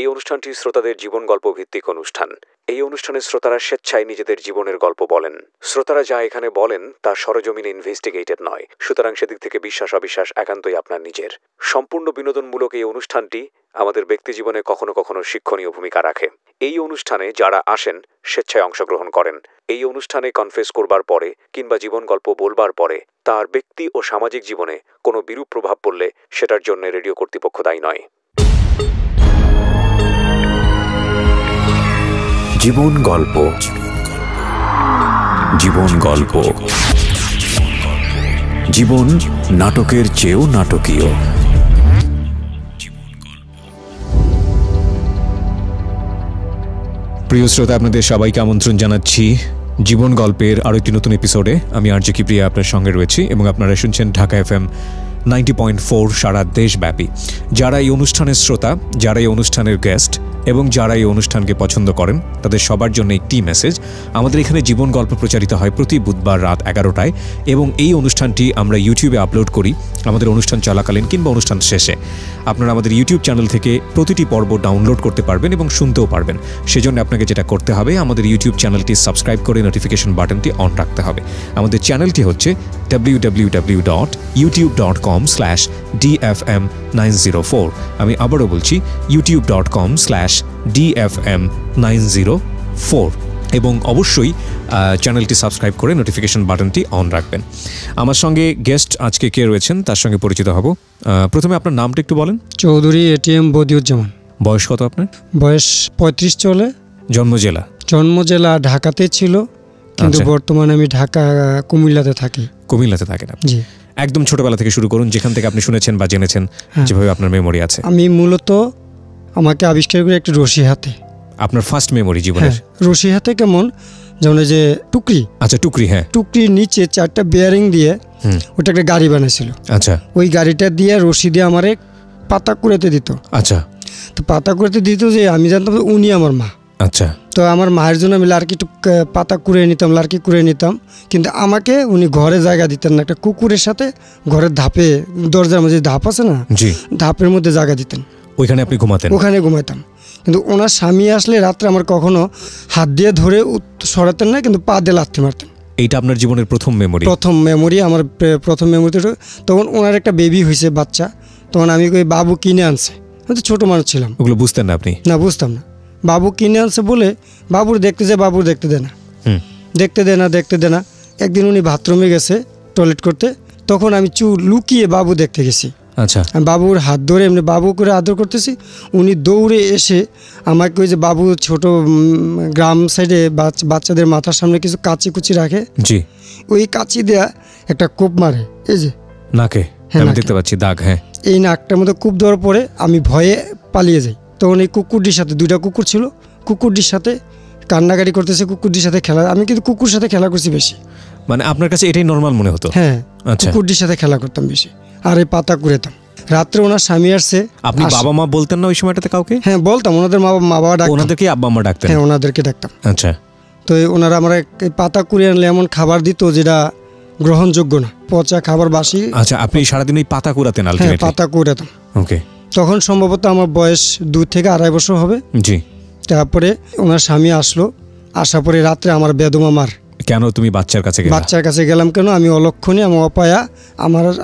এই অনুষ্ঠানটি শ্রোতাদের জীবন গল্প ভিত্তিক অনুষ্ঠান। এই অনুষ্ঠানে শ্রোতারা স্বেচ্ছায় নিজেদের জীবনের গল্প বলেন। শ্রোতারা যা এখানে বলেন তা সরজমিনে ইনভেস্টিগেটেড নয়, সুতরাং সেদিক থেকে বিশ্বাস অবিশ্বাস একান্তই আপনার নিজের। সম্পূর্ণ বিনোদনমূলক এই অনুষ্ঠানটি আমাদের ব্যক্তিজীবনে কখনো কখনো শিক্ষণীয় ভূমিকা রাখে। এই অনুষ্ঠানে যারা আসেন স্বেচ্ছায় অংশগ্রহণ করেন। এই অনুষ্ঠানে কনফেস করবার পরে কিংবা জীবন গল্প বলবার পরে তার ব্যক্তি ও সামাজিক জীবনে কোনো বিরূপ প্রভাব পড়লে সেটার জন্য রেডিও কর্তৃপক্ষ দায়ী নয়। জীবন গল্প, জীবন গল্প, জীবন নাটকের চেয়েও নাটকীয়। প্রিয় শ্রোতা, আপনাদের সবাইকে আমন্ত্রণ জানাচ্ছি জীবন গল্পের আরও একটি নতুন এপিসোডে। আমি আরজে কিপ্রিয়া আপনার সঙ্গে রয়েছি এবং আপনারা শুনছেন ঢাকা FM 90.4 সারা দেশব্যাপী। যারা এই অনুষ্ঠানের শ্রোতা, যারা এই অনুষ্ঠানের গেস্ট এবং যারা এই অনুষ্ঠানকে পছন্দ করেন তাদের সবার জন্য একটি মেসেজ। আমাদের এখানে জীবন গল্প প্রচারিত হয় প্রতি বুধবার রাত 11টায় এবং এই অনুষ্ঠানটি আমরা ইউটিউবে আপলোড করি আমাদের অনুষ্ঠান চলাকালীন কিংবা অনুষ্ঠান শেষে। আপনারা আমাদের ইউটিউব চ্যানেল থেকে প্রতিটি পর্ব ডাউনলোড করতে পারবেন এবং শুনতেও পারবেন। সেজন্য আপনাকে যেটা করতে হবে, আমাদের ইউটিউব চ্যানেলটি সাবস্ক্রাইব করে নোটিফিকেশন বাটনটি অন রাখতে হবে। আমাদের চ্যানেলটি হচ্ছে www.youtube.com/DFM904। আমি আবারও বলছি youtube.com/DFM904 এবং অবশ্যই চ্যানেলটি সাবস্ক্রাইব করে নোটিফিকেশন বাটনটি অন রাখবেন। আমার সঙ্গে গেস্ট আজকে কে রয়েছেন তার সঙ্গে পরিচিত হব। প্রথমে আপনার নামটা একটু বলেন। চৌধুরী এটিএম বদিউজ্জামান। বয়স কত আপনার? বয়স 35 চলে। জন্মজেলা? জন্মজেলা ঢাকাতে ছিল, কিন্তু বর্তমানে আমি ঢাকা কুমিল্লাতে থাকি। কুমিল্লাতে থাকেন আপনি? জি। একদম ছোটবেলা থেকে শুরু করুন, যেখান থেকে আপনি শুনেছেন বা জেনেছেন, যেভাবে আপনার মেমোরি আছে। আমি মূলত আমাকে আবিষ্কার করে একটা রশি হাতে। আপনার ফার্স্ট মেমোরি জীবনের? রশি হাতে। কেমন? যেমন ওই যে টুকরি। আচ্ছা, টুকরি। হ্যাঁ, টুকরির নিচে চারটা বেয়ারিং দিয়ে ওটা একটা গাড়ি বানিয়েছিল। আচ্ছা। ওই গাড়িটা দিয়ে রশি দিয়ে আমার পাতা কুড়াতে দিত। আচ্ছা। তো পাতা কুড়াতে দিত যে আমি জানতাম উনি আমার মা। আচ্ছা। তো আমার মায়ের জন্য আমি লার্কি পাতা কুড়িয়ে নিতাম, লার্কি কুড়িয়ে নিতাম, কিন্তু আমাকে উনি ঘরে জায়গা দিতেন না। একটা কুকুরের সাথে ঘরের ধাপে, দরজার মধ্যে ধাপ আছে না, ধাপের মধ্যে জায়গা দিতেন, ওইখানে আপনি ঘুমাতেন? ওখানে ঘুমাতাম। কিন্তু ওনার স্বামী আসলে রাত্রে আমার কখনো হাত দিয়ে ধরে সরাতেন না, কিন্তু পা দিয়ে লাথি মারতেন। এইটা আপনার জীবনের প্রথম মেমোরি? প্রথম মেমোরি। আমার প্রথম মেমোরি তখন ওনার একটা বেবি হয়েছে, বাচ্চা, তখন আমি ওই বাবু কিনে আনছে, আমি তো ছোটো মানুষ ছিলাম। ওগুলো বুঝতেন না আপনি? না, বুঝতাম না। বাবু কিনে আনছে বলে বাবুর দেখতে যায়, বাবুর দেখতে দেয় না, দেখতে দেয় না। একদিন উনি বাথরুমে গেছে টয়লেট করতে, তখন আমি লুকিয়ে বাবু দেখতে গেছি। আচ্ছা। বাবুর হাত ধরে এমনি বাবু করে আদর করতেছি, উনি দৌড়ে এসে আমাকে ওই যে বাবু ছোট গ্রাম সাইডে বাচ্চাদের মাথার সামনে কিছু কাঁচি কুচি রাখে, জি, ওই কাঁচি দেয়া একটা কোপ মারে এই যে নাকে, হ্যাঁ দেখতে পাচ্ছি দাগ, হ্যাঁ, এই নাকটার মধ্যে কোপ দেওয়ার পরে আমি ভয়ে পালিয়ে যাই। তখন এই কুকুরটির সাথে, দুইটা কুকুর ছিল, কুকুরটির সাথে কান্নাকাটি করতেছে, কুকুরটির সাথে খেলা, আমি কিন্তু কুকুর সাথে খেলা করছি বেশি। মানে আপনার কাছে এটাই নর্মাল মনে হতো? হ্যাঁ, কুকুরটির সাথে খেলা করতাম বেশি আর এই পাতা কুড়াতাম। রাত্রে ওনার স্বামী আসছে। আপনি বাবা মা বলতেন না ওই সময়টাতে কাউকে? হ্যাঁ বলতাম, ওনাদের মা বাবা ডাকতাম। ওনাদেরকে আব্বা মা ডাকতেন? হ্যাঁ, ওনাদেরকে ডাকতাম। আচ্ছা। তো ওনারা আমার পাতা কুড়িয়ে আনলে এমন খাবার দিত যেটা গ্রহণযোগ্য না, পচা খাবার, বাসি। আচ্ছা। আপনি সারাদিন এই পাতা কুড়াতেন? হ্যাঁ, পাতা কুড়াতাম। ওকে। তখন সম্ভবত আমার বয়স 2 থেকে 2.5 বছর হবে। জি। তারপরে ওনার স্বামী আসলো, আসার পরে রাত্রে আমার বেদমা মার। কেন তুমি বাচ্চার কাছে গেলে? বাচ্চার কাছে গেলাম কেন? আমি অলক্ষণে, আমি অপায়া,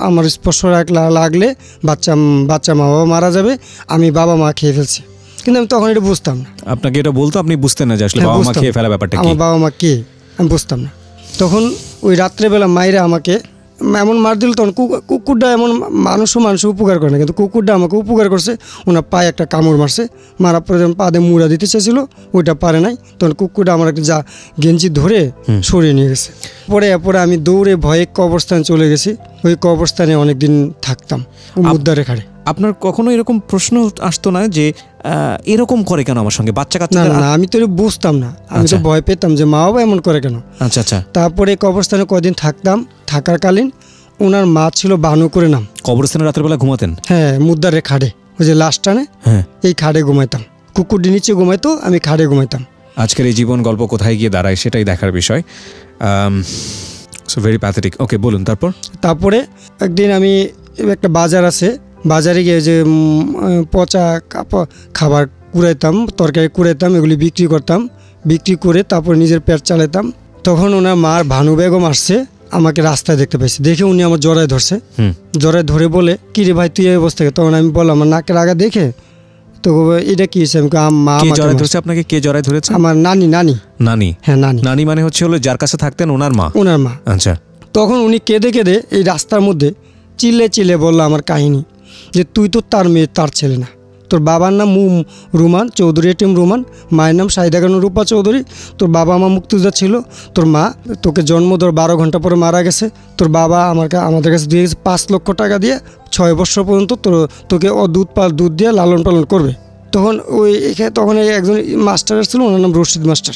আমার স্পর্শ লাগলে বাচ্চা মা বাবা মারা যাবে, আমি বাবা মা খেয়ে ফেলছি, কিন্তু আমি তখন এটা বুঝতাম না। আপনাকে এটা বলতো? আপনি বুঝতেন না যে আসলে বাবা মা খেয়ে ফেলা ব্যাপারটা কি, আমার বাবা মা কে, আমি বুঝতাম না। তখন ওই রাত্রেবেলা মায়েরা আমাকে এমন মার দিল, তখন কুকুরটা এমন, মানুষও উপকার করে না, কিন্তু কুকুরটা আমাকে উপকার করছে। ওনার পায়ে একটা কামড় মারছে, মারার পরে যখন পা দিয়ে মুড়া দিতে চেয়েছিল, ওইটা পারে নাই, তখন কুকুরটা আমার একটা যা গেঞ্জি ধরে সরিয়ে নিয়ে গেছে। পরে আমি দৌড়ে ভয়ে কবরস্থান চলে গেছি। ওই কবরস্থানে অনেকদিন থাকতাম মুদ্রারে খাড়ে। আপনার কখনো এরকম প্রশ্ন আসতো না যে এরকম করে কেন আমার সঙ্গে বাচ্চা কাচ্চা? না, আমি তো বুঝতাম না, আমি তো ভয় পেতাম যে মা বাবা এমন করে কেন। আচ্ছা আচ্ছা। তারপরে কবরস্থানে কদিন থাকতাম, থাকারকালীন ওনার মা ছিল বানু করে নাম। কবরস্থানে রাতের বেলা ঘুমাতেন? হ্যাঁ, মুদ্রারে খাড়ে, ওই যে লাশ টানে, হ্যাঁ, এই খাড়ে ঘুমাইতাম। কুকুরটি নিচে ঘুমাইতো, আমি খাড়ে ঘুমাইতাম। আজকের এই জীবন গল্প কোথায় গিয়ে দাঁড়ায় সেটাই দেখার বিষয়। So very pathetic. ওকে, বলুন তারপর। তারপরে একদিন আমি একটা বাজার আছে, বাজারে গিয়ে যে পচা খাবার কুড়াইতাম, তরকারি কুড়াইতাম, এগুলি বিক্রি করতাম। বিক্রি করে তারপর নিজের পেট চালাতাম। তখন ওনার মার ভানু বেগম আসছে, আমাকে রাস্তায় দেখতে পেয়েছে, দেখে উনি আমার জড়ায় ধরছে। জড়ায় ধরে বলে, কি রে ভাই তুই এই অবস্থা? তখন আমি বললাম আমার নাকের আগা দেখে। তো এটা কি হয়েছে? আপনাকে কে জড়ায় ধরেছে? আমার নানি। নানি? নানি, হ্যাঁ নানি। নানি মানে হচ্ছে হলো যার কাছে থাকতেন ওনার মা? ওনার মা। আচ্ছা। তখন উনি কেঁদে কেঁদে এই রাস্তার মধ্যে চিল্লে চিল্লে বললো আমার কাহিনী, যে তুই তো তার মেয়ে, তার ছেলে না, তোর বাবার নাম রুমান চৌধুরী, এটিএম রুমান, মায়ের নাম সাহিদা খানু রূপা চৌধুরী, তোর বাবা আমার মুক্তিযোদ্ধা ছিল, তোর মা তোকে জন্ম ধর 12 ঘন্টা পরে মারা গেছে, তোর বাবা আমাদের কাছে দিয়ে গেছে 5 লক্ষ টাকা দিয়ে 6 বছর পর্যন্ত তোকে দুধ দিয়ে লালন পালন করবে। তখন তখন একজন মাস্টার ছিল, ওনার নাম রশিদ মাস্টার।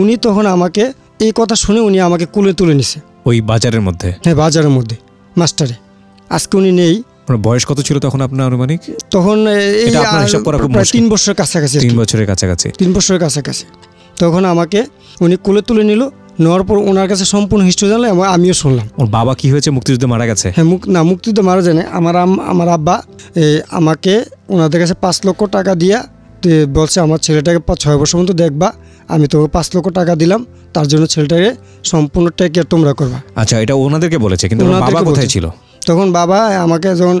উনি তখন আমাকে এই কথা শুনে উনি আমাকে কুলে তুলে নিছে ওই বাজারের মধ্যে। হ্যাঁ, বাজারের মধ্যে মাস্টারে। আজকে উনি নেই। বয়স কত ছিল তখন আপনার আনুমানিক? তখন 3 বছরের কাছাকাছি। 3 বছরের কাছাকাছি? 3 বছরের কাছাকাছি। তখন আমাকে উনি কোলে তুলে নিল। নেওয়ার পর ওনার কাছে সম্পূর্ণ হিস্ট্রি জানলে আমিও শুনলাম। ওর বাবা কি হয়েছে? মুক্তিযুদ্ধে মারা গেছে? হ্যাঁ, না মুক্তিযুদ্ধে মারা যায় না। আমার আব্বা আমাকে ওনাদের কাছে 5 লক্ষ টাকা দিয়া বলছে আমার ছেলেটাকে 6 বছর পর্যন্ত দেখবা, আমি তোকে 5 লক্ষ টাকা দিলাম, তার জন্য ছেলেটাকে সম্পূর্ণ টেক কেয়ার তোমরা করবা। আচ্ছা, এটা ওনাদেরকে বলেছে, কিন্তু ওনার বাবা কোথায় ছিল? তখন বাবা আমাকে যখন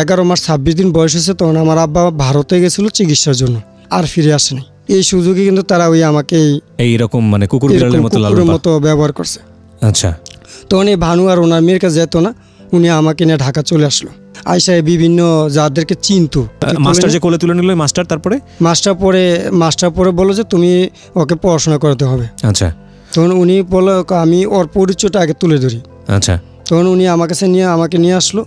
11 মাস 26 দিন বয়স হয়েছে তখন আমার আব্বা ভারতে গেছিল চিকিৎসার জন্য, আর ফিরে আসেনি। এই সুযোগে কিন্তু তারা আমাকে এইরকম মানে কুকুর বিড়ালের মতো ব্যবহার করছে। আচ্ছা। তখন এই ভানু আর ওনার মেয়ের কাছে যেত না, উনি আমাকে নিয়ে ঢাকা চলে আসলো। আয়সা বিভিন্ন যাদেরকে চিনতো, মাস্টার যে কোলে তুলে নিল মাস্টার, তারপরে মাস্টার পরে বললো যে তুমি ওকে পড়াশোনা করতে হবে। আচ্ছা। তখন উনি বললো আমি ওর পরিচয়টা আগে তুলে ধরি। আচ্ছা। তখন উনি আমাকে নিয়ে আসলো।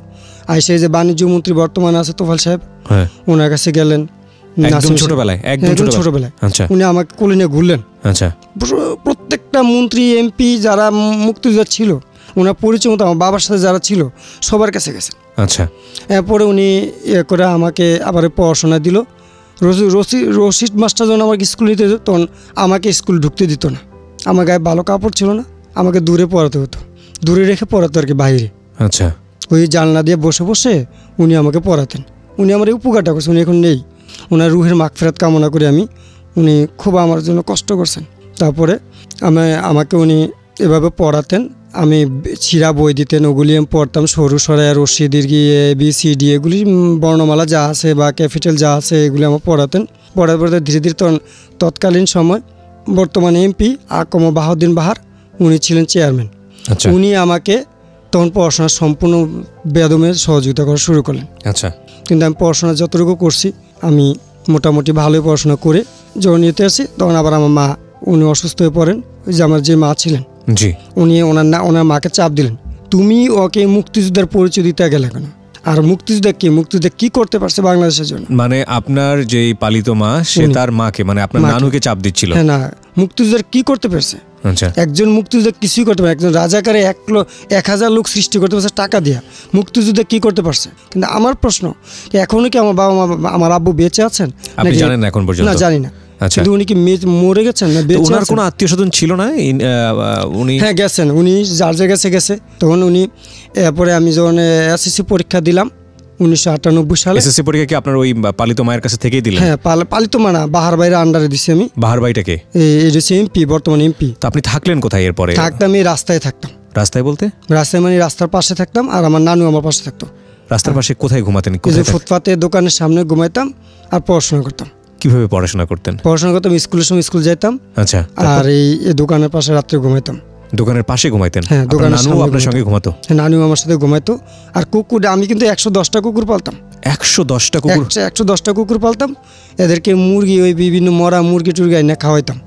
আইসা যে বাণিজ্য মন্ত্রী বর্তমানে আছে তোফাল সাহেব, ওনার কাছে গেলেন ছোটবেলায়। উনি আমাকে কোলে নিয়ে ঘুরলেন। আচ্ছা। প্রত্যেকটা মন্ত্রী এমপি যারা মুক্তিযোদ্ধা ছিল, ওনার পরিচয় মতো আমার বাবার সাথে যারা ছিল সবার কাছে গেছেন। আচ্ছা। এরপরে উনি করে আমাকে আবার পড়াশোনা দিল। রশিদ মাস্টার যখন আমাকে স্কুলে নিতে যেত তখন আমাকে স্কুলে ঢুকতে দিত না, আমার গায়ে ভালো কাপড় ছিল না, আমাকে দূরে পড়াতে হতো, দূরে রেখে পড়াতো আর কি, বাইরে। আচ্ছা। ওই জানলা দিয়ে বসে বসে উনি আমাকে পড়াতেন। উনি আমার এই উপকারটা করছেন, উনি এখন নেই। ওনার রুহের মাগফিরাত কামনা করি আমি। উনি খুব আমার জন্য কষ্ট করছেন। তারপরে আমাকে উনি এভাবে পড়াতেন, আমি ছিঁড়া বই দিতেন, ওগুলি আমি পড়তাম। সরু সরাই রশি দীর্ঘি ABCD এগুলি বর্ণমালা যা আছে বা ক্যাপিটাল যা আছে এগুলি আমার পড়াতেন। পড়ার পড়াতে ধীরে ধীরে তৎকালীন সময় বর্তমানে এমপি আকম বাহাউদ্দিন বাহার উনি ছিলেন চেয়ারম্যান। উনি আমাকে তখন পড়াশোনার সম্পূর্ণ বেদমে সহযোগিতা করা শুরু করলেন। আচ্ছা। কিন্তু আমি পড়াশোনা যতটুকু করছি আমি মোটামুটি ভালোই পড়াশোনা করে যখন নিতে আসি তখন আবার আমার মা উনি অসুস্থ হয়ে পড়েন। যে আমার যে মা ছিলেন, জি, উনি ওনার মাকে চাপ দিলেন, তুমি ওকে মুক্তিযোদ্ধার পরিচয় দিতে গেলে কেন? আর মুক্তিযোদ্ধা কি করতে পারছে বাংলাদেশের জন্য? মানে আপনার যে পালিত মা, সে তার মাকে, মানে আপনার নানুকে চাপ দিচ্ছিল? হ্যাঁ, না মুক্তিযোদ্ধার কি করতে পারছে? আচ্ছা। একজন মুক্তিযোদ্ধা কিছুই করতে পারে, একজন রাজাকারে 1000 লোক সৃষ্টি করতে পারছে টাকা দিয়া, মুক্তিযোদ্ধা কি করতে পারছে? কিন্তু আমার প্রশ্ন, এখনো কি আমার বাবা মা, আমার আব্বু বেঁচে আছেন? আপনি জানেন না এখন পর্যন্ত? না, জানি না। আচ্ছা। উনি কি মরে গেছেন না বেঁচে? ওনার কোনো আত্মীয় স্বজন ছিল না? উনি হ্যাঁ গেছেন, উনি যার যার কাছে গেছে। তখন উনি এরপরে আমি যখন SSC পরীক্ষা দিলাম 1998 সালে। SSC পরীক্ষা কি আপনার ওই পালিত মায়ের কাছে থেকেই দিলেন? হ্যাঁ, পালিত মা না, বাহার ভাইয়ের আন্ডারে দিছি আমি। বাহার ভাইটাকে এমপি, বর্তমান এমপি। তো আপনি থাকলেন কোথায় এরপরে? থাকতাম এই রাস্তায়, থাকতাম রাস্তায়, বলতে রাস্তায় মানে রাস্তার পাশে থাকতাম, আর আমার নানু আমার পাশে থাকতো। রাস্তার পাশে কোথায় ঘুমাতেন? ফুটপাতে দোকানের সামনে ঘুমাইতাম আর পড়াশোনা করতাম। কিভাবে পড়াশোনা করতেন? পড়াশোনা করতাম স্কুলের সঙ্গে, স্কুল যাইতাম। আচ্ছা। আর এই দোকানের পাশে রাত্রে ঘুমাইতাম। দোকানের পাশে ঘুমাইতেন? হ্যাঁ, দোকানের নানু আপনার সঙ্গে ঘুমাতো? হ্যাঁ, নানু আমার সাথে ঘুমাইতো। আর কুকুর আমি কিন্তু 110টা কুকুর পালতাম। 110টা কুকুর? 110টা কুকুর পালতাম। এদেরকে মুরগি, ওই বিভিন্ন মরা মুরগি টুরগি আইনা খাওয়াইতাম।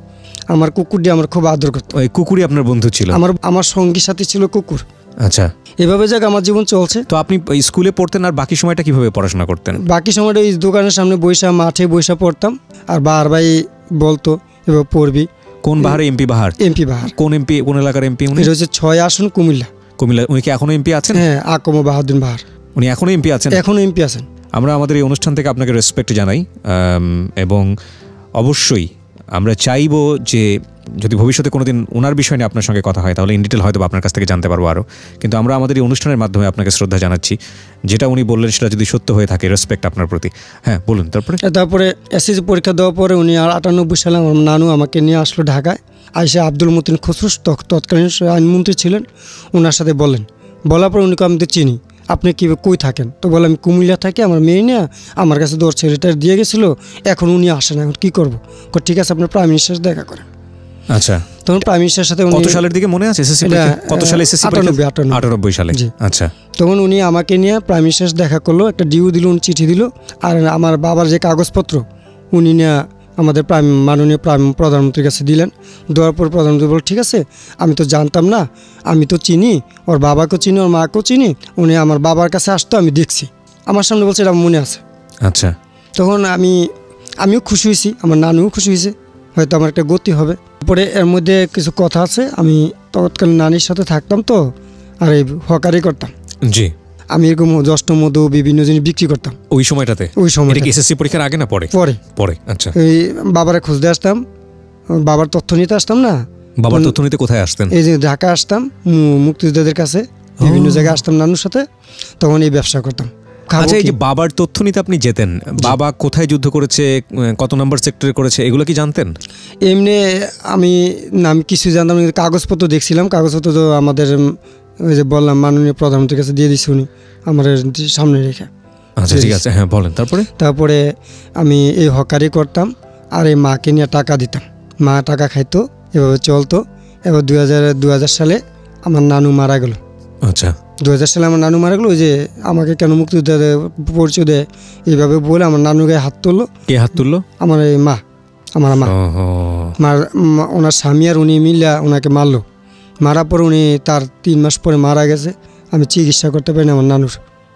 আমার কুকুরটি আমার খুব আদর করতো। ওই কুকুরই আপনার বন্ধু ছিল? আমার সঙ্গীর সাথে ছিল কুকুর। আচ্ছা। এভাবে যাক আমার জীবন চলছে। তো আপনি স্কুলে পড়তেন, আর বাকি সময়টা কিভাবে পড়াশোনা করতেন? বাকি সময়টা এই দোকানের সামনে বৈশা, মাঠে বৈশা পড়তাম। আর বাহার ভাই বলতো এভাবে পড়বি। কোন বাহার? এমপি বাহার। এমপি বাহার। কোন এমপি, কোন এলাকার এমপি? উনি হচ্ছে 6 আসন কুমিল্লা। কুমিল্লা। উনি কি এখনো এমপি আছেন? হ্যাঁ, আকম বাহাদুর বাহার। উনি এখনো এমপি আছেন? এখনো এমপি আছেন। আমরা আমাদের এই অনুষ্ঠান থেকে আপনাকে রেসপেক্ট জানাই, এবং অবশ্যই আমরা চাইবো যে যদি ভবিষ্যতে কোনো দিন ওনার বিষয় নিয়ে আপনার সঙ্গে কথা হয় তাহলে ইন ডিটেল হয়তো আপনার কাছ থেকে জানতে পারবো আরও। কিন্তু আমরা আমাদের এই অনুষ্ঠানের মাধ্যমে আপনাকে শ্রদ্ধা জানাচ্ছি, যেটা উনি বললেন সেটা যদি সত্য হয়ে থাকে, রেসপেক্ট আপনার প্রতি। হ্যাঁ বলুন। তারপরে এসএসসি পরীক্ষা দেওয়ার পরে উনি 98 সালে আমার নানু আমাকে নিয়ে আসলো ঢাকায়। আইসা আব্দুল মতিন খসরু তৎকালীন আইনমন্ত্রী ছিলেন, ওনার সাথে বলেন। বলার পরে উনিকে আমি চিনি, আপনি কী কই থাকেন? তো বলে আমি কুমিল্লা থাকি, আমার মেয়ে না আমার কাছে দর ছেলেটার দিয়ে গেছিলো, এখন উনি আসেন, এখন কী করবো? ঠিক আছে, আপনার প্রাইম মিনিস্টার দেখা করেন। আচ্ছা, তখন প্রাইম মিনিস্টারের সাথে কত সালের দিকে মনে আছে এসএসসি পরীক্ষা? কত সালে এসএসসি পরীক্ষা? 98 সালে। আচ্ছা, তখন উনি আমাকে নিয়ে প্রাইম মিনিস্টার দেখা করলো, একটা ডিউ দিল, উনি চিঠি দিল, আর আমার বাবার যে কাগজপত্র উনি নিয়ে আমাদের মাননীয় প্রধানমন্ত্রীর কাছে দিলেন। দেওয়ার পর প্রধানমন্ত্রী বলল ঠিক আছে, আমি তো জানতাম না, আমি তো চিনি, ওর বাবাকেও চিনি, ওর মাকেও চিনি, উনি আমার বাবার কাছে আসতো, আমি দেখছি আমার সামনে, বলছে এটা মনে আছে। আচ্ছা, তখন আমিও খুশি হয়েছি, আমার নানুও খুশি হয়েছে, হয়তো আমার একটা গতি হবে। তারপরে এর মধ্যে কিছু কথা আছে, আমি তৎকালীন নানির সাথে থাকতাম তো, আর এই হকারি করতাম। জি, আমি এরকম জষ্ট মধু বিভিন্ন জিনিস বিক্রি করতাম ওই সময়টাতে। ওই সময়টা কি এসএসসি পরীক্ষার আগে না পরে? পরে পরে। আচ্ছা, এই বাবারে খুঁজতে আসতাম, বাবার তথ্য নিতে আসতাম না। বাবার তথ্য নিতে কোথায় আসতেন? এই যে ঢাকা আসতাম, মুক্তিযোদ্ধাদের কাছে বিভিন্ন জায়গায় আসতাম নানুর সাথে, তখন এই ব্যবসা করতাম। আচ্ছা, এই যে বাবার তথ্য নিতে আপনি যেতেন, বাবা কোথায় যুদ্ধ করেছে, কত নম্বর সেক্টরে করেছে, এগুলো কি জানতেন? এমনি আমি নাম কিছু জানতাম, কাগজপত্র দেখছিলাম, কাগজপত্র তো আমাদের ওই যে বললাম মাননীয় প্রধানমন্ত্রীর কাছে দিয়ে দিচ্ছি, উনি আমার সামনে রেখে। আচ্ছা ঠিক আছে, হ্যাঁ বলেন। তারপরে আমি এই হকারি করতাম, আর এই মাকে নিয়ে টাকা দিতাম, মা টাকা খাইতো, এভাবে চলতো। এবার 2000 সালে আমার নানু মারা গেল। আচ্ছা, 2000 সালে আমার নানু মারা গেল। ওই যে আমাকে কেন মুক্তিযোদ্ধা পরিচয় দেয় এইভাবে বলে আমার নানু গায়ে হাত তুললো। কে হাত তুললো? আমার এই মা, আমার মা। ওনার স্বামী আর উনি মিলে ওনাকে মারলো। মারা পরে উনি তার 3 মাস পরে মারা গেছে। আমি চিকিৎসা করতে পারিনি আমার নানুর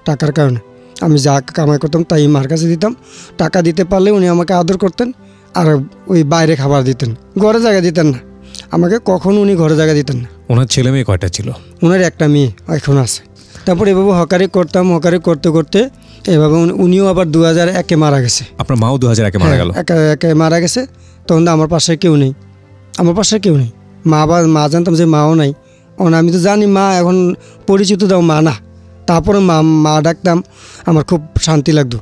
টাকার কারণে। আমি যা কামাই করতাম তাই মার কাছে দিতাম। টাকা দিতে পারলে উনি আমাকে আদর করতেন, আর ওই বাইরে খাবার দিতেন, ঘরে জায়গা দিতেন না আমাকে, কখনো উনি ঘরে জায়গা দিতেন না। ওনার ছেলে মেয়ে কয়টা ছিল? ওনার একটা মেয়ে এখন আছে। তারপর এভাবে হকারি করতাম, হকারি করতে করতে এভাবে উনিও আবার 2001 মারা গেছে। আপনার মাও 2001 মারা গেল? একে মারা গেছে। তখন আমার পাশে কেউ নেই, আমার পাশে কেউ নেই। মা জানতাম যে মাও নাই। আমি তো জানি মা এখন পরিচিত দাও মা না, তারপরে মা ডাকতাম, আমার খুব শান্তি লাগতো।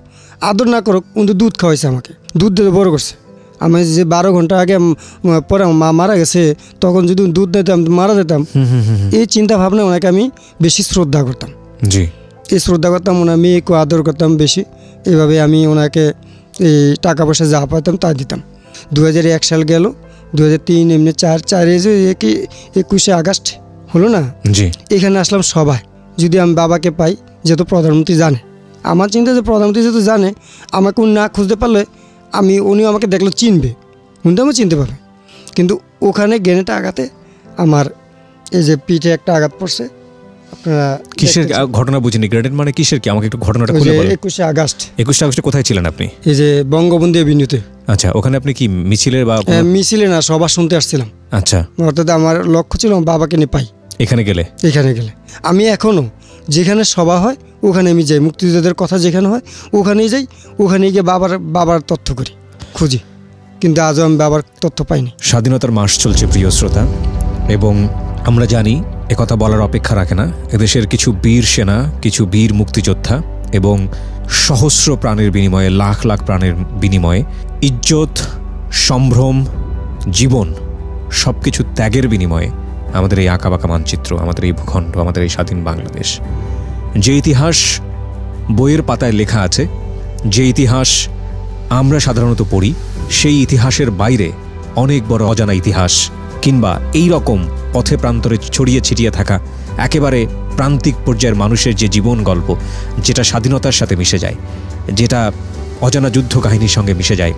আদর না করুক, কিন্তু দুধ খাওয়াইছে আমাকে, দুধ দিয়ে বড় করছে। আমি যে 12 ঘন্টা আগে পরে আমার মা মারা গেছে, তখন যদি দুধ দিতাম মারা যেতাম। এই চিন্তা ভাবনা ওনাকে আমি বেশি শ্রদ্ধা করতাম। জি, এই শ্রদ্ধা করতাম, ওনার মেয়েকে আদর করতাম বেশি। এভাবে আমি ওনাকে এই টাকা পয়সা যা পাইতাম তা দিতাম। 2001 সাল গেল, 2003 এমনি 4 একই 21শে আগস্ট হলো না। জি, এখানে আসলাম সবাই, যদি আমি বাবাকে পাই, যেহেতু প্রধানমন্ত্রী জানে আমার চিন্তা, যে প্রধানমন্ত্রী যেহেতু জানে আমাকে, উনি না খুঁজতে পারলে উনিও আমাকে দেখলে চিনবে, উনি তো আমি চিনতে পারবে। কিন্তু ওখানে গ্রেনেড আঘাতে আমার এই যে পিঠে একটা আঘাত পড়ছে। আপনারা কিসের ঘটনা বুঝিনি, গ্রেনেড মানে কিসের কি আমাকে একটু ঘটনাটা খুলে বলুন। 21শে আগস্ট। 21শে আগস্টে কোথায় ছিলেন আপনি? এই যে বঙ্গবন্ধু এভিনিউতে। আচ্ছা, ওখানে আপনি কি মিছিলের বা? মিছিলে না, সভা শুনতে আসছিলাম। আচ্ছা, অর্থাৎ আমার লক্ষ্য ছিল বাবাকে নিয়ে পাই। এখানে গেলে? এখানে গেলে আমি এখনও যেখানে সভা হয় ওখানে আমি যাই, মুক্তিযোদ্ধাদের কথা যেখানে হয় ওখানেই যাই, ওখানে গিয়ে বাবার তথ্য করি, খুঁজি, কিন্তু আজও আমি বাবার তথ্য পাইনি। স্বাধীনতার মাস চলছে প্রিয় শ্রোতা, এবং আমরা জানি একথা বলার অপেক্ষা রাখে না, এদেশের কিছু বীর সেনা, কিছু বীর মুক্তিযোদ্ধা এবং সহস্র প্রাণের বিনিময়ে, লাখ লাখ প্রাণের বিনিময়ে, ইজ্জত, সম্ভ্রম, জীবন সব কিছু ত্যাগের বিনিময়ে আমাদের এই আঁকাবাঁকা মানচিত্র, আমাদের এই ভূখণ্ড, আমাদের এই স্বাধীন বাংলাদেশ, যে ইতিহাস বইয়ের পাতায় লেখা আছে, যে ইতিহাস আমরা সাধারণত পড়ি, সেই ইতিহাসের বাইরে অনেক বড় অজানা ইতিহাস, কিংবা এই রকম পথে প্রান্তরে ছড়িয়ে ছিটিয়ে থাকা একেবারে প্রান্তিক পর্যায়ের মানুষের যে জীবন গল্প, যেটা স্বাধীনতার সাথে মিশে যায়, যেটা অজানা যুদ্ধ কাহিনীর সঙ্গে মিশে যায়,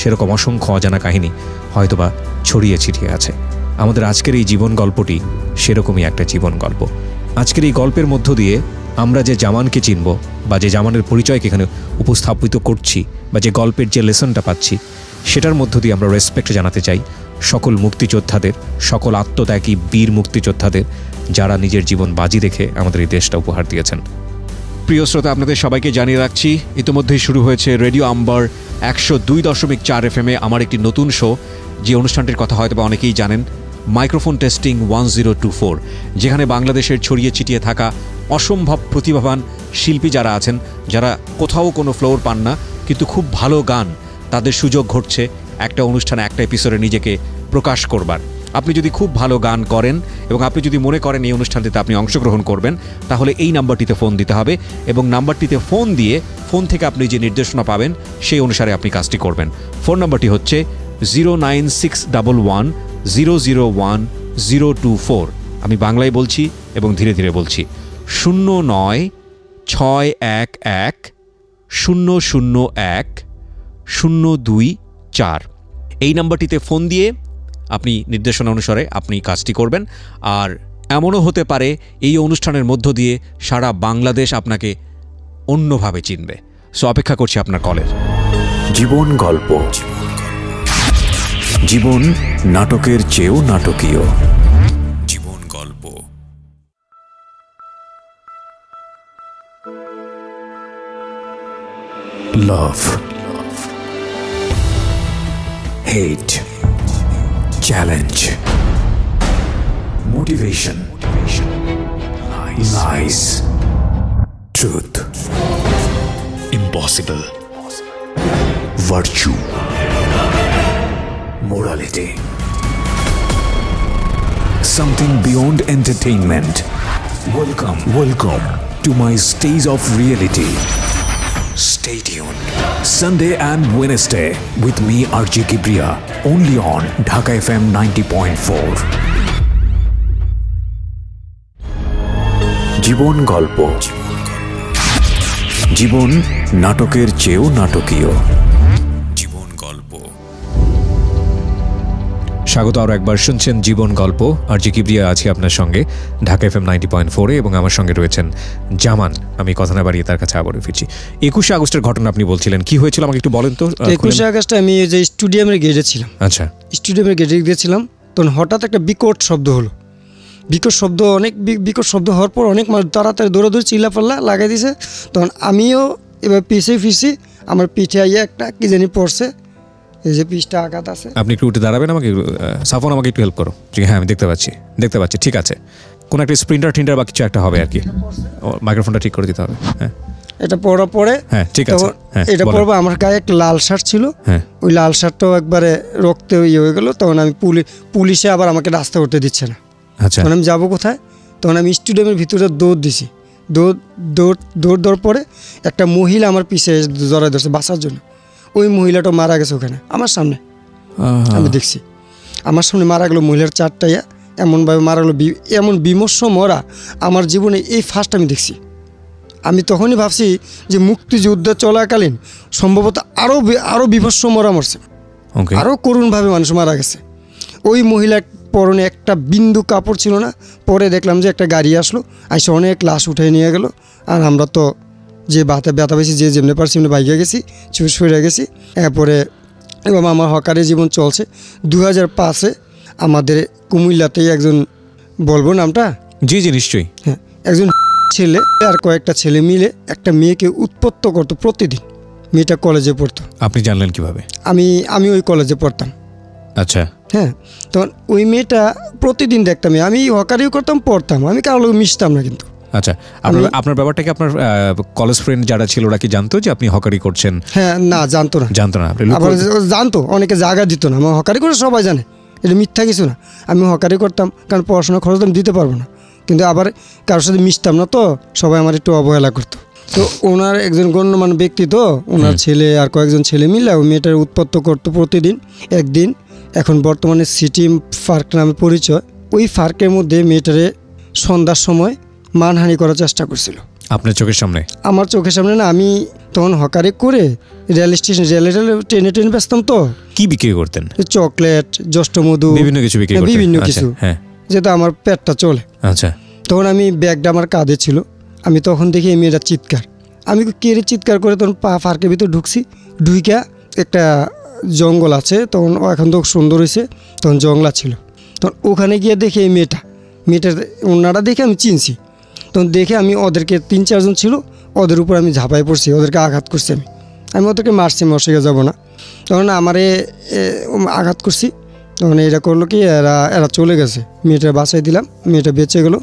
সেরকম অসংখ্য অজানা কাহিনী হয়তোবা ছড়িয়ে ছিটিয়ে আছে। আমাদের আজকের এই জীবন গল্পটি সেরকমই একটা জীবন গল্প। আজকের এই গল্পের মধ্য দিয়ে আমরা যে জামানকে চিনব, বা যে জামানের পরিচয়কে এখানে উপস্থাপিত করছি, বা যে গল্পের যে লেসনটা পাচ্ছি, সেটার মধ্য দিয়ে আমরা রেসপেক্ট জানাতে চাই সকল মুক্তিযোদ্ধাদের, সকল আত্মত্যাগী বীর মুক্তিযোদ্ধাদের, যারা নিজের জীবন বাজি রেখে আমাদের এই দেশটা উপহার দিয়েছেন। প্রিয় শ্রোতা, আপনাদের সবাইকে জানিয়ে রাখছি, ইতিমধ্যেই শুরু হয়েছে রেডিও আম্বার 102.4 FM-এ আমার একটি নতুন শো, যে অনুষ্ঠানটির কথা হয়তো বা অনেকেই জানেন, মাইক্রোফোন টেস্টিং 1024, যেখানে বাংলাদেশের ছড়িয়ে ছিটিয়ে থাকা অসম্ভব প্রতিভাবান শিল্পী যারা আছেন, যারা কোথাও কোনো ফ্লোর পান না কিন্তু খুব ভালো গান, তাদের সুযোগ ঘটছে একটা অনুষ্ঠানে, একটা এপিসোডে নিজেকে প্রকাশ করবার। আপনি যদি খুব ভালো গান করেন এবং আপনি যদি মনে করেন এই অনুষ্ঠানটিতে আপনি অংশগ্রহণ করবেন, তাহলে এই নাম্বারটিতে ফোন দিতে হবে এবং নাম্বারটিতে ফোন দিয়ে ফোন থেকে আপনি যে নির্দেশনা পাবেন সেই অনুসারে আপনি কাজটি করবেন। ফোন নাম্বারটি হচ্ছে 09611 001 024। আমি বাংলায় বলছি এবং ধীরে ধীরে বলছি, 09611 001 024। এই নাম্বারটিতে ফোন দিয়ে আপনি নির্দেশনা অনুসারে আপনি কাজটি করবেন। আর এমনও হতে পারে এই অনুষ্ঠানের মধ্য দিয়ে সারা বাংলাদেশ আপনাকে অন্যভাবে চিনবে। সো অপেক্ষা করছি আপনার কলের। জীবন গল্প, জীবন নাটকের চেয়েও নাটকীয়। জীবন গল্প। Love, hate, challenge, motivation, lies, truth, impossible, virtue, morality, something beyond entertainment. Welcome to my stage of reality. Stay tuned Sunday and Wednesday with me, RJ Kebria, only on Dhaka FM 90.4. Jibon Golpo, Jibon Natoker cheo natokiyo. Jibon Golpo। স্বাগত আরও একবার, শুনছেন জীবন গল্প। আরজি কিবরিয়া আছি আপনার সঙ্গে Dhaka FM 90.4-এ এবং আমার সঙ্গে রয়েছেন জামান। আমি কথা না বাড়িয়ে তার কাছে আবারও ফিরছি। 21 আগস্টের ঘটনা আপনি বলছিলেন, কি হয়েছিল আমাকে একটু বলেন তো। 21 আগস্টে আমি যে স্টেডিয়ামের গেটে ছিলাম, আচ্ছা, স্টেডিয়ামের গেটে গিয়েছিলাম, তখন হঠাৎ একটা বিকট শব্দ হলো। বিকট শব্দ হওয়ার পর অনেক মানুষ তাড়াতাড়ি দৌড়াদৌড়ি চিল্লাপাল্লা লাগাই দিয়েছে। তখন আমিও এবার পিছিয়ে আমার পিঠে আইয়া একটা কি জানি পড়ছে, এই যে পিঠটা আঘাত আছে। আপনি একটু উঠে দাঁড়াবেন, আমাকে সাফন আমাকে একটু হেল্প করো। হ্যাঁ, আমি দেখতে পাচ্ছি, ঠিক আছে। কোনো একটা স্প্রিন্টার টিন্টার বা কিছু একটা হবে আর কি, মাইক্রোফোনটা ঠিক করে দিতে হবে। হ্যাঁ, এটা পড়া পড়ে, হ্যাঁ ঠিক আছে, এটা পড়বো। আমার গায়ে একটা লাল শার্ট ছিল, ওই লাল শার্টটাও একবারে রক্তে ইয়ে হয়ে গেল। তখন আমি পুলিশে আবার আমাকে রাস্তা করতে দিচ্ছে না। আচ্ছা, তখন আমি যাবো কোথায়? তখন আমি স্টেডিয়ামের ভিতরে দৌড় দিছি। দৌড় পরে একটা মহিলা আমার পিছে জড়ায় ধরছে বাঁচার জন্য। ওই মহিলাটা মারা গেছে ওখানে আমার সামনে, আমি দেখছি আমার সামনে মারা গেলো। মহিলার চারটা ইয়া এমনভাবে মারা গেলো, এমন বিমর্ষ মরা আমার জীবনে এই ফার্স্ট আমি দেখছি। আমি তখনই ভাবছি যে মুক্তিযুদ্ধ চলাকালীন সম্ভবত আরও বিমর্ষ মরা মরছে, আরও করুণভাবে মানুষ মারা গেছে। ওই মহিলার পরনে একটা বিন্দু কাপড় ছিল না। পরে দেখলাম যে একটা গাড়ি আসলো, আইসে অনেক লাশ উঠে নিয়ে গেল। আর আমরা তো যে ব্যথা পেয়েছি, যে যেমনি পারছি এমনি বাইকে গেছি, সরে গেছি। এরপরে এবার আমার হকারের জীবন চলছে। 2005-এ আমাদের কুমিল্লাতেই একজন, বলবো নামটা? জি জি নিশ্চয়ই। হ্যাঁ, একজন ছেলে আর কয়েকটা ছেলে মিলে একটা মেয়েকে উৎপত্ত করতো প্রতিদিন। মেয়েটা কলেজে পড়তো। আপনি জানলেন কিভাবে? আমি ওই কলেজে পড়তাম। আচ্ছা, হ্যাঁ। তখন ওই মেয়েটা প্রতিদিন দেখতাম, আমি হকারিও করতাম, পড়তাম, আমি কারো মিশতাম না কিন্তু। আচ্ছা, আপনার ব্যাপারটা কি আপনার কলেজ ফ্রেন্ড যারা ছিল ওরা কি জানতো যে আপনি হকারি করছেন? হ্যাঁ, না জানতো না। জানতো, অনেকে জায়গা দিত না। আমার হকারি করে সবাই জানে, এটা মিথ্যা কিছু না। আমি হকারি করতাম কারণ পড়াশোনা খরচ আমি দিতে পারবো না, কিন্তু আবার কারোর সাথে মিশতাম না, তো সবাই আমার একটু অবহেলা করতো। তো ওনার একজন গণ্যমান্য ব্যক্তি, তো ওনার ছেলে আর কয়েকজন ছেলে মিলে ওই মেয়েটার উৎপত্ত করতো প্রতিদিন। একদিন, এখন বর্তমানে সিটি পার্ক নামে পরিচয়, ওই পার্কের মধ্যে মেয়েটারে সন্ধ্যার সময় মানহানি করার চেষ্টা করছিল। আপনার চোখের সামনে? আমার চোখের সামনে না। আমি তখন হকারি করে রেল স্টেশন, ট্রেনে বেচতাম। তো কি বিক্রি করতেন? চকলেট, জষ্টমধু, বিভিন্ন কিছু, যেটা আমার পেটটা চলে। আচ্ছা, তখন আমি ব্যাগটা আমার কাঁধে ছিল। আমি তখন দেখি এই মেয়েটা চিৎকার। আমি কেড়ে চিৎকার করে তখন ফার্কের ভিতরে ঢুকছি। ঢুইকা একটা জঙ্গল আছে, তখন এখন তো সুন্দর হয়েছে, তখন জঙ্গলা ছিল। তখন ওখানে গিয়ে দেখি এই মেয়েটার ওনারা দেখে আমি চিনছি। তখন দেখে আমি, ওদেরকে 3-4 জন ছিল, ওদের উপর আমি ঝাঁপাই পড়ছি, ওদেরকে আঘাত করছি, আমি ওদেরকে মারছি, মশিকে যাবো না, তখন আমারে আঘাত করছি, তখন এরা করলো কি এরা চলে গেছে, মেয়েটা বাঁচাই দিলাম, মেয়েটা বেঁচে গেলো।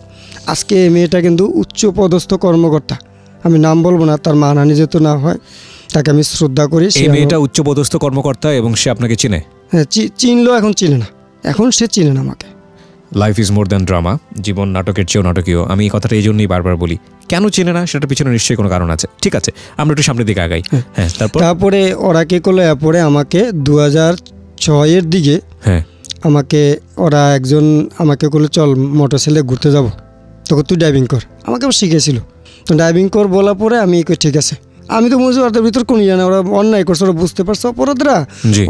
আজকে মেয়েটা কিন্তু উচ্চ পদস্থ কর্মকর্তা, আমি নাম বলবো না, তার মানহানি যেত না হয়, তাকে আমি শ্রদ্ধা করি। সেই মেয়েটা উচ্চ পদস্থ কর্মকর্তা এবং সে আপনাকে চিনে? হ্যাঁ, চিনলো, এখন চিনে না, এখন সে চিনে না আমাকে। Life is more than drama, জীবন নাটকের চেয়েও নাটকীয়। আমি এই কথাটা এই জন্যই বারবার বলি, কেন চেনে না সেটার পিছনে নিশ্চয়ই কোনো কারণ আছে। ঠিক আছে, আমরা একটু সামনের দিকে আগাই। হ্যাঁ, তারপরে ওরা কে করলো, এরপরে আমাকে 2006-এর দিকে, হ্যাঁ, আমাকে ওরা একজন আমাকে করলো চল মোটরসাইকেলে ঘুরতে যাব, তখন তুই ড্রাইভিং কর, আমাকে শিখেছিল, তো ড্রাইভিং কর বলার পরে আমি ঠিক আছে, আমি তো বুঝি ওদের ভিতর কোনো ইয়ে না, ওরা অন্যায় করছে, ওরা বুঝতে পারছে অপরাধরা,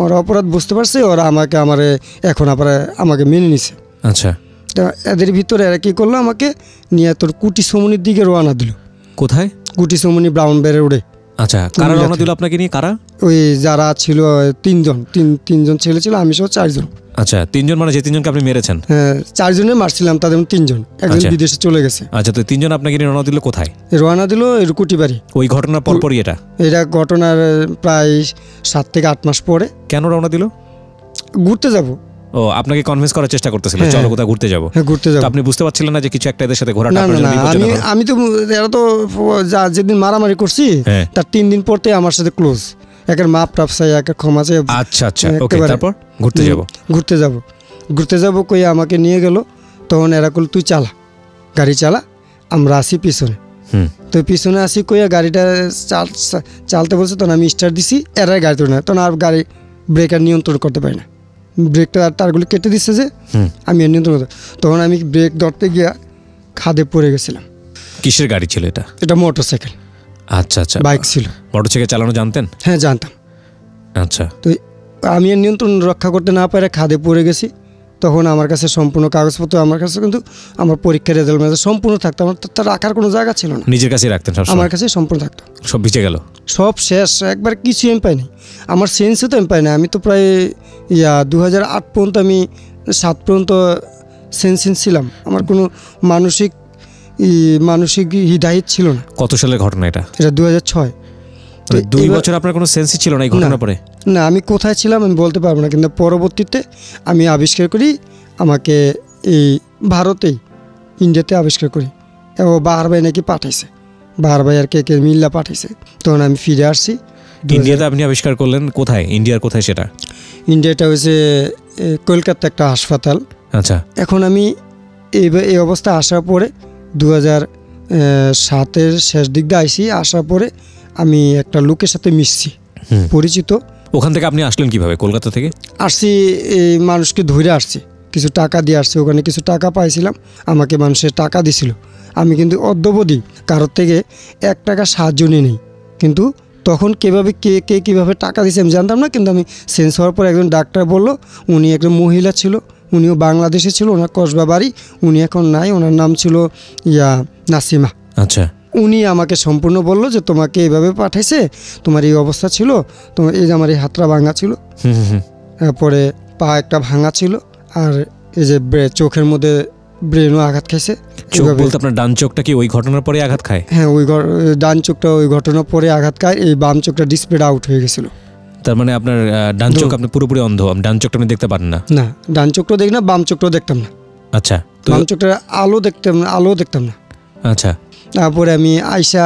ওরা অপরাধ বুঝতে পারছে, ওরা আমাকে এখন আবার আমাকে মেনে নিছে। আচ্ছা, তা এদের ভিতরে এরা কী করলো, আমাকে নিয়ে তোর কুটি সমুনির দিকে রওনা দিল। কোথায়? কুটি সমুনি, ব্রাউন বেড়ে উড়ে। আচ্ছা, কারা রওনা দিল আপনাকে নিয়ে? কারা? ওই যারা ছিল তিনজন ছেলে ছিল, আমি সহ চারজন। আচ্ছা, তিনজন মানে যে তিনজনকে আপনি মেরেছেন? হ্যাঁ, চারজনে মারছিলাম, তাদের তিনজন, একজন বিদেশে চলে গেছে। আচ্ছা, তো তিনজন আপনাকে নিয়ে রওনা দিল কোথায়? রওনা দিল কুটিবাড়ি। ওই ঘটনার পরপরই এটা? এটা ঘটনার প্রায় 7 থেকে 8 মাস পরে। কেন রওনা দিল? ঘুরতে যাবো। ও, আপনাকে কনভিন্স করার চেষ্টা করতেছিল চলো কোথাও ঘুরতে যাবো। আপনি বুঝতে পারছিলেন না যে কিছু একটা এদের সাথে ঘোরা? আমি তো এরা তো যেদিন মারামারি করছি তার 3 দিন পরতে আমার সাথে ক্লোজ, একের মাপ টাপ চাই, একের ক্ষমা চাই। আচ্ছা আচ্ছা, ওকে, তারপর ঘুরতে যাবো কই আমাকে নিয়ে গেল, তখন এরা কল তুই চালা গাড়ি চালা, আমরা আসি পিছনে, তো পিছনে আসি কইয়া গাড়িটা চালতে বলছে, তখন আমি স্টার্ট দিছি, এরাই গাড়ি তোলে না, তখন আর গাড়ি ব্রেক আর নিয়ন্ত্রণ করতে পারি না, ব্রেকটা আর তারগুলো কেটে দিচ্ছে যে আমি নিয়ন্ত্রণ করতে, তখন আমি ব্রেক ধরতে গিয়া খাদে পড়ে গেছিলাম। কিসের গাড়ি ছিল এটা? এটা মোটরসাইকেল। আচ্ছা আচ্ছা, বাইক ছিল। মোটরসাইকেল চালানো জানতেন? হ্যাঁ, জানতাম। আচ্ছা, তো আমি নিয়ন্ত্রণ রক্ষা করতে না পারে খাদে পড়ে গেছি, তখন আমার কাছে সম্পূর্ণ কাগজপত্র আমার কাছে, কিন্তু আমার পরীক্ষার রেজাল্ট সম্পূর্ণ থাকতো, আমার তার রাখার কোনো জায়গা ছিল না, নিজের কাছে রাখতেন, আমার কাছে সম্পূর্ণ থাকতো, সব ভিজে গেল, সব শেষ, একবার কিছু আমি পাইনি, আমার সেন্সও তো আমি পাই না, আমি তো প্রায় 2008 পর্যন্ত, আমি 7 পর্যন্ত সেন্সিন ছিলাম, আমার কোনো মানসিক হিদায়ত ছিল না। কত সালের ঘটনা এটা? এটা 2006। 2 বছর আপনার কোনো সেন্সই ছিল না এই ঘটনার পরে? না, আমি কোথায় ছিলাম আমি বলতে পারবো না, কিন্তু পরবর্তীতে আমি আবিষ্কার করি, আমাকে এই ভারতেই ইন্ডিয়াতে আবিষ্কার করি, ও বাহার ভাই নাকি পাঠাইছে, বাহার ভাই আর কে মিল্লা পাঠাইছে, তখন আমি ফিরে আসছি ইন্ডিয়াতে। আপনি আবিষ্কার করলেন কোথায়, ইন্ডিয়ার কোথায়? সেটা ইন্ডিয়াটা হয়েছে কলকাতা একটা হাসপাতাল। আচ্ছা, এখন আমি এই অবস্থা আসার পরে 2007-এর শেষ দিক দিয়ে আইসি, আসার পরে আমি একটা লোকের সাথে মিশছি পরিচিত। ওখান থেকে আপনি আসলেন কিভাবে কলকাতা থেকে? আসছি এই মানুষকে ধরে আসছি, কিছু টাকা দিয়ে আসছি, ওখানে কিছু টাকা পাইছিলাম, আমাকে মানুষের টাকা দিছিল, আমি কিন্তু অদ্যবধি কারোর থেকে 1 টাকা সাহায্য নিয়ে নেই, কিন্তু তখন কীভাবে কে কে কীভাবে টাকা দিয়েছে আমি জানতাম না, কিন্তু আমি সেন্স হওয়ার পর একজন ডাক্তার বলল, উনি একজন মহিলা ছিল, উনিও বাংলাদেশে ছিল, ওনার কসবা বাড়ি, উনি এখন নাই, ওনার নাম ছিল নাসিমা। আচ্ছা, উনি আমাকে সম্পূর্ণ বললো যে তোমাকে এইভাবে পাঠাইছে, তোমার এই অবস্থা ছিল, তোমার এই যে আমার এই হাতটা ভাঙা ছিল, তারপরে পা একটা ভাঙা ছিল, আর এই যে চোখের মধ্যে ব্রেনও আঘাত খাইছে। আপনার ডান চোখটা কি ওই ঘটনার পরে আঘাত খায়? হ্যাঁ, ওই ডান চোখটা ওই ঘটনার পরে আঘাত খায়, এই বাম চোখটা ডিসপ্লেটা আউট হয়ে গেছিল। তার মানে আপনার ডান চোখ আপনি পুরোপুরি অন্ধ, ডান চোখটা আপনি দেখতে পারেন না? না, ডান চোখটাও দেখি না, বাম চোখটাও দেখতাম না। আচ্ছা, বাম চোখটা আলো দেখতাম না। আচ্ছা, তারপরে আমি আইসা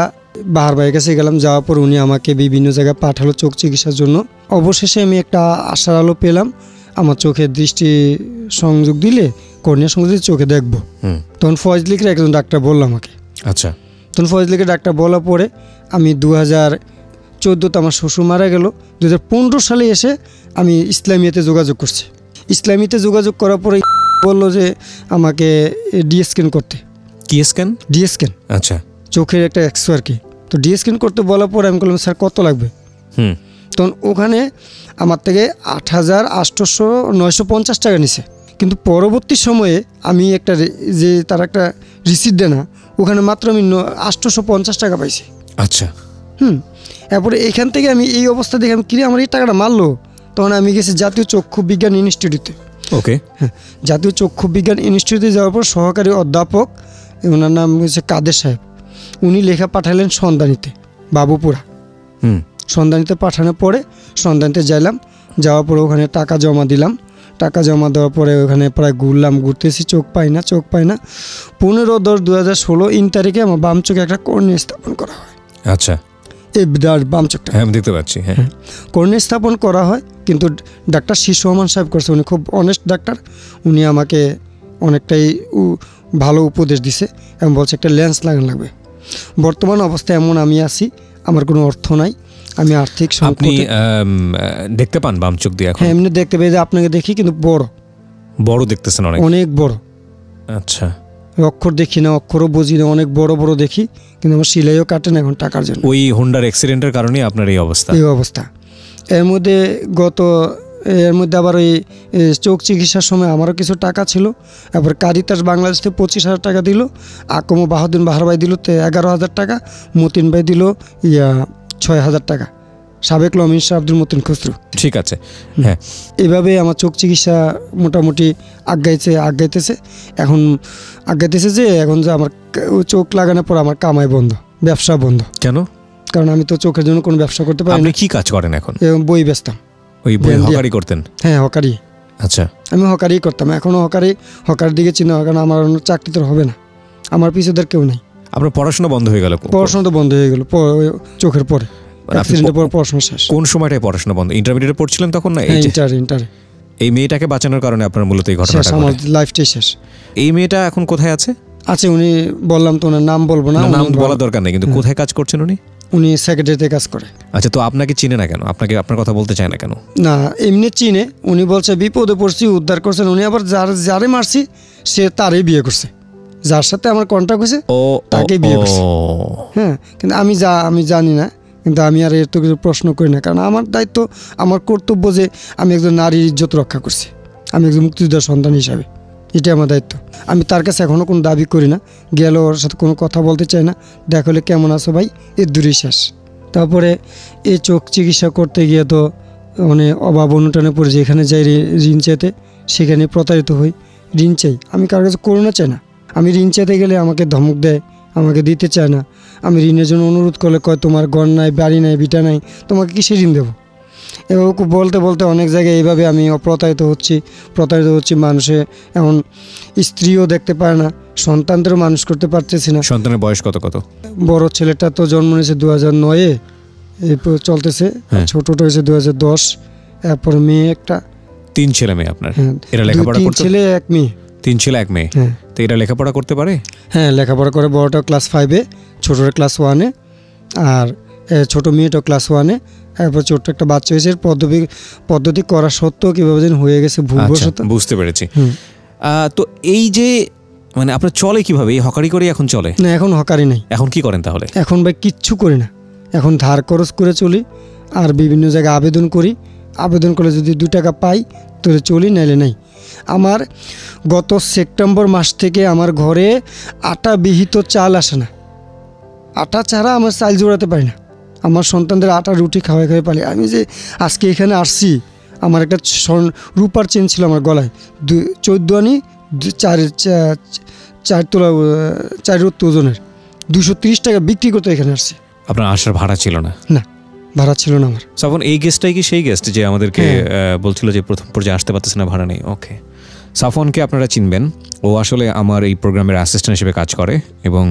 বাহার ভাইয়ের কাছে গেলাম, যাওয়ার পর উনি আমাকে বিভিন্ন জায়গায় পাঠালো চোখ চিকিৎসার জন্য, অবশেষে আমি একটা আশার আলো পেলাম, আমার চোখের দৃষ্টি সংযোগ দিলে কর্নিয়া সংযোগ দিলে চোখে দেখবো, তখন ফজলিকের একজন ডাক্তার বললো আমাকে। আচ্ছা, তখন ফজলিকের ডাক্তার বলার পরে আমি 2014-তে আমার শ্বশুর মারা গেল, 2015 সালে এসে আমি ইসলামিয়াতে যোগাযোগ করছি। ইসলামিয়াতে যোগাযোগ করার পরে বললো যে আমাকে ডি স্ক্যান করতে। কি স্ক্যান? D scan. আচ্ছা, চোখের একটা এক্স আর কি, তো ডি স্ক্যান করতে বলার পর আমি বললাম স্যার কত লাগবে, তখন ওখানে আমার থেকে 8,950 টাকা নিছে, কিন্তু পরবর্তী সময়ে আমি একটা যে তার একটা রিসিপ্ট দেয় না, ওখানে মাত্র আমি 850 টাকা পাইছি। আচ্ছা, এরপরে এখান থেকে আমি এই অবস্থা দেখে আমি কিনে আমার এই টাকাটা মারলো, তখন আমি গেছি জাতীয় চক্ষু বিজ্ঞান ইনস্টিটিউটে। ওকে, হ্যাঁ, জাতীয় চক্ষু বিজ্ঞান ইনস্টিটিউটে যাওয়ার পর সহকারী অধ্যাপক, ওনার নাম হচ্ছে কাদের সাহেব, উনি লেখা পাঠালেন সন্ধানীতে, বাবুপুরা। সন্ধানীতে পাঠানোর পরে সন্ধানীতে যাইলাম, যাওয়ার পরে ওখানে টাকা জমা দিলাম। টাকা জমা দেওয়ার পরে ওখানে প্রায় ঘুরলাম, ঘুরতেছি চোখ পাই না। 15/10/2016 ইন তারিখে আমার বাম চোখে একটা কর্নিয়া স্থাপন করা হয়। আচ্ছা, এই বাম চোখটা আমি দেখতে পাচ্ছি, হ্যাঁ, কর্নিয়া স্থাপন করা হয়। কিন্তু ডাক্তার শিশু রহমান সাহেব করছে, উনি খুব অনেস্ট ডাক্তার, উনি আমাকে অনেকটাই ভালো উপদেশ দিছে এবং বলছে একটা লেন্স লাগানো লাগবে। বর্তমান অবস্থায় এমন আমি আছি, আমার কোনো অর্থ নাই, আমি আর্থিক সংকটে। দেখতে পান বাম চোখ দিয়ে এখন? হ্যাঁ, এমনি দেখতে পাই, যে আপনাকে দেখি কিন্তু বড় দেখতেছেন, অনেক বড়। আচ্ছা, অক্ষর দেখি না, অক্ষরও বুঝি না, অনেক বড় দেখি, কিন্তু আমার সিলাইও কাটে না এখন টাকার জন্য। ওই হোন্ডার অ্যাক্সিডেন্টের কারণে আপনার এই অবস্থা? এই অবস্থা। এর মধ্যে আবার ওই চোখ চিকিৎসার সময় আমারও কিছু টাকা ছিল। তারপর কারিতাস বাংলাদেশ থেকে 25,000 টাকা দিল, আকম বাহাদুর বাহার ভাই দিল 11,000 টাকা, মতিন ভাই দিল 6,000 টাকা, সাবেক লমিন শাহ আব্দুল মতিন খুসরু। ঠিক আছে, হ্যাঁ, এভাবে আমার চোখ চিকিৎসা মোটামুটি আগাইতেছে। যে এখন যে আমার চোখ লাগানোর পর আমার কামাই বন্ধ, ব্যবসা বন্ধ। কেন? কারণ আমি তো চোখের জন্য কোনো ব্যবসা করতে পারি না। আপনি কি কাজ করেন এখন? বই বেচতাম। ওই বই হকারি করতেন? হ্যাঁ, হকারি। আচ্ছা, আমি হকারি করতাম, এখনও হকার দিকে চিন্তা, কারণ আমার চাকরি তো হবে না, আমার পিছুদের কেউ নেই। আপনার পড়াশোনা বন্ধ হয়ে গেল? পড়াশোনা তো বন্ধ হয়ে গেল চোখের পরে, অ্যাক্সিডেন্টের পর পড়াশোনা শেষ। কোন সময়টায় পড়াশোনা বন্ধ? ইন্টারমিডিয়েটে পড়ছিলেন তখন? না, ইন্টারে। এই মেয়েটাকে বাঁচানোর কারণে আপনার মূলত এই ঘটনাটা? আমার লাইফটাই শেষ। এই মেয়েটা এখন কোথায় আছে? আছে, উনি, বললাম তো ওনার নাম বলবো না, নাম বলা দরকার নেই, কিন্তু কোথায় কাজ করছেন উনি? উনি সেক্রেটারিতে কাজ করে। আচ্ছা, তো আপনাকে চিনে না কেন? আপনাকে আপনার কথা বলতে চায় না কেন? না, এমনি চিনে। উনি বলছে বিপদে পড়ছি, উদ্ধার করছেন। উনি আবার যারে মারছি সে তারই বিয়ে করছে, যার সাথে আমার কন্ট্যাক্ট হয়েছে তাকে বিয়ে করছে। হ্যাঁ, কিন্তু আমি জানি না, কিন্তু আমি আর এত কিছু প্রশ্ন করি না, কারণ আমার দায়িত্ব, আমার কর্তব্য যে আমি একজন নারীর ইজ্জত রক্ষা করছি, আমি একজন মুক্তিযোদ্ধার সন্তান হিসাবে, এটাই আমার দায়িত্ব। আমি তার কাছে এখনও কোনো দাবি করি না, গেলে ওর সাথে কোনো কথা বলতে চাই না, দেখা হলে কেমন আছো ভাই, এর দূরেই শেষ। তারপরে এই চোখ চিকিৎসা করতে গিয়ে তো মানে অভাব অনুটানে পড়ে, যেখানে যাই ঋণ চাইতে সেখানে প্রতারিত হই। ঋণ চাই, আমি কারোর কাছে করোনা চাই না, আমি ঋণ চাইতে গেলে আমাকে ধমক দেয়, আমাকে দিতে চায় না। আমি ঋণের জন্য অনুরোধ করলে কয় তোমার ঘর নাই, বাড়ি নাই, ভিটা নাই, তোমাকে কিসে ঋণ দেবো? এভাবে বলতে বলতে অনেক জায়গায় এইভাবে আমি প্রতারিত হচ্ছি মানুষে। এমন স্ত্রীও দেখতে পারে না, সন্তানদেরও মানুষ করতে পারতেছি না। সন্তানের বয়স কত? বড় ছেলেটা তো জন্ম নিয়েছে 2009-এ চলতেছে, ছোটটা হয়েছে 2010। এরপর মেয়ে একটা, 3 ছেলে মেয়ে আপনার? এরা লেখাপড়া করতে? 3 ছেলে এক মেয়ে। 3 ছেলে এক মেয়ে, তো এরা লেখাপড়া করতে পারে? হ্যাঁ, লেখাপড়া করে, বড়টা ক্লাস 5-এ, ছোটটা ক্লাস 1-এ, আর ছোট মেয়েটাও ক্লাস 1-এ। এরপর ছোট্ট একটা বাচ্চা হয়েছে। পদ্ধতি করা সত্ত্বেও কীভাবে যেন হয়ে গেছে, ভুলবশত। বুঝতে পেরেছি। তো এই যে মানে আপনার চলে কীভাবে? এই হকারি করে এখন চলে না? এখন হকারি নেই। এখন কি করেন তাহলে? এখন ভাই কিচ্ছু করি না, এখন ধার খরচ করে চলি, আর বিভিন্ন জায়গায় আবেদন করি। আবেদন করলে যদি 2 টাকা পাই তাহলে চলি, নাইলে নাই। আমার গত সেপ্টেম্বর মাস থেকে আমার ঘরে আটা বিহিত চাল আসে না, আটা ছাড়া আমার চাল জোড়াতে পারি না। আমার সন্তানদের আটা রুটি খাওয়াই পালি। আমি যে আজকে এখানে আসছি, আমার একটা রূপার চেন ছিল আমার গলায়, 14 আনি 4 তোলা 4 রত্ত ওজনের, 230 টাকা বিক্রি করতে এখানে আসছি। আপনার আসার ভাড়া ছিল না? না, ভাড়া ছিল না আমার। তখন এই গেস্টটাই কি সেই গেস্ট যে আমাদেরকে বলছিল যে প্রথম পর্যায়ে আসতে পারতেছে না, ভাড়া নেই? ওকে, সাফওয়ানকে আপনারা চিনবেন, ও আসলে আমার এই প্রোগ্রামের অ্যাসিস্ট্যান্ট হিসেবে কাজ করে, এবং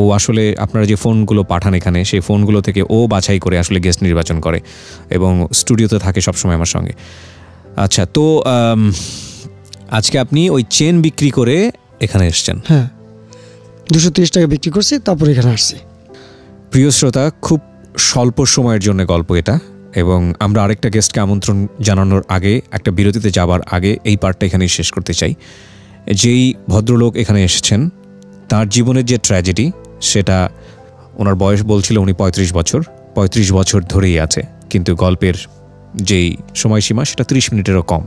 ও আসলে আপনারা যে ফোনগুলো পাঠান এখানে, সেই ফোনগুলো থেকে ও বাছাই করে আসলে গেস্ট নির্বাচন করে, এবং স্টুডিওতে থাকে সবসময় আমার সঙ্গে। আচ্ছা, তো আজকে আপনি ওই চেন বিক্রি করে এখানে এসছেন? হ্যাঁ, 230 টাকা বিক্রি করছি, তারপর এখানে আসছি। প্রিয় শ্রোতা, খুব স্বল্প সময়ের জন্য গল্প এটা, এবং আমরা আরেকটা গেস্টকে আমন্ত্রণ জানানোর আগে, একটা বিরতিতে যাবার আগে এই পার্টটা এখানেই শেষ করতে চাই। যেই ভদ্রলোক এখানে এসেছেন, তার জীবনের যে ট্র্যাজেডি, সেটা ওনার বয়স বলছিল উনি 35 বছর ধরেই আছে, কিন্তু গল্পের যেই সময়সীমা সেটা 30 মিনিটেরও কম।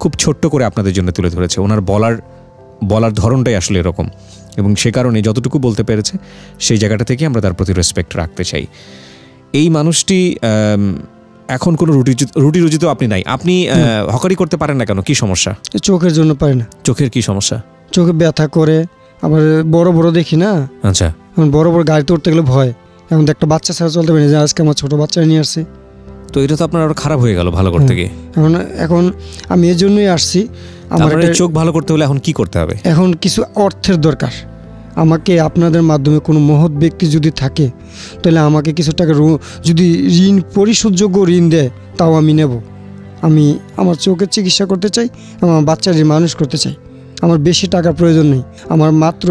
খুব ছোট্ট করে আপনাদের জন্য তুলে ধরেছে। ওনার বলার ধরনটাই আসলে এরকম, এবং সে কারণে যতটুকু বলতে পেরেছে সেই জায়গাটা থেকে আমরা তার প্রতি রেসপেক্ট রাখতে চাই। এই মানুষটি এখন কোনো রুটি রুজি তো আপনি নাই, আপনি হকারি করতে পারেন না কেন? কি সমস্যা? চোখের জন্য পারে না। চোখের কি সমস্যা? চোখে ব্যথা করে, আবার বড় দেখি না। আচ্ছা, এখন বড় বড় গাড়িতে উঠতে গেলে ভয়, এখন একটা বাচ্চা ছাড়া চলতে পারি যে আজকে আমার ছোটো বাচ্চা নিয়ে আসছি। তো এটা তো আপনার আরও খারাপ হয়ে গেল ভালো করতে গিয়ে। এখন আমি এর জন্যই আসছি, আমার চোখ ভালো করতে হলে এখন কি করতে হবে? এখন কিছু অর্থের দরকার। আমাকে আপনাদের মাধ্যমে কোনো মহৎ ব্যক্তি যদি থাকে তাহলে আমাকে কিছু টাকা যদি ঋণ পরিশোধযোগ্য ঋণ দেয় তাও আমি নেব। আমি আমার চোখের চিকিৎসা করতে চাই, আমার বাচ্চার মানুষ করতে চাই, আমার বেশি টাকার প্রয়োজন নেই। আমার মাত্র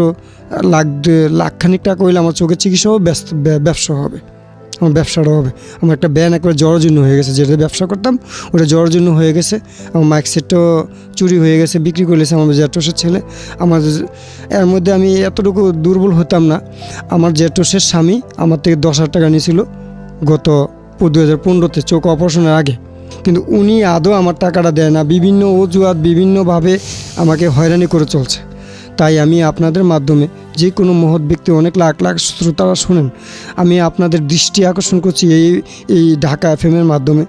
লাখখানিক টাকা হইলে আমার চোখের চিকিৎসাও ব্যবসা হবে, আমার ব্যবসাটাও হবে। আমার একটা ব্যান একবার জরাজীর্ণ হয়ে গেছে, যেটা ব্যবসা করতাম ওটা জরাজীর্ণ হয়ে গেছে। আমার মাইক সেটটাও চুরি হয়ে গেছে, বিক্রি করে গেছে আমার জ্যাঠোসের ছেলে। আমার এর মধ্যে আমি এতটুকু দুর্বল হতাম না। আমার জ্যাঠোসের স্বামী আমার থেকে 10,000 টাকা নিয়েছিল গত 2015-তে চোখ অপারেশনের আগে, কিন্তু উনি আদৌ আমার টাকাটা দেয় না। বিভিন্ন অজুহাত বিভিন্নভাবে আমাকে হয়রানি করে চলছে। তাই আমি আপনাদের মাধ্যমে যে কোনো মহৎ ব্যক্তি, অনেক লাখ লাখ শ্রোতারা শুনেন, আমি আপনাদের দৃষ্টি আকর্ষণ করছি এই ঢাকা এফএমের মাধ্যমে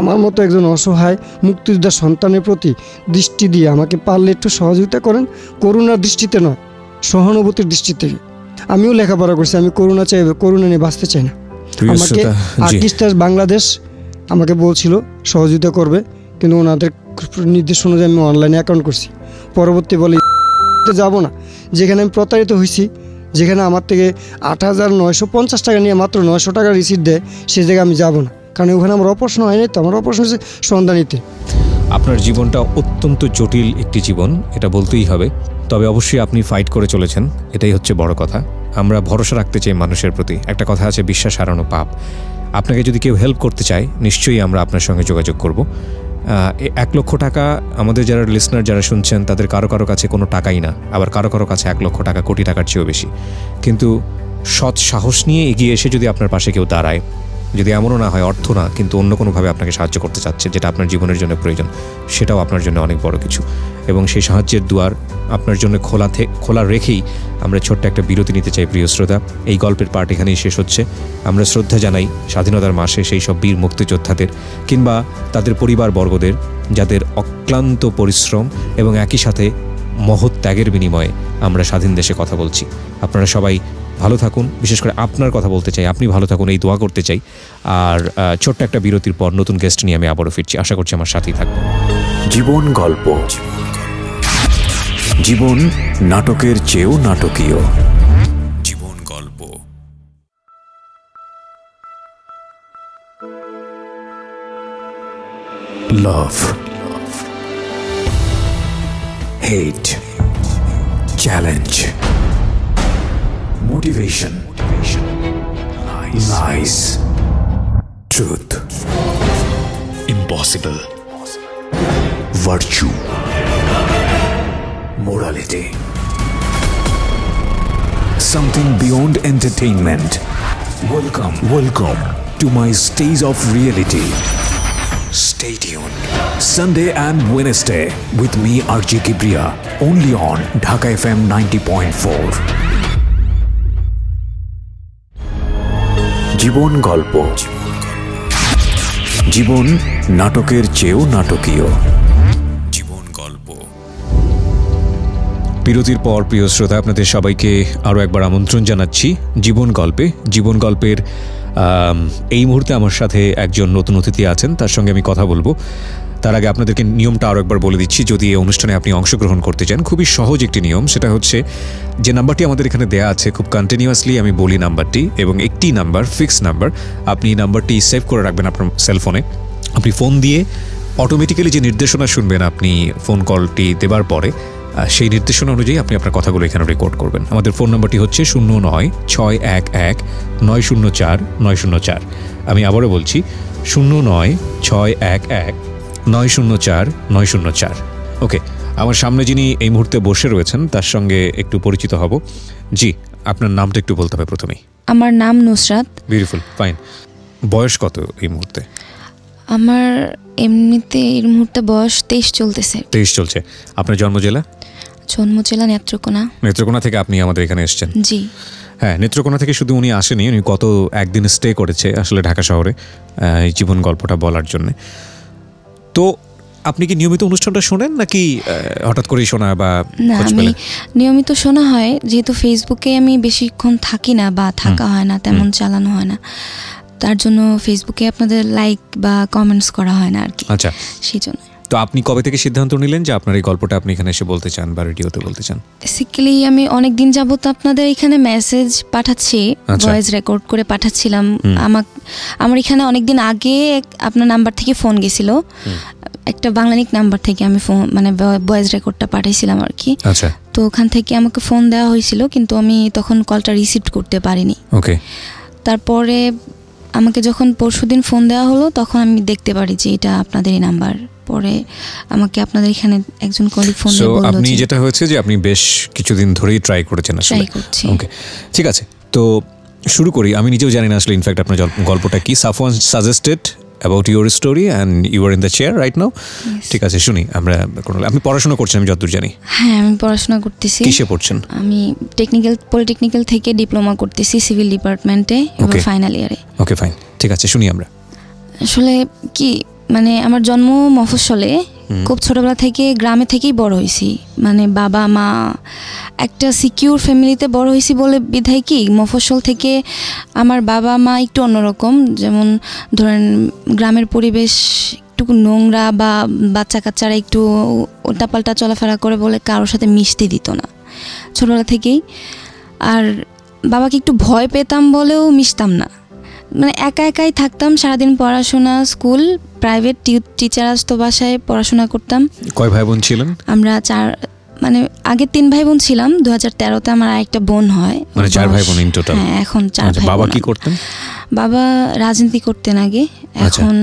আমার মতো একজন অসহায় মুক্তিযোদ্ধা সন্তানের প্রতি দৃষ্টি দিয়ে আমাকে পারলে একটু সহযোগিতা করেন। করুণার দৃষ্টিতে নয়, সহানুভূতির দৃষ্টি থেকে। আমিও লেখাপড়া করছি, আমি করুণা চাই, করুণা নিয়ে বাঁচতে চাই না। আমাকে পাকিস্তান, বাংলাদেশ আমাকে বলছিল সহযোগিতা করবে, কিন্তু ওনাদের নির্দেশ অনুযায়ী আমি অনলাইনে অ্যাকাউন্ট করছি। পরবর্তী বলে যাব না, যেখানে আমি প্রতারিত হয়েছি, যেখানে আমার থেকে 8,950 টাকা নিয়ে মাত্র 900 টাকা রিসিট দেয়, সে জায়গায় আমি যাব না। কারণ ওখানে আমার অপারেশন হয়নি, তো আমার অপারেশন হচ্ছে সন্ধানীতে। আপনার জীবনটা অত্যন্ত জটিল একটি জীবন, এটা বলতেই হবে। তবে অবশ্যই আপনি ফাইট করে চলেছেন, এটাই হচ্ছে বড় কথা। আমরা ভরসা রাখতে চাই মানুষের প্রতি। একটা কথা আছে, বিশ্বাস হারানো পাপ। আপনাকে যদি কেউ হেল্প করতে চায়, নিশ্চয়ই আমরা আপনার সঙ্গে যোগাযোগ করব। 1,00,000 টাকা আমাদের যারা লিসনার, যারা শুনছেন, তাদের কারো কাছে কোনো টাকাই না, আবার কারো কাছে 1,00,000 টাকা কোটি টাকার চেয়েও বেশি। কিন্তু সৎ সাহস নিয়ে এগিয়ে এসে যদি আপনার পাশে কেউ দাঁড়ায়, যদি এমনও না হয় অর্থ না, কিন্তু অন্য কোনোভাবে আপনাকে সাহায্য করতে চাচ্ছে, যেটা আপনার জীবনের জন্য প্রয়োজন, সেটাও আপনার জন্য অনেক বড় কিছু। এবং সেই সাহায্যের দুয়ার আপনার জন্য খোলা রেখেই আমরা ছোট্ট একটা বিরতি নিতে চাই। প্রিয় শ্রোতা, এই গল্পের পার্ট এখানেই শেষ হচ্ছে। আমরা শ্রদ্ধা জানাই স্বাধীনতার মাসে সেই সব বীর মুক্তিযোদ্ধাদের, কিংবা তাদের পরিবারবর্গদের, যাদের অক্লান্ত পরিশ্রম এবং একই সাথে মহৎ ত্যাগের বিনিময়ে আমরা স্বাধীন দেশে কথা বলছি। আপনারা সবাই ভালো থাকুন, বিশেষ করে আপনার কথা বলতে চাই, আপনি ভালো থাকুন, এই দোয়া করতে চাই। আর ছোট্ট একটা বিরতির পর নতুন গেস্ট নিয়ে আমি আবারও ফিরছি, আশা করছি আমার সাথেই থাকবেন। জীবন গল্প, জীবন নাটকের চেয়েও নাটকীয়। জীবন গল্প। Love, hate, challenge, motivation, lies, truth, impossible, virtue, morality, something beyond entertainment. Welcome to my stage of reality. Stay tuned Sunday and Wednesday with me, RJ Kebria, only on Dhaka FM 90.4. জীবন গল্প, জীবন নাটকের চেয়েও নাটকীয়। জীবন গল্প। বিরতির পর প্রিয় শ্রোতা, আপনাদের সবাইকে আরও একবার আমন্ত্রণ জানাচ্ছি জীবন গল্পে। জীবন গল্পের এই মুহূর্তে আমার সাথে একজন নতুন অতিথি আছেন, তার সঙ্গে আমি কথা বলবো। তার আগে আপনাদেরকে নিয়মটা আরও একবার বলে দিচ্ছি, যদি এই অনুষ্ঠানে আপনি অংশগ্রহণ করতে চান। খুবই সহজ একটি নিয়ম, সেটা হচ্ছে যে নাম্বারটি আমাদের এখানে দেয়া আছে, খুব কন্টিনিউয়াসলি আমি বলি নাম্বারটি, এবং একটি নাম্বার, ফিক্সড নাম্বার। আপনি এই নাম্বারটি সেভ করে রাখবেন আপনার সেলফোনে। আপনি ফোন দিয়ে অটোমেটিক্যালি যে নির্দেশনা শুনবেন আপনি ফোন কলটি দেবার পরে, সেই নির্দেশনা অনুযায়ী আপনি আপনার কথাগুলো এখানে রেকর্ড করবেন। আমাদের ফোন নাম্বারটি হচ্ছে 09611904 904। আমি আবারও বলছি, 09611904 904। ওকে, আমার সামনে যিনি এই মুহূর্তে বসে রয়েছেন তার সঙ্গে একটু পরিচিত হব। জি, আপনার নামটা একটু বলতে হবে প্রথমেই। আমার নাম নুসরাত। Beautiful, fine. বয়স কত এই মুহূর্তে? আমার এমনিতে এই মুহূর্তে বয়স 23 চলতেছে। 23 চলছে। আপনার জন্মজেলা? জন্মজেলা নেত্রকোনা। নেত্রকোনা থেকে আপনি আমাদের এখানে এসেছেন? জি হ্যাঁ, নেত্রকোনা থেকে। শুধু উনি আসেনি, উনি গত একদিন স্টে করেছে আসলে ঢাকা শহরে এই জীবন গল্পটা বলার জন্য। তো আপনি কি নিয়মিত অনুষ্ঠানটা শোনেন নাকি হঠাৎ করেই শোনা? বা না, আমি নিয়মিত শোনা হয়, যেহেতু ফেসবুকে আমি বেশিক্ষণ থাকি না বা থাকা হয় না, তেমন চালানো হয় না, তার জন্য ফেসবুকে আপনাদের লাইক বা কমেন্টস করা হয় না আর কি। আচ্ছা, সেই জন্য। তো আপনি কবে থেকে সিদ্ধান্ত নিলেন যে আপনার এই গল্পটা আপনি এখানে এসে বলতে চান বা রেডিওতে বলতে চান? বেসিক্যালি আমি অনেক দিন যাবত আপনাদের এখানে মেসেজ পাঠাচ্ছি, ভয়েস রেকর্ড করে পাঠাচ্ছিলাম। আমার এখানে অনেক দিন আগে আপনার নাম্বার থেকে ফোন গেছিল, একটা বাংলানিক নাম্বার থেকে আমি ফোন মানে ভয়েস রেকর্ডটা পাঠাইছিলাম আর কি। আচ্ছা, তো ওখান থেকে আমাকে ফোন দেওয়া হয়েছিল, কিন্তু আমি তখন কলটা রিসিভ করতে পারিনি। ওকে, তারপরে আমাকে যখন পরশুদিন ফোন দেওয়া হলো তখন আমি দেখতে পারি যে এটা আপনাদেরই নাম্বার। পরে আমাকে আপনাদের এখানে একজন কলিগ ফোন দিয়ে বলল আপনি, যেটা হয়েছে যে আপনি বেশ কিছুদিন ধরেই ট্রাই করেছেন আসলে। ওকে, ঠিক আছে, তো শুরু করি। আমি নিজেও জানি না আসলে ইনফ্যাক্ট আপনার গল্পটা কি। Safwan suggested about your story and you are in the chair right now. ঠিক আছে, শুনি আমরা। আপনি পড়াশোনা করছেন আমি যতদূর জানি? হ্যাঁ, আমি পড়াশোনা করতেছি। কিসে পড়ছেন? আমি টেকনিক্যাল পলিটেকনিক্যাল থেকে ডিপ্লোমা করতেছি সিভিল ডিপার্টমেন্টে, এবার ফাইনাল ইয়ারে। ওকে, ফাইন, ঠিক আছে, শুনি আমরা। আসলে কি মানে আমার জন্ম মফস্বলে, খুব ছোটবেলা থেকে গ্রামে থেকেই বড় হয়েছি, মানে বাবা মা একটা সিকিউর ফ্যামিলিতে বড় হয়েছি বলে বিধায় কি মফস্বল থেকে আমার বাবা মা একটু অন্যরকম। যেমন ধরেন গ্রামের পরিবেশ একটু নোংরা, বা বাচ্চা কাচ্চারা একটু উল্টাপাল্টা চলাফেরা করে বলে কারোর সাথে মিশতে দিত না ছোটবেলা থেকেই। আর বাবাকে একটু ভয় পেতাম বলেও মিশতাম না, মানে একা একাই থাকতাম সারাদিন। পড়াশোনা, স্কুল, প্রাইভেট টিচার আসতো বাসায়, পড়াশোনা করতাম। কয় ভাই বোন ছিলেন? আমরা চার, মানে আগে তিন ভাই বোন ছিলাম, 2013-তে আমার আরেকটা বোন হয়, মানে চার ভাই বোন ইন টোটাল। হ্যাঁ, এখন চার ভাই। বাবা কি করতেন? বাবা রাজনীতি করতেন আগে, এখন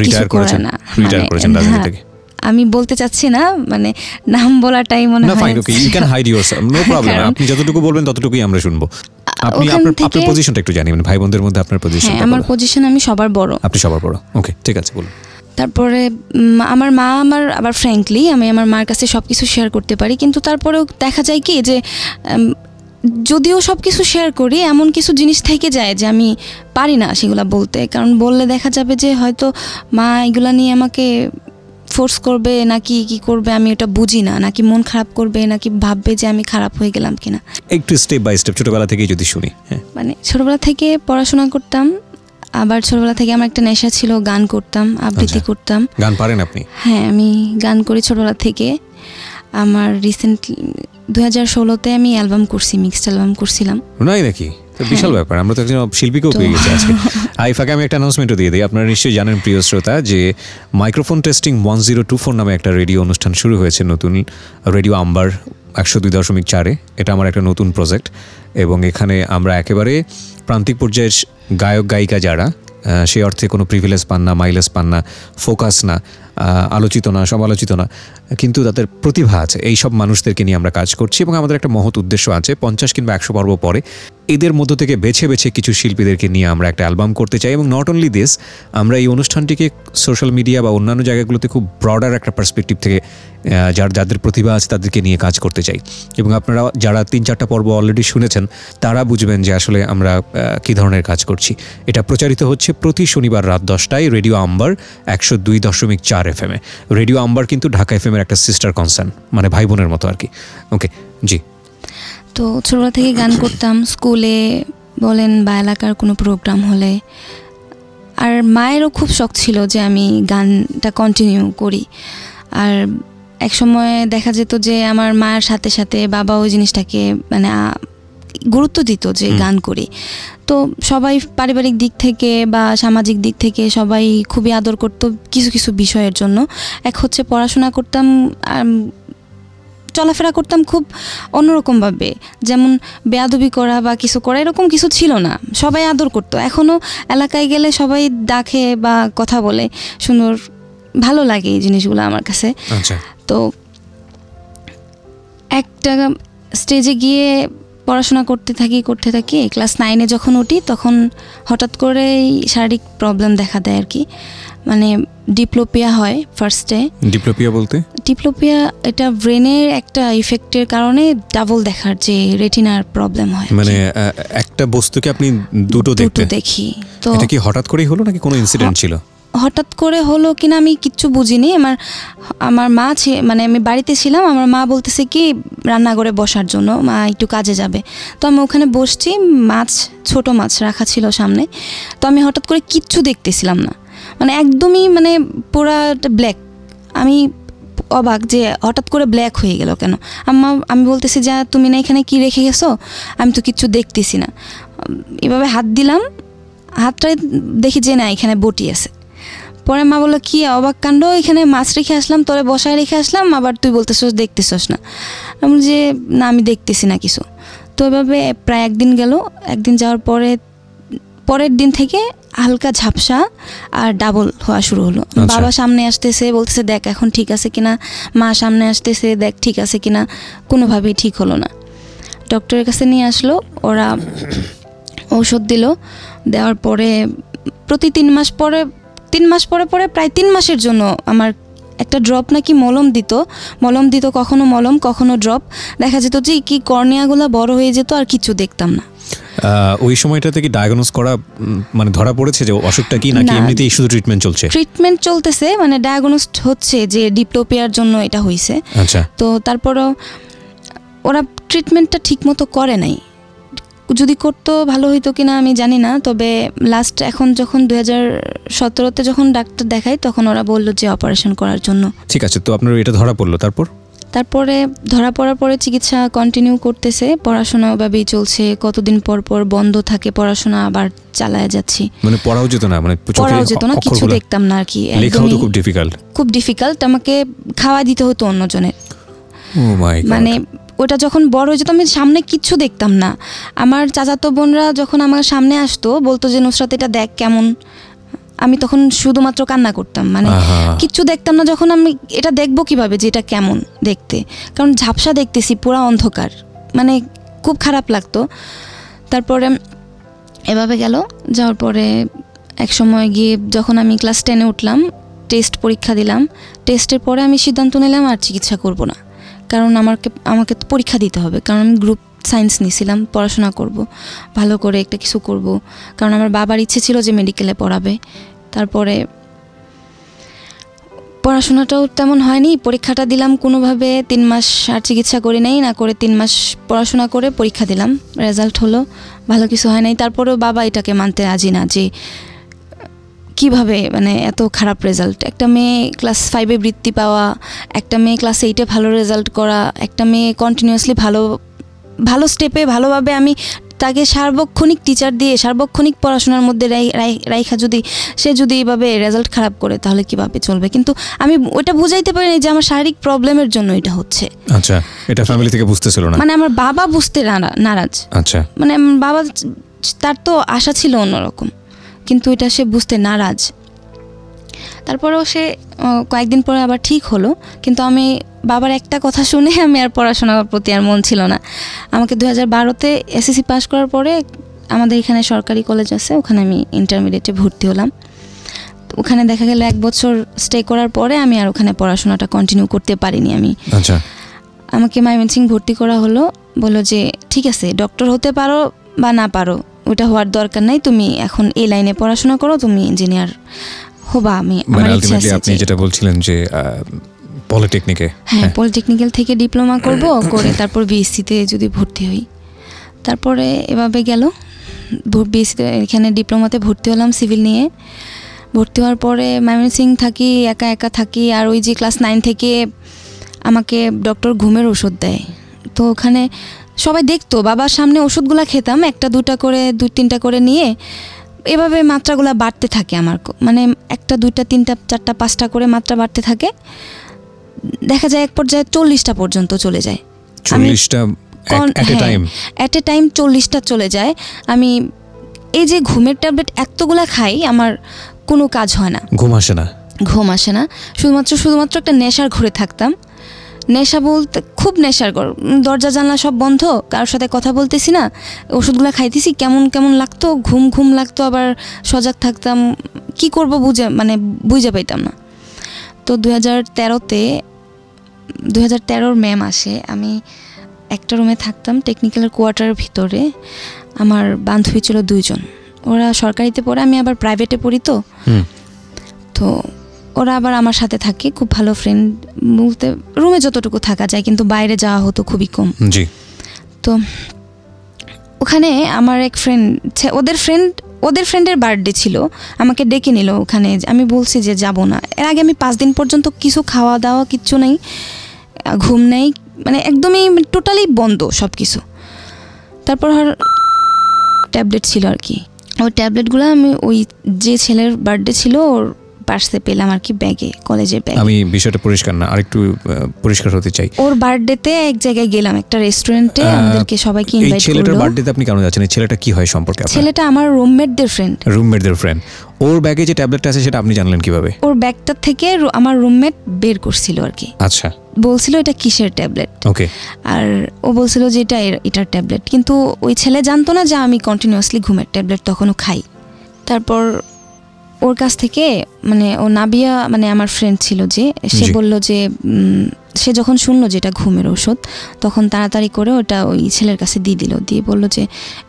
রিটায়ার করেছেন। রিটায়ার করেছেন রাজনীতি থেকে? আমি বলতে চাচ্ছি না, মানে নাম বলাটাই মনে হয় না। Fine, okay, you can hide yourself, no problem. আপনি যতটুকু বলবেন ততটুকুই আমরা শুনবো। আপনি আপনার পজিশনটা একটু জানি, মানে ভাই বোনদের মধ্যে আপনার পজিশন? আমার পজিশন, আমি সবার বড়। আপনি সবার বড়, ওকে, ঠিক আছে, বলুন। তারপরে আমার মা, আমার আবার ফ্র্যাঙ্কলি আমি আমার মার কাছে সব কিছু শেয়ার করতে পারি, কিন্তু তারপরেও দেখা যায় কি যে যদিও সব কিছু শেয়ার করি, এমন কিছু জিনিস থেকে যায় যে আমি পারি না সেগুলো বলতে, কারণ বললে দেখা যাবে যে হয়তো মা এগুলো নিয়ে আমাকে ফোর্স করবে, নাকি কি করবে আমি ওটা বুঝি না, নাকি মন খারাপ করবে, নাকি ভাববে যে আমি খারাপ হয়ে গেলাম কিনা। একটু স্টেপ বাই স্টেপ ছোটবেলা থেকে যদি শুনি। মানে ছোটবেলা থেকে পড়াশোনা করতাম, আবার ছোটবেলা থেকে আমার একটা নেশা ছিল, গান করতাম, আবৃত্তি করতাম। গান পারেন আপনি? হ্যাঁ, আমি গান করি ছোটবেলা থেকে। আমার রিসেন্টলি 2016-তে আমি অ্যালবাম করছি, মিক্সড অ্যালবাম করছিলাম। নাই নাকি? বিশাল ব্যাপার, আমরা তো একজন শিল্পীকেও পেয়ে গেছি আজকে। এই ফাঁকে আমি একটা অ্যানাউন্সমেন্টও দিয়ে দিই। আপনারা নিশ্চয়ই জানেন প্রিয় শ্রোতা যে মাইক্রোফোন টেস্টিং 1024 নামে একটা রেডিও অনুষ্ঠান শুরু হয়েছে নতুন, রেডিও আম্বার 102.4-এ। এটা আমার একটা নতুন প্রজেক্ট, এবং এখানে আমরা একেবারে প্রান্তিক পর্যায়ের গায়ক গায়িকা যারা, সেই অর্থে কোনো প্রিভিলেজ পান না, মাইলেজ পান না, ফোকাস না, আলোচিত না, সমালোচিত না, কিন্তু তাদের প্রতিভা আছে, এই সব মানুষদেরকে নিয়ে আমরা কাজ করছি। এবং আমাদের একটা মহৎ উদ্দেশ্য আছে, 50 কিংবা 100 পর্ব পরে এদের মধ্য থেকে বেছে বেছে কিছু শিল্পীদেরকে নিয়ে আমরা একটা অ্যালবাম করতে চাই। এবং নট অনলি দিস, আমরা এই অনুষ্ঠানটিকে সোশ্যাল মিডিয়া বা অন্যান্য জায়গাগুলোতে খুব ব্রডার একটা পার্সপেক্টিভ থেকে যাদের প্রতিভা আছে তাদেরকে নিয়ে কাজ করতে চাই। এবং আপনারা যারা 3-4 পর্ব অলরেডি শুনেছেন তারা বুঝবেন যে আসলে আমরা কী ধরনের কাজ করছি। এটা প্রচারিত হচ্ছে প্রতি শনিবার রাত 10টায় রেডিও আম্বার 102.4 FM-এ। রেডিও আম্বার কিন্তু ঢাকা FM-এর একটা সিস্টার কনসার্ন, মানে ভাই বোনের মতো আর কি। ওকে, জি। তো ছোটবেলা থেকে গান করতাম, স্কুলে বলেন বা এলাকার কোনো প্রোগ্রাম হলে। আর মায়েরও খুব শখ ছিল যে আমি গানটা কন্টিনিউ করি। আর এক সময় দেখা যেত যে আমার মায়ের সাথে সাথে বাবা ওই জিনিসটাকে মানে গুরুত্ব দিত যে গান করি। তো সবাই পারিবারিক দিক থেকে বা সামাজিক দিক থেকে সবাই খুবই আদর করত কিছু কিছু বিষয়ের জন্য। এক হচ্ছে পড়াশোনা করতাম, চলাফেরা করতাম খুব অন্যরকমভাবে, যেমন বেয়াদবি করা বা কিছু করা এরকম কিছু ছিল না, সবাই আদর করত। এখনও এলাকায় গেলে সবাই ডাকে বা কথা বলে, সুন্দর ভালো লাগে এই জিনিসগুলো আমার কাছে। তো একটা স্টেজে গিয়ে পড়াশোনা করতে থাকি ক্লাস 9-এ যখন উঠি তখন হঠাৎ করেই শারীরিক প্রবলেম দেখা দেয় আর কি, মানে ডিপ্লোপিয়া হয় ফার্স্টে। ডিপ্লোপিয়া বলতে? ডিপ্লোপিয়া এটা ব্রেনের একটা ইফেক্টের কারণে ডাবল দেখার যে রেটিনার প্রবলেম হয়, মানে একটা বস্তুকে আপনি দুটো দেখি। তো এটা কি হঠাৎ করেই হলো নাকি কোনো ইনসিডেন্ট ছিল? হঠাৎ করে হলো কিনা আমি কিচ্ছু বুঝিনি। আমার আমার মা মানে আমি বাড়িতে ছিলাম, আমার মা বলতেছে কি রান্নাঘরে বসার জন্য, মা একটু কাজে যাবে। তো আমি ওখানে বসছি, মাছ ছোট মাছ রাখা ছিল সামনে। তো আমি হঠাৎ করে কিচ্ছু দেখতেছিলাম না, মানে একদমই মানে পুরা ব্ল্যাক। আমি অবাক যে হঠাৎ করে ব্ল্যাক হয়ে গেল কেন। আমি বলতেছি যা তুমি না এখানে কি রেখে গেছো, আমি তো কিচ্ছু দেখতেছি না। এভাবে হাত দিলাম, হাতটাই দেখি যে না এখানে বটি আছে। পরে মা বললো কি অবাক কাণ্ড, এখানে মাছ রেখে আসলাম, তোরে বসায় রেখে আসলাম, আবার তুই বলতেছস দেখতেছস না। আমি যে না আমি দেখতেছি না কিছু। তো এভাবে প্রায় একদিন গেল। একদিন যাওয়ার পরের দিন থেকে হালকা ঝাপসা আর ডাবল হওয়া শুরু হলো। বাবা সামনে আসতেছে, বলতেছে দেখ এখন ঠিক আছে কিনা, মা সামনে আসতেছে দেখ ঠিক আছে কিনা, কোনোভাবেই ঠিক হলো না। ডক্টরের কাছে নিয়ে আসলো, ওরা ঔষধ দিল। দেওয়ার পরে প্রতি 3 মাস পরে, 3 মাস পরে পরে প্রায় 3 মাসের জন্য আমার একটা ড্রপ নাকি মলম দিত। কখনো মলম কখনো ড্রপ। দেখা যেত যে কি কর্নিয়াগুলো বড় হয়ে যেত, আর কিছু দেখতাম না। ওই সময়টাতে কি ডায়াগনোস করা মানে ধরা পড়েছে যে অসুখটা কি, নাকি এমনিতেই শুধু ট্রিটমেন্ট চলছে? ট্রিটমেন্ট চলতেছে, মানে ডায়াগনোস হচ্ছে যে ডিপ্লোপিয়ার জন্য এটা হয়েছে। আচ্ছা। তো তারপরও ওরা ট্রিটমেন্টটা ঠিকমতো করে নাই, যদি করতো ভালো হইতো কিনা আমি জানি না। তবে লাস্ট এখন যখন 2017-তে যখন ডাক্তার দেখাই, তখন ওরা বললো যে অপারেশন করার জন্য। ঠিক আছে, তো আপনার এটা ধরা পড়লো, তারপরে ধরা পড়ার পরে চিকিৎসা কন্টিনিউ করতেছে, পড়াশোনা ওভাবেই চলছে। কতদিন পর পর বন্ধ থাকে পড়াশোনা, আবার চালায় যাচ্ছি। মানে পড়াও যেত না, মানে পড়াও যেত না, কিছু দেখতাম না আর কি। একদমই খুব ডিফিকাল্ট, খুব ডিফিকাল্ট। আমাকে খাওয়া দিতে হতো অন্যজনের। Oh my god. মানে ওটা যখন বড় হয়ে যেত আমি সামনে কিচ্ছু দেখতাম না। আমার চাচাতো বোনরা যখন আমার সামনে আসতো, বলতো যে নুসরাত এটা দেখ কেমন, আমি তখন শুধুমাত্র কান্না করতাম। মানে কিচ্ছু দেখতাম না, যখন আমি এটা দেখবো কিভাবে যে এটা কেমন দেখতে, কারণ ঝাপসা দেখতেছি, পুরা অন্ধকার, মানে খুব খারাপ লাগতো। তারপরে এভাবে গেল। যাওয়ার পরে এক সময় গিয়ে যখন আমি ক্লাস 10-এ উঠলাম, টেস্ট পরীক্ষা দিলাম। টেস্টের পরে আমি সিদ্ধান্ত নিলাম আর চিকিৎসা করব না, কারণ আমাকে তো পরীক্ষা দিতে হবে, কারণ আমি গ্রুপ সায়েন্স নিয়েছিলাম, পড়াশোনা করব, ভালো করে একটা কিছু করব, কারণ আমার বাবার ইচ্ছে ছিল যে মেডিকেলে পড়াবে। তারপরে পড়াশোনাটাও তেমন হয়নি, পরীক্ষাটা দিলাম কোনোভাবে। 3 মাস আর চিকিৎসা করি নাই, না করে 3 মাস পড়াশোনা করে পরীক্ষা দিলাম, রেজাল্ট হলো, ভালো কিছু হয় নাই। তারপরেও বাবা এটাকে মানতে রাজি না যে কীভাবে মানে এত খারাপ রেজাল্ট। একটা মেয়ে ক্লাস 5-এ বৃত্তি পাওয়া, একটা মেয়ে ক্লাস 8-এ ভালো রেজাল্ট করা, একটা মেয়ে কন্টিনিউয়াসলি ভালো ভালো স্টেপে ভালোভাবে আমি তাকে সার্বক্ষণিক টিচার দিয়ে সার্বক্ষণিক পড়াশোনার মধ্যে রাইখা যদি এইভাবে রেজাল্ট খারাপ করে, তাহলে কীভাবে চলবে। কিন্তু আমি ওটা বুঝাইতে পারিনি যে আমার শারীরিক প্রবলেমের জন্য এটা হচ্ছে। আচ্ছা, এটা ফ্যামিলি থেকে বুঝতে ছিল না, মানে আমার বাবা বুঝতে নারাজ। আচ্ছা, মানে বাবা, তার তো আশা ছিল অন্যরকম, কিন্তু এটা সে বুঝতে নারাজ। তারপরেও সে কয়েকদিন পরে আবার ঠিক হলো, কিন্তু আমি বাবার একটা কথা শুনে আমি আর পড়াশোনার প্রতি আর মন ছিল না। আমাকে 2012-তে SSC পাস করার পরে আমাদের এখানে সরকারি কলেজ আছে, ওখানে আমি ইন্টারমিডিয়েটে ভর্তি হলাম। ওখানে দেখা গেল 1 বছর স্টে করার পরে আমি আর ওখানে পড়াশোনাটা কন্টিনিউ করতে পারিনি আমি। আচ্ছা, আমাকে ময়মনসিংহ ভর্তি করা হলো। বললো যে ঠিক আছে, ডক্টর হতে পারো বা না পারো, ওটা হওয়ার দরকার নাই, তুমি এখন এই লাইনে পড়াশোনা করো, তুমি ইঞ্জিনিয়ার হবা। আমি আপনি যেটা বলছিলেন যে পলিটেকনিকে, হ্যাঁ পলিটেকনিক্যাল থেকে ডিপ্লোমা করব, করে তারপর বিএসসিতে যদি ভর্তি হই। তারপরে এভাবে গেল, বিএসসিতে এখানে ডিপ্লোমাতে ভর্তি হলাম সিভিল নিয়ে। ভর্তি হওয়ার পরে ময়মনসিংহ থাকি, একা থাকি। আর ওই যে ক্লাস 9 থেকে আমাকে ডক্টর ঘুমের ওষুধ দেয়, তো ওখানে সবাই দেখতো বাবার সামনে ওষুধগুলো খেতাম, একটা 2-3টা করে নিয়ে এভাবে মাত্রাগুলো বাড়তে থাকে আমার, মানে 1, 2, 3, 4, 5টা করে মাত্রা বাড়তে থাকে। দেখা যায় এক পর্যায়ে 40টা পর্যন্ত চলে যায়, এট এ টাইম 40টা চলে যায়। আমি এই যে ঘুমের ট্যাবলেট এতগুলা খাই, আমার কোনো কাজ হয় না, ঘুম আসে না। শুধুমাত্র একটা নেশার ঘুরে থাকতাম। নেশা বলতে খুব নেশার ঘর, দরজা জানলা সব বন্ধ, কারোর সাথে কথা বলতেছি না, ওষুধগুলো খাইতেছি, কেমন লাগতো, ঘুম লাগতো, আবার সজাগ থাকতাম, কি করব বুঝে পাইতাম না। তো 2013-র মে মাসে আমি একটা রুমে থাকতাম, টেকনিক্যাল কোয়ার্টারের ভিতরে। আমার বান্ধবী ছিল 2 জন, ওরা সরকারিতে পড়ে, আমি আবার প্রাইভেটে পড়ি। তো তো ওরা আবার আমার সাথে থাকে, খুব ভালো ফ্রেন্ড বলতে রুমে যতটুকু থাকা যায়, কিন্তু বাইরে যাওয়া হতো খুবই কম। তো ওখানে আমার এক ফ্রেন্ড, ওদের ফ্রেন্ডের বার্থডে ছিল, আমাকে ডেকে নিল ওখানে। আমি বলছি যে যাব না। এর আগে আমি 5 দিন পর্যন্ত কিছু খাওয়া দাওয়া কিচ্ছু নেই, ঘুম নেই, মানে একদমই টোটালি বন্ধ সব কিছু। তারপর ট্যাবলেট ছিল আর কি, ওই ট্যাবলেটগুলো আমি ওই যে ছেলের বার্থডে ছিল ওর পার্সে পেলাম আর কি, ব্যাগে, কলেজের ব্যাগে। আমি বিষয়টা পরিষ্কার না, আরেকটু পরিষ্কার হতে চাই। ওর বার্থডেতে এক জায়গায় গেলাম, একটা রেস্টুরেন্টে আমাদেরকে সবাইকে ইনভাইট করলো। এই ছেলেটার বার্থডেতে আপনি কেন যাচ্ছেন? এই ছেলেটা কি হয় সম্পর্কে আপনার? ছেলেটা আমার রুমমেটদের ফ্রেন্ড। রুমমেটদের ফ্রেন্ড। ওর ব্যাগে যে ট্যাবলেটটা আছে সেটা আপনি জানলেন কিভাবে? ওর ব্যাগটা থেকে আমার রুমমেট বের করছিল আর কি। আচ্ছা। বলছিল এটা কিসের ট্যাবলেট, ওকে, আর ও বলছিল যে এটার ট্যাবলেট, কিন্তু ওই ছেলে জানতো না যে আমি কন্টিনিউয়াসলি ঘুমের ট্যাবলেট তখনও খাই। তারপর ওর কাছ থেকে মানে ও নাবিয়া, মানে আমার ফ্রেন্ড ছিল, যে সে বললো যে সে যখন শুনলো যে এটা ঘুমের ওষুধ তখন তাড়াতাড়ি করে ওটা ওই ছেলের কাছে দিয়ে দিল, দিয়ে বললো যে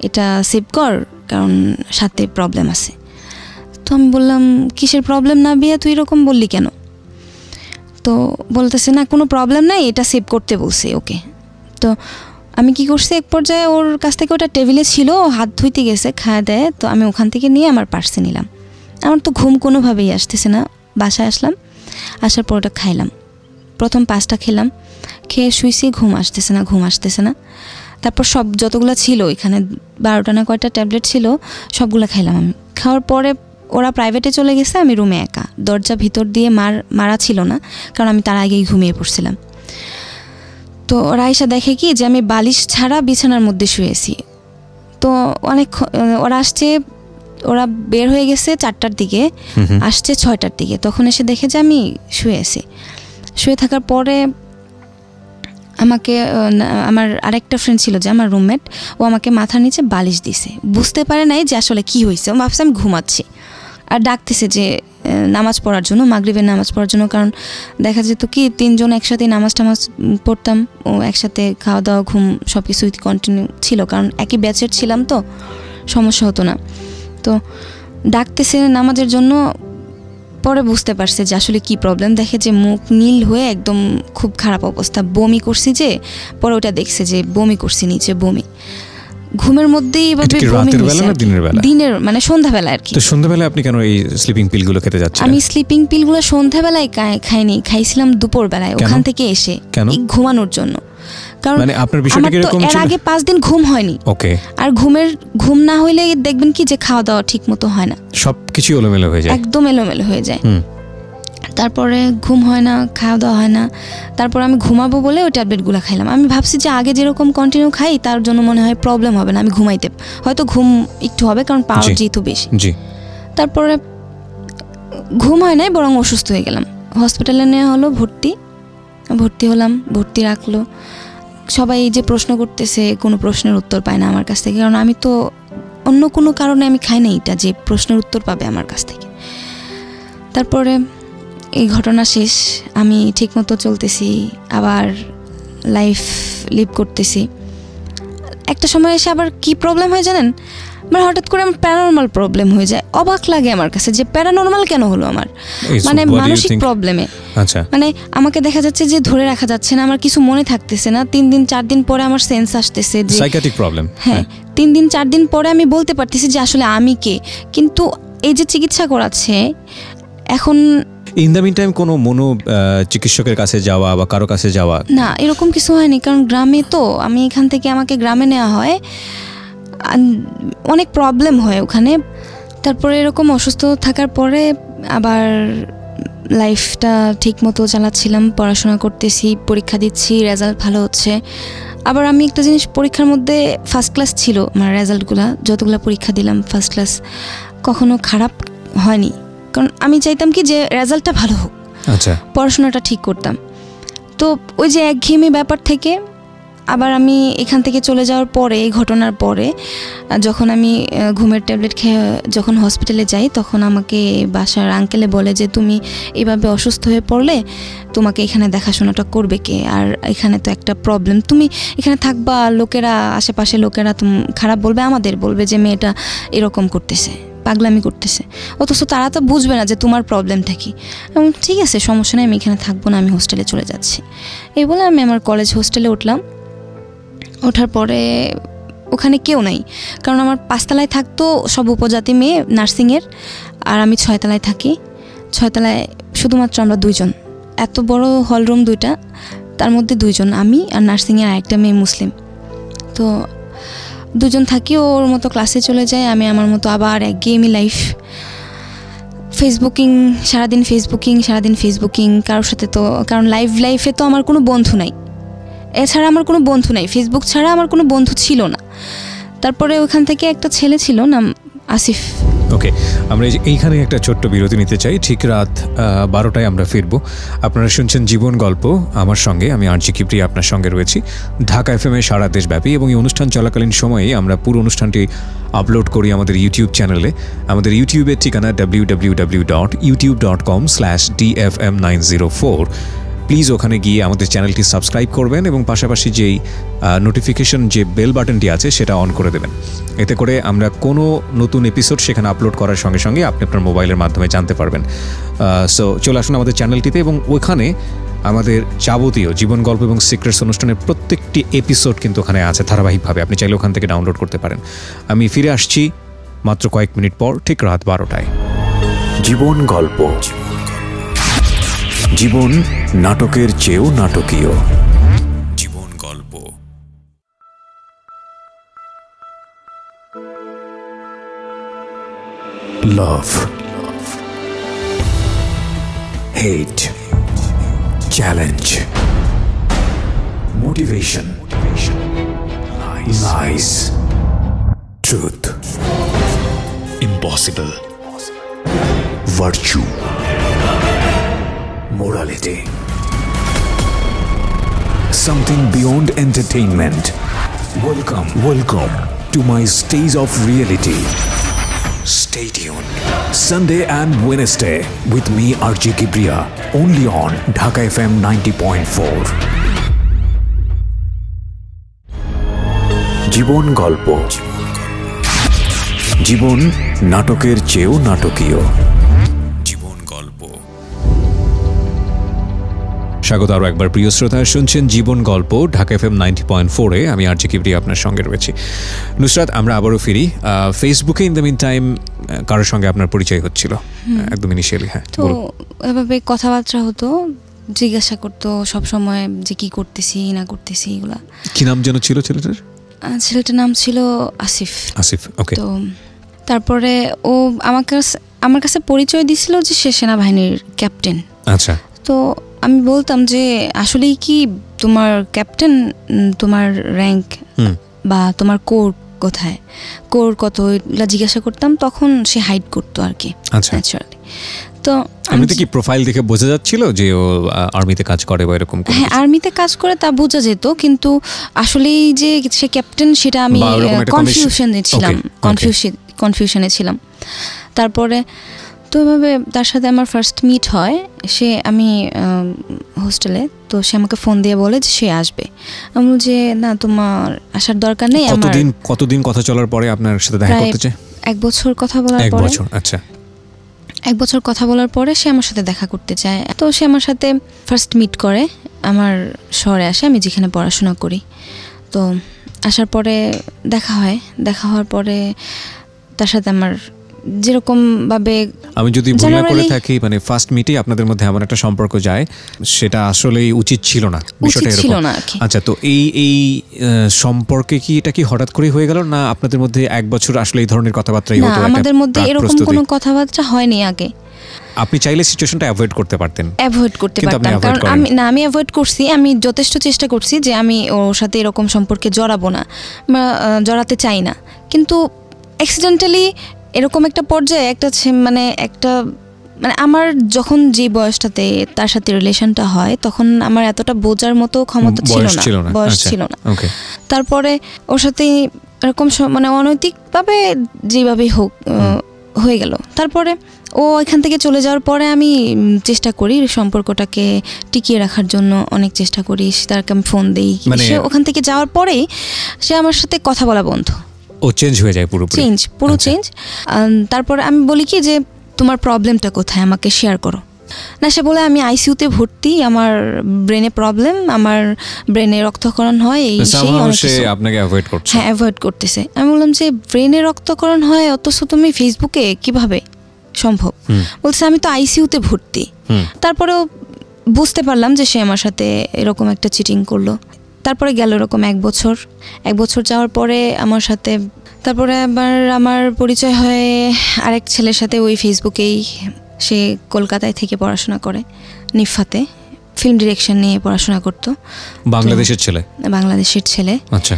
এটা সেভ কর, কারণ সাথে প্রবলেম আছে। তো আমি বললাম কিসের প্রবলেম নাবিয়া, তুই এরকম বললি কেন? তো বলতেছে না কোনো প্রবলেম নাই, এটা সেভ করতে বলছে ওকে। তো আমি কি করছি, এক পর্যায়ে ওর কাছ থেকে ওটা টেবিলে ছিল, হাত ধুইতে গেছে, খাওয়া দেয়, তো আমি ওখান থেকে নিয়ে আমার পার্সে নিলাম। আমার তো ঘুম কোনোভাবেই আসতেছে না, বাসায় আসলাম, আসার পর ওটা খাইলাম, প্রথম 5টা খেলাম, খেয়ে শুইছি, ঘুম আসতেছে না। তারপর সব যতগুলো ছিল এখানে 12টা না কয়টা ট্যাবলেট ছিল, সবগুলো খাইলাম আমি। খাওয়ার পরে ওরা প্রাইভেটে চলে গেছে, আমি রুমে একা, দরজা ভিতর দিয়ে মারা ছিল না, কারণ আমি তার আগেই ঘুমিয়ে পড়ছিলাম। তো ওরা এসে দেখে কি যে আমি বালিশ ছাড়া বিছানার মধ্যে শুয়েছি। তো অনেক ওরা বের হয়ে গেছে 4টার দিকে, আসছে 6টার দিকে, তখন এসে দেখে যে আমি শুয়ে থাকার পরে আমাকে আমার আরেকটা ফ্রেন্ড ছিল যে আমার রুমমেট, ও আমাকে মাথার নিচে বালিশ দিছে, বুঝতে পারে নাই যে আসলে কি হয়েছে, ও ভাবছে আমি ঘুমাচ্ছি, আর ডাকতেছে যে নামাজ পড়ার জন্য, মাগরিবের নামাজ পড়ার জন্য, কারণ দেখা যেত কি 3জন একসাথে নামাজ টামাজ পড়তাম, ও একসাথে খাওয়া দাওয়া ঘুম সব কিছুই কন্টিনিউ ছিল, কারণ একই ব্যাচের ছিলাম, তো সমস্যা হতো না। তো ডাকতেছে নামাজের জন্য, পরে বুঝতে পারছে যে আসলে কি প্রবলেম, দেখে যে মুখ নীল হয়ে একদম খুব খারাপ অবস্থা, বমি করছি, যে পরে ওটা দেখছে যে বমি করছি, নিচে বমি, ঘুমের মধ্যেই এভাবে বমি হয়েছে, দিনের মানে সন্ধ্যাবেলা আর কি। তো সন্ধ্যাবেলায় আপনি কেন এই স্লিপিং পিলগুলো খেতে যাচ্ছেন? আমি স্লিপিং পিলগুলো সন্ধ্যাবেলায় খাইনি, খাইছিলাম দুপুরবেলায় ওখান থেকে এসে, ঘুমানোর জন্য, কারণ এর আগে 5 দিন ঘুম হয়নি। ওকে। আর ঘুম না হইলে দেখবেন কি যে খাওয়া দাওয়া ঠিক মতো হয় না, সবকিছু এলোমেলো হয়ে যায়, একদম এলোমেলো হয়ে যায়। তারপরে ঘুম হয় না, খাওয়া দাওয়া হয় না, তারপর আমি ঘুমাবো বলে ওই ট্যাবলেটগুলো খাইলাম। আমি ভাবছি যে আগে যেরকম কন্টিনিউ খাই তার জন্য মনে হয় প্রবলেম হবে না, আমি ঘুমাইতে হয়তো ঘুম একটু হবে, কারণ পাওয়ার যেহেতু বেশি। তারপরে ঘুম হয় নাই, বরং অসুস্থ হয়ে গেলাম, হসপিটালে নেওয়া হলো, ভর্তি হলাম, ভর্তি রাখলো। সবাই যে প্রশ্ন করতেছে, কোনো প্রশ্নের উত্তর পায় না আমার কাছ থেকে, কারণ আমি তো অন্য কোনো কারণে আমি খাই না এটা যে প্রশ্নের উত্তর পাবে আমার কাছ থেকে। তারপরে এই ঘটনা শেষ, আমি ঠিকমতো চলতেছি, আবার লাইফ লিভ করতেছি। একটা সময় এসে আবার কি প্রবলেম হয় জানেন, মানে হঠাৎ করে আমার প্যারানর্মাল প্রবলেম হয়ে যায়। অবাক লাগে আমার কাছে যে প্যারানর্মাল কেন হলো আমার, মানে মানসিক প্রবলেমে। আচ্ছা। মানে আমাকে দেখা যাচ্ছে যে ধরে রাখা যাচ্ছে না, আমার কিছু মনে থাকতেছে না, 3-4 দিন পরে আমার সেন্স আসতেছে যে সাইকিয়াট্রিক প্রবলেম। হ্যাঁ, 3-4 দিন পরে আমি বলতে পারতেছি যে আসলে আমি কে, কিন্তু এই যে চিকিৎসা করাচ্ছে এখন, ইন দ্য মিন টাইম কোনো মনোচিকিৎসকের কাছে যাওয়া বা কারো কাছে যাওয়া না, এরকম কিছু হয়নি, কারণ গ্রামে তো আমি এখান থেকে আমাকে গ্রামে নেওয়া হয়, অনেক প্রবলেম হয় ওখানে। তারপরে এরকম অসুস্থ থাকার পরে আবার লাইফটা ঠিক মতো চালাচ্ছিলাম, পড়াশোনা করতেছি, পরীক্ষা দিচ্ছি, রেজাল্ট ভালো হচ্ছে। আবার আমি একটা জিনিস, পরীক্ষার মধ্যে ফার্স্ট ক্লাস ছিল আমার রেজাল্টগুলো, যতগুলো পরীক্ষা দিলাম ফার্স্ট ক্লাস, কখনো খারাপ হয়নি, কারণ আমি চাইতাম কি যে রেজাল্টটা ভালো হোক। আচ্ছা। পড়াশোনাটা ঠিক করতাম। তো ওই যে একঘেয়েমি ব্যাপার থেকে আবার আমি এখান থেকে চলে যাওয়ার পরে, এই ঘটনার পরে যখন আমি ঘুমের ট্যাবলেট খেয়ে যখন হসপিটালে যাই, তখন আমাকে বাসার আঙ্কেলে বলে যে তুমি এভাবে অসুস্থ হয়ে পড়লে তোমাকে এখানে দেখাশোনাটা করবে কে, আর এখানে তো একটা প্রবলেম, তুমি এখানে থাকবা, লোকেরা আশেপাশে লোকেরা খারাপ বলবে, আমাদের বলবে যে মেয়েটা এরকম করতেছে, পাগলামি করতেছে, অথচ তারা তো বুঝবে না যে তোমার প্রবলেমটা কি। এবং ঠিক আছে সমস্যা নেই, আমি এখানে থাকবো না, আমি হোস্টেলে চলে যাচ্ছি। এই বলে আমি আমার কলেজ হোস্টেলে উঠলাম। ওঠার পরে ওখানে কেউ নাই, কারণ আমার পাঁচতলায় থাকতো সব উপজাতি মেয়ে নার্সিংয়ের, আর আমি ছয়তলায় থাকি। ছয়তলায় শুধুমাত্র আমরা দুইজন, এত বড় হলরুম দুইটা, তার মধ্যে দুইজন, আমি আর নার্সিংয়ের আরেকটা মেয়ে মুসলিম। তো দুজন থাকি, ওর মতো ক্লাসে চলে যায়, আমি আমার মতো আবার একঘেয়েমি লাইফ, ফেসবুকিং সারাদিন, ফেসবুকিং কারোর সাথে। তো কারণ লাইফে তো আমার কোনো বন্ধু নাই, এছাড়া আমার কোনো বন্ধু নাই, ফেসবুক ছাড়া আমার কোনো বন্ধু ছিল না। তারপরে ওখান থেকে একটা ছেলে ছিল, নাম আসিফ। ওকে, আমরা এইখানে একটা ছোট্ট বিরতি নিতে চাই। ঠিক রাত 12টায় আমরা ফিরব। আপনারা শুনছেন জীবন গল্প, আমার সঙ্গে আমি আরজি কিপ্রি আপনার সঙ্গে রয়েছি ঢাকা এফএম এ সারা দেশব্যাপী। এবং এই অনুষ্ঠান চলাকালীন সময়ে আমরা পুরো অনুষ্ঠানটি আপলোড করি আমাদের ইউটিউব চ্যানেলে। আমাদের ইউটিউবের ঠিকানা www.youtube.com/dfm904। প্লিজ ওখানে গিয়ে আমাদের চ্যানেলটি সাবস্ক্রাইব করবেন এবং পাশাপাশি যেই নোটিফিকেশন যে বেল বাটনটি আছে সেটা অন করে দেবেন। এতে করে আমরা কোনো নতুন এপিসোড সেখানে আপলোড করার সঙ্গে সঙ্গে আপনি আপনার মোবাইলের মাধ্যমে জানতে পারবেন। সো চলে আসুন আমাদের চ্যানেলটিতে, এবং ওখানে আমাদের যাবতীয় জীবন গল্প এবং সিক্রেটস অনুষ্ঠানের প্রত্যেকটি এপিসোড কিন্তু ওখানে আছে ধারাবাহিকভাবে, আপনি চাইলে ওখান থেকে ডাউনলোড করতে পারেন। আমি ফিরে আসছি মাত্র কয়েক মিনিট পর, ঠিক রাত 12টায়। জীবন গল্প, জীবন নাটকের চেয়েও নাটকীয়। জীবন গল্প। Love, hate, challenge, motivation, lies, truth, impossible, virtue, morality, something beyond entertainment. Welcome to my stage of reality. Stay tuned Sunday and Wednesday with me, RJ Kebria, only on Dhaka FM 90.4. Jibon Golpo, Jibon Natoker Cheo Natokiyo। স্বাগত আরও একবার প্রিয় শ্রোতা, শুনছেন জীবন গল্প Dhaka FM 90.4-এ। আমি আরজি কিবরি আপনার সঙ্গে রয়েছি। নুসরাত, আমরা আবারও ফিরি। ফেসবুকে ইন দ্য মিন টাইম কারোর সঙ্গে আপনার পরিচয় হচ্ছিল একদম ইনিশিয়ালি? হ্যাঁ, তো এভাবে কথাবার্তা হতো, জিজ্ঞাসা করতো সবসময় যে কী করতেছি না করতেছি এগুলা। কী নাম যেন ছিল ছেলেটার? ছেলেটার নাম ছিল আসিফ। আসিফ, ওকে। তো তারপরে ও আমার কাছে পরিচয় দিছিল যে সে সেনাবাহিনীর ক্যাপ্টেন। আচ্ছা। তো আমি বলতাম যে আসলেই কি তোমার ক্যাপ্টেন, তোমার র্যাঙ্ক বা তোমার কোর কোথায়, কোর কত, এগুলো জিজ্ঞাসা করতাম। তখন সে হাইড করতো আর কি। আচ্ছা। তো এমনিতে কি প্রোফাইল দেখে বোঝা যাচ্ছিল যে ও আর্মিতে কাজ করে বা এরকম? হ্যাঁ, আর্মিতে কাজ করে তা বোঝা যেত, কিন্তু আসলেই যে সে ক্যাপ্টেন সেটা আমি কনফিউশনে ছিলাম। তারপরে তো এভাবে তার সাথে আমার ফার্স্ট মিট হয়। সে আমি হোস্টেলে, তো সে আমাকে ফোন দিয়ে বলে যে সে আসবে। আমি বলি যে না, তোমার আসার দরকার নেই। কতদিন কথা চলার পরে আপনার সাথে দেখা করতে চায়? এক বছর কথা বলার পরে সে আমার সাথে দেখা করতে চায়। তো সে আমার সাথে ফার্স্ট মিট করে, আমার শহরে আসে, আমি যেখানে পড়াশোনা করি। তো আসার পরে দেখা হয়। দেখা হওয়ার পরে তার সাথে আমার যেরকম ভাবে, আমি যদি ভুল করে থাকি, মানে ফার্স্ট মিটে আপনাদের মধ্যে এমন একটা সম্পর্ক যায় সেটা আসলে উচিত ছিল না, বিষয়টা এরকম। আচ্ছা, তো এই সম্পর্কে কি এটা কি হঠাৎ করে হয়ে গেল, না আপনাদের মধ্যে এক বছর আসলে এই ধরনের কথাবার্তাই হতো? আমাদের মধ্যে এরকম কোনো কথাবার্তা হয়নি আগে। আপনি চাইলে সিচুয়েশনটা অ্যাভয়েড করতে পারতেন। অ্যাভয়েড করতে পারতাম, কারণ আমি অ্যাভয়েড করছি। আমি যথেষ্ট চেষ্টা করছি যে আমি ওর সাথে এরকম সম্পর্কে জড়াবো না বা জড়াতে চাই না, কিন্তু অ্যাক্সিডেন্টালি এরকম একটা পর্যায়ে একটা আমার যখন যে বয়সটাতে তার সাথে রিলেশনটা হয় তখন আমার এতটা বোঝার মতো ক্ষমতা বয়স ছিল না। তারপরে ওর সাথে এরকম অনৈতিকভাবে যেভাবে হোক হয়ে গেল। তারপরে ও এখান থেকে চলে যাওয়ার পরে আমি চেষ্টা করি সম্পর্কটাকে টিকিয়ে রাখার জন্য, অনেক চেষ্টা করি, তারকে আমি ফোন দিই। সে ওখান থেকে যাওয়ার পরেই সে আমার সাথে কথা বলা বন্ধ। ও চেঞ্জ হয়ে যায় পুরোপুরি, চেঞ্জ পুরো চেঞ্জ। তারপর আমি বলি কি যে তোমার প্রবলেমটা কোথায় আমাকে শেয়ার করো না, সে বলে আমি আইসিইউতে ভর্তি, আমার ব্রেনে প্রবলেম, আমার ব্রেনে রক্তক্ষরণ হয়, এই সেই আপনাকে অ্যাভয়েড করছে। হ্যাঁ, অ্যাভয়েড করতেছে। আমি বললাম যে ব্রেনে রক্তক্ষরণ হয় অথচ তুমি ফেসবুকে কিভাবে সম্ভব? বলছে আমি তো আইসিইউতে ভর্তি। তারপরেও বুঝতে পারলাম যে সে আমার সাথে এরকম একটা চিটিং করলো। তারপরে গেল এরকম এক বছর যাওয়ার পরে আমার সাথে তারপরে আবার আমার পরিচয় হয় আরেক ছেলের সাথে, ওই ফেসবুকেই। সে কলকাতায় থেকে পড়াশোনা করে, নিফাতে ফিল্ম ডিরেকশন নিয়ে পড়াশোনা করতো। বাংলাদেশের ছেলে। আচ্ছা,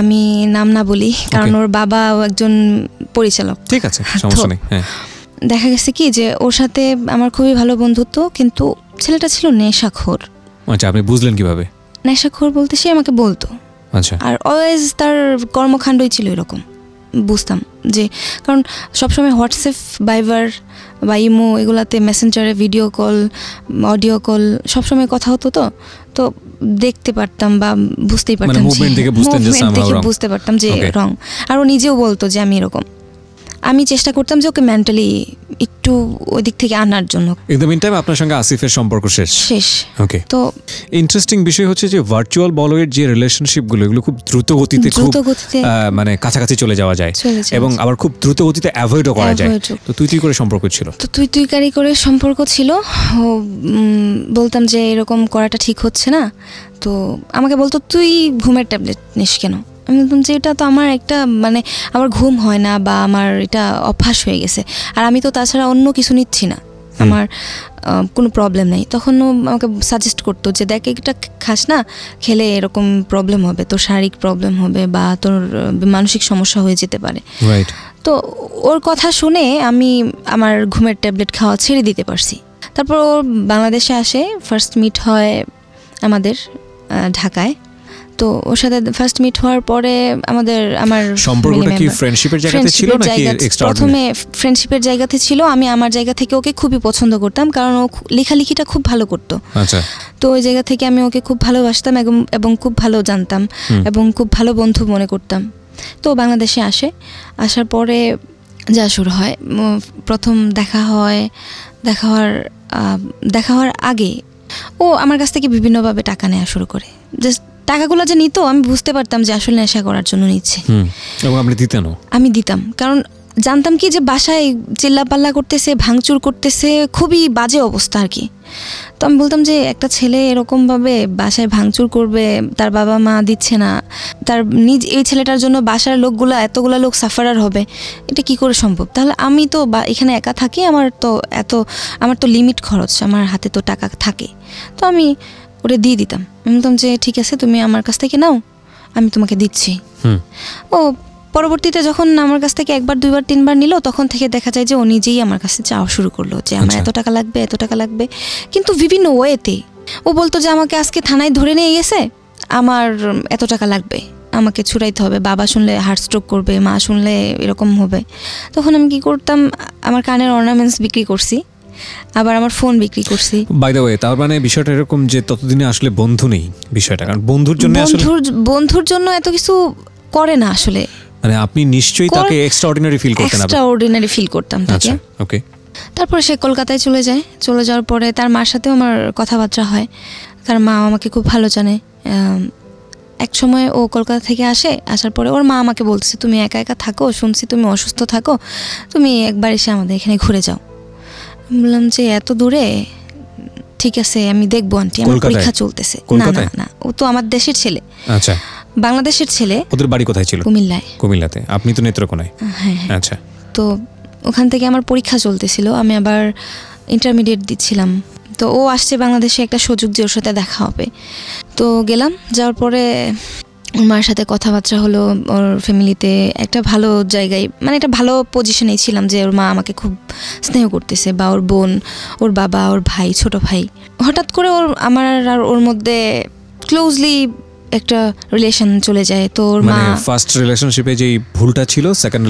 আমি নাম না বলি কারণ ওর বাবা একজন পরিচালক। ঠিক আছে, সমস্যা নেই। হ্যাঁ, দেখা গেছে কি যে ওর সাথে আমার খুবই ভালো বন্ধুত্ব, কিন্তু ছেলেটা ছিল নেশাখোর। আচ্ছা, আপনি বুঝলেন কিভাবে? নেশাখোর বলতে সে আমাকে বলতো। আচ্ছা, আর অলওয়েজ তার কর্মকাণ্ডই ছিল এরকম, বুঝতাম যে, কারণ সবসময় হোয়াটসঅ্যাপ, ভাইবার বা ইমো, এগুলাতে মেসেঞ্জারে ভিডিও কল, অডিও কল সবসময় কথা হতো। তো তো দেখতে পারতাম বা বুঝতেই পারতাম, বুঝতে পারতাম যে রং। আর ও নিজেও বলতো যে আমি এরকম। আমি চেষ্টা করতাম যে ওকে মেন্টালি একটু ওই দিক থেকে আনার জন্য। ইন দ্য মিনটাইম আপনার সঙ্গে আসিফের সম্পর্ক শেষ। ওকে, তো ইন্টারেস্টিং বিষয় হচ্ছে যে ভার্চুয়াল বলয়ের যে রিলেশনশিপগুলো, এগুলো খুব দ্রুত গতিতে মানে কাছাকাছি চলে যাওয়া যায় এবং আবার খুব দ্রুত গতিতে অ্যাভয়েডও করা যায়। তো তুই তুই করে সম্পর্ক ছিল। বলতাম যে এরকম করাটা ঠিক হচ্ছে না। তো আমাকে বলতো তুই ঘুমের ট্যাবলেট নিস কেন? আমি বলতাম যে এটা তো আমার একটা মানে আমার ঘুম হয় না বা আমার এটা অভ্যাস হয়ে গেছে, আর আমি তো তাছাড়া অন্য কিছু নিচ্ছি না, আমার কোনো প্রবলেম নেই। তখন আমাকে সাজেস্ট করতো যে দেখ এটা খাস না, খেলে এরকম প্রবলেম হবে, তোর শারীরিক প্রবলেম হবে বা তোর মানসিক সমস্যা হয়ে যেতে পারে। তো ওর কথা শুনে আমি আমার ঘুমের ট্যাবলেট খাওয়া ছেড়ে দিতে পারছি। তারপর ও বাংলাদেশে আসে, ফার্স্ট মিট হয় আমাদের ঢাকায়। তো ওর সাথে ফার্স্ট মিট হওয়ার পরে আমার সম্পর্কটা কি ফ্রেন্ডশিপের জায়গাতে ছিল নাকি এক্সট্রা? প্রথমে ফ্রেন্ডশিপের জায়গাতে ছিল। আমি আমার জায়গা থেকে ওকে খুবই পছন্দ করতাম কারণ ও লেখালেখিটা খুব ভালো করতো। আচ্ছা, তো ওই জায়গা থেকে আমি ওকে খুব ভালোবাসতাম এবং খুব ভালো জানতাম এবং খুব ভালো বন্ধু মনে করতাম। তো বাংলাদেশে আসার পরে যা শুরু হয়, প্রথম দেখা হওয়ার আগে ও আমার কাছ থেকে বিভিন্নভাবে টাকা নেওয়া শুরু করে। জাস্ট টাকাগুলো যে নিত আমি বুঝতে পারতাম যে আসলে নেশা করার জন্য নিচ্ছে। আমি দিতাম কারণ জানতাম কি যে বাসায় চিল্লাপাল্লা করতেছে, ভাঙচুর করতেছে, খুবই বাজে অবস্থা আর কি। তো আমি বলতাম যে একটা ছেলে এরকমভাবে বাসায় ভাঙচুর করবে, তার বাবা মা দিচ্ছে না, তার নিজ এই ছেলেটার জন্য বাসার লোকগুলো, এতগুলো লোক সাফারার হবে, এটা কি করে সম্ভব? তাহলে আমি তো এখানে একা থাকি, আমার তো লিমিট খরচ, আমার হাতে তো টাকা থাকে। তো আমি ওরে দিয়ে দিতাম, বলতাম যে ঠিক আছে তুমি আমার কাছ থেকে নাও, আমি তোমাকে দিচ্ছি। ও পরবর্তীতে যখন আমার কাছ থেকে একবার, দুইবার, তিনবার নিল, তখন থেকে দেখা যায় যে ও নিজেই আমার কাছে চাওয়া শুরু করলো যে আমার এত টাকা লাগবে, কিন্তু বিভিন্ন ওয়েতে। ও বলতো যে আমাকে আজকে থানায় ধরে নিয়ে গেছে, আমার এত টাকা লাগবে, আমাকে ছুড়াইতে হবে, বাবা শুনলে হার্ট স্ট্রোক করবে, মা শুনলে এরকম হবে। তখন আমি কি করতাম, আমার কানের অর্নামেন্টস বিক্রি করছি, আবার আমার ফোন বিক্রি করছি। বাই দ্য ওয়ে, তার মানে বিষয়টা এরকম যে ততদিনে আসলে বন্ধু নেই বিষয়টা, কারণ বন্ধুর জন্য এত কিছু করে না আসলে, মানে আপনি নিশ্চয়ই তাকে এক্সট্রাঅর্ডিনারি ফিল করতেন। এক্সট্রাঅর্ডিনারি ফিল করতাম তাকে। ওকে, তারপরে সে কলকাতায় চলে যায়। চলে যাওয়ার পরে তার মার সাথেও আমার কথাবার্তা হয়, তার মা আমাকে খুব ভালো জানে। এক সময় ও কলকাতা থেকে আসার পরে ওর মা আমাকে বলছে তুমি একা একা থাকো, শুনছি তুমি অসুস্থ থাকো, তুমি একবার এসে আমাদের এখানে ঘুরে যাও। বললাম যে এত দূরে? ঠিক আছে আমি দেখবো আন্টি, আমার পরীক্ষা চলতেছে। না না না, ও তো আমার দেশের ছেলে। আচ্ছা, বাংলাদেশের ছেলে। ওদের বাড়ি কোথায় ছিল? কুমিল্লাতে। আপনি তো নেত্রকোনায়। হ্যাঁ। আচ্ছা, তো ওখান থেকে আমার পরীক্ষা চলতেছিল, আমি আবার ইন্টারমিডিয়েট দিচ্ছিলাম। তো ও আসছে বাংলাদেশে, একটা সুযোগ যে ওর সাথে দেখা হবে। তো গেলাম, যাওয়ার পরে মার সাথে কথাবার্তা হলো, ওর ফ্যামিলিতে একটা ভালো জায়গায়, মানে একটা ভালো পজিশনেই ছিলাম যে ওর মা আমাকে খুব স্নেহ করতেছে, বা ওর বোন, ওর বাবা, ওর ভাই, ছোট ভাই। হঠাৎ করে আমার আর ওর মধ্যে ক্লোজলি একটা রিলেশন চলে যায়, তো ওর মা ফার্স্ট রিলেশনশিপে যেই ভুলটা ছিল সেকেন্ড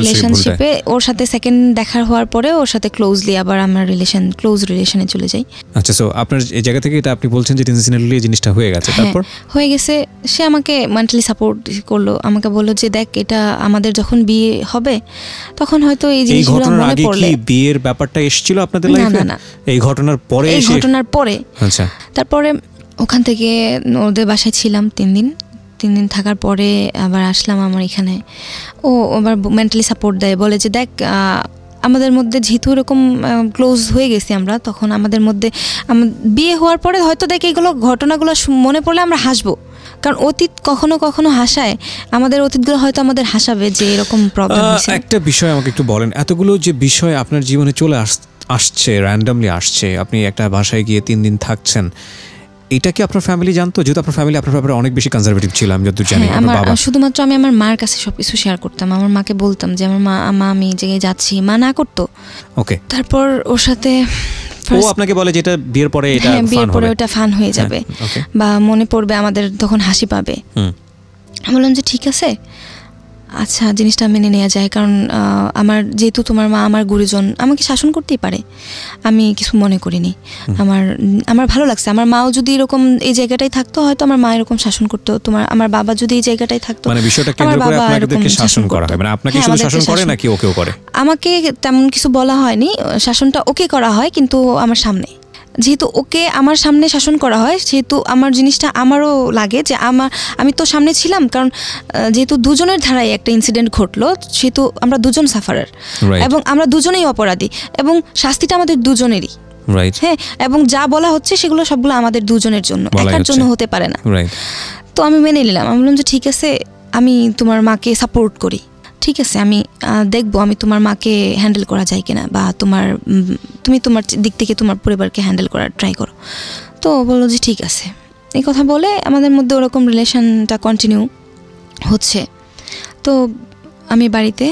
রিলেশনশিপে ওর সাথে সেকেন্ড দেখা হওয়ার পরে ওর সাথে ক্লোজলি আবার আমার রিলেশন ক্লোজ রিলেশনে চলে যাই। আচ্ছা, সো আপনার এই জায়গা থেকে এটা আপনি বলছেন যে ইনসিডেন্টালি এই জিনিসটা হয়ে গেছে, তারপর হয়ে গেছে। সে আমাকে মেন্টালি সাপোর্ট করলো, আমাকে বললো যে দেখ এটা আমাদের যখন বিয়ে হবে তখন হয়তো এই জিনিসগুলো মনে পড়লে। এই বিয়ের ব্যাপারটা এসেছিল আপনাদের লাইফে? না, এই ঘটনার পরে। এই ঘটনার পরে। আচ্ছা, তারপরে ওখান থেকে ওদের বাসায় ছিলাম 3 দিন। 3 দিন থাকার পরে আবার আসলাম আমার এখানে। ও আবার মেন্টালি সাপোর্ট দেয়, বলে যে দেখ আমাদের মধ্যে যেহেতু এরকম ক্লোজ হয়ে গেছি আমরা, তখন আমাদের মধ্যে বিয়ে হওয়ার পরে হয়তো দেখ এইগুলো ঘটনাগুলো মনে পড়লে আমরা হাসবো, কারণ অতীত কখনো কখনো হাসায় আমাদের, অতীতগুলো হয়তো আমাদের হাসাবে যে এরকম প্রবলেম হয়েছে। একটা বিষয় আমাকে একটু বলেন, এতগুলো যে বিষয় আপনার জীবনে চলে আসছে র্যান্ডমলি আসছে, আপনি একটা বাসায় গিয়ে 3 দিন থাকছেন, এটা কি আপনার ফ্যামিলি জানতো? যেহেতু আপনার ফ্যামিলি আপনার ব্যাপারে অনেক বেশি কনজারভেটিভ ছিল আমি যতদূর জানি। শুধুমাত্র আমি আমার মার কাছে সবকিছু শেয়ার করতাম, আমার মাকে বলতাম যে আমার মা আমি এই জায়গায় যাচ্ছি, মা না করতো। ওকে, তারপর ওর সাথে ও আপনাকে বলে যে এটা বিয়ের পরে এটা ফান হবে, বিয়ের পরে এটা ফান হয়ে যাবে বা মনে পড়বে আমাদের, তখন হাসি পাবে। আমি বললাম যে ঠিক আছে, আচ্ছা জিনিসটা মেনে নেওয়া যায়, কারণ আমার যেহেতু তোমার মা আমার গুরুজন, আমাকে শাসন করতেই পারে, আমি কিছু মনে করিনি। আমার ভালো লাগছে, আমার মাও যদি এরকম এই জায়গাটাই থাকতো হয়তো আমার মা এরকম শাসন করতো, আমার বাবা যদি এই জায়গাটাই থাকতো। মানে বিষয়টা কেন্দ্র করে আপনাদেরকে শাসন করা হয়, মানে আপনাকে শুধু শাসন করে নাকি ওকেও করে? আমাকে তেমন কিছু বলা হয়নি, শাসনটা ওকে করা হয়, কিন্তু আমার সামনে যেহেতু ওকে আমার সামনে শাসন করা হয় সেহেতু আমার জিনিসটা আমারও লাগে যে আমি তো সামনে ছিলাম, কারণ যেহেতু দুজনের ধারায় একটা ইনসিডেন্ট ঘটলো সেহেতু আমরা দুজন সাফারার এবং আমরা দুজনেই অপরাধী এবং শাস্তিটা আমাদের দুজনেরই। হ্যাঁ, এবং যা বলা হচ্ছে সেগুলো সবগুলো আমাদের দুজনের জন্য, একার জন্য হতে পারে না। তো আমি মেনে নিলাম, আমি বললাম যে ঠিক আছে আমি তোমার মাকে সাপোর্ট করি, ঠিক আছে আমি দেখবো আমি তোমার মাকে হ্যান্ডেল করা যায় কিনা বা তুমি তোমার দিক থেকে তোমার পরিবারকে হ্যান্ডেল করার ট্রাই করো। তো বললো যে ঠিক আছে, এই কথা বলে আমাদের মধ্যে ওরকম রিলেশনটা কন্টিনিউ হচ্ছে। তো আমি বাড়িতে,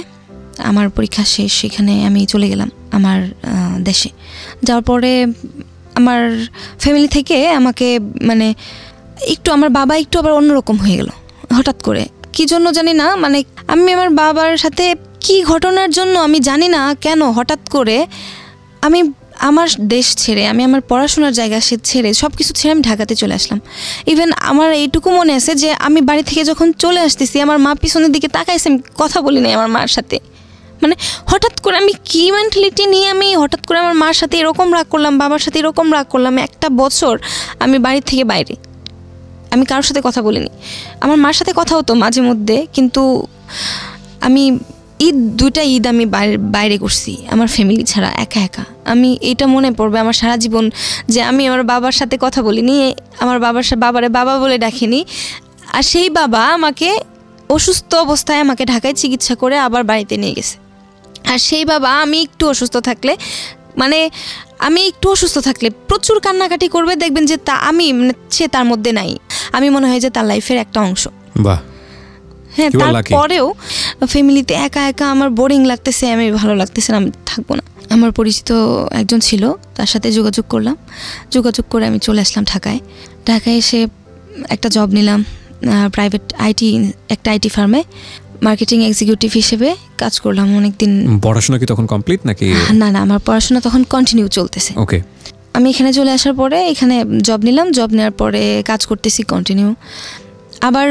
আমার পরীক্ষা শেষ, সেখানে আমি চলে গেলাম আমার দেশে। যাওয়ার পরে আমার ফ্যামিলি থেকে আমাকে মানে একটু আমার বাবা একটু আবার অন্যরকম হয়ে গেল হঠাৎ করে, কি জন্য জানি না, মানে আমি আমার বাবার সাথে কি ঘটনার জন্য আমি জানি না কেন হঠাৎ করে আমি আমার দেশ ছেড়ে, আমি আমার পড়াশোনার জায়গা ছেড়ে সব কিছু ছেড়ে আমি ঢাকাতে চলে আসলাম। ইভেন আমার এইটুকু মনে আছে যে আমি বাড়ি থেকে যখন চলে আসতেছি আমার মা পিছনের দিকে তাকাইছে, আমি কথা বলি নাই আমার মার সাথে। মানে হঠাৎ করে আমি কি মেন্টালিটি নিয়ে আমি হঠাৎ করে আমার মার সাথে এরকম রাগ করলাম, বাবার সাথে এরকম রাগ করলাম। একটা বছর আমি বাড়ি থেকে বাইরে, আমি কারোর সাথে কথা বলিনি। আমার মার সাথে কথা হতো মাঝে মধ্যে, কিন্তু আমি দুইটা ঈদ আমি বাইরে করছি আমার ফ্যামিলি ছাড়া, একা একা। আমি এটা মনে পড়বে আমার সারা জীবন যে আমি আমার বাবার সাথে কথা বলিনি, আমার বাবারে বাবা বলে ডাকিনি, আর সেই বাবা আমাকে অসুস্থ অবস্থায় আমাকে ঢাকায় চিকিৎসা করে আবার বাড়িতে নিয়ে গেছে। আর সেই বাবা আমি একটু অসুস্থ থাকলে, মানে আমি একটু অসুস্থ থাকলে প্রচুর কান্নাকাটি করবে, দেখবেন যে সে তার মধ্যে নাই, আমি মনে হয় যে তার লাইফের একটা অংশ। বাহ, হ্যাঁ। তারপরেও ফ্যামিলিতে একা একা আমার বোরিং লাগতেছে, আমি ভালো লাগতেছে না, আমি থাকবো না। আমার পরিচিত একজন ছিল, তার সাথে যোগাযোগ করলাম, যোগাযোগ করে আমি চলে আসলাম ঢাকায়। ঢাকায় এসে একটা জব নিলাম প্রাইভেট আইটি ফার্মে, মার্কেটিং এক্সিকিউটিভ হিসেবে কাজ করলাম অনেকদিন। পড়াশোনা কি তখন কমপ্লিট নাকি? না না, আমার পড়াশোনা তখন কন্টিনিউ চলতেছে। ওকে, আমি এখানে চলে আসার পরে এখানে জব নিলাম, জব নেওয়ার পরে কাজ করতেছি কন্টিনিউ। আবার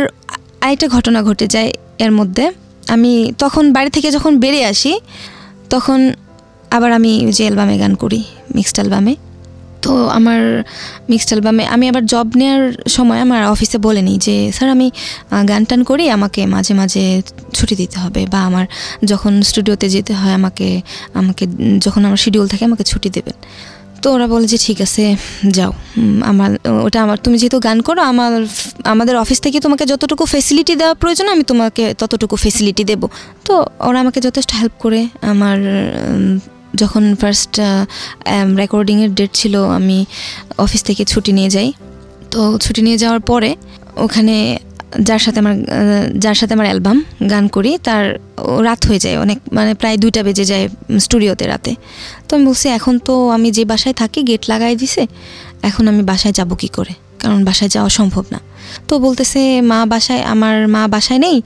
আরেকটা ঘটনা ঘটে যায় এর মধ্যে। আমি তখন বাড়ি থেকে যখন বেরিয়ে আসি তখন আবার আমি যে অ্যালবামে গান করি, মিক্সড অ্যালবামে। তো আমার মিক্সড অ্যালবামে আমি আবার জব নেওয়ার সময় আমার অফিসে বলে নিই যে স্যার আমি গান টান করি, আমাকে মাঝে মাঝে ছুটি দিতে হবে বা আমার যখন স্টুডিওতে যেতে হয় আমাকে আমাকে যখন আমার শিডিউল থাকে আমাকে ছুটি দেবেন। তো ওরা বলে যে ঠিক আছে যাও, তুমি যেহেতু গান করো আমাদের অফিস থেকে তোমাকে যতটুকু ফেসিলিটি দেওয়া প্রয়োজন আমি তোমাকে ততটুকু ফেসিলিটি দেব। তো ওরা আমাকে যথেষ্ট হেল্প করে। আমার যখন ফার্স্ট রেকর্ডিংয়ের ডেট ছিল আমি অফিস থেকে ছুটি নিয়ে যাই। তো ছুটি নিয়ে যাওয়ার পরে ওখানে যার সাথে আমার অ্যালবাম গান করি তার রাত হয়ে যায় অনেক, মানে প্রায় 2টা বেজে যায় স্টুডিওতে রাতে। তো আমি বলছি এখন তো আমি যে বাসায় থাকি গেট লাগাই দিছে, এখন আমি বাসায় যাব কী করে, কারণ বাসায় যাওয়া সম্ভব না। তো বলতেছে আমার মা বাসায় নেই,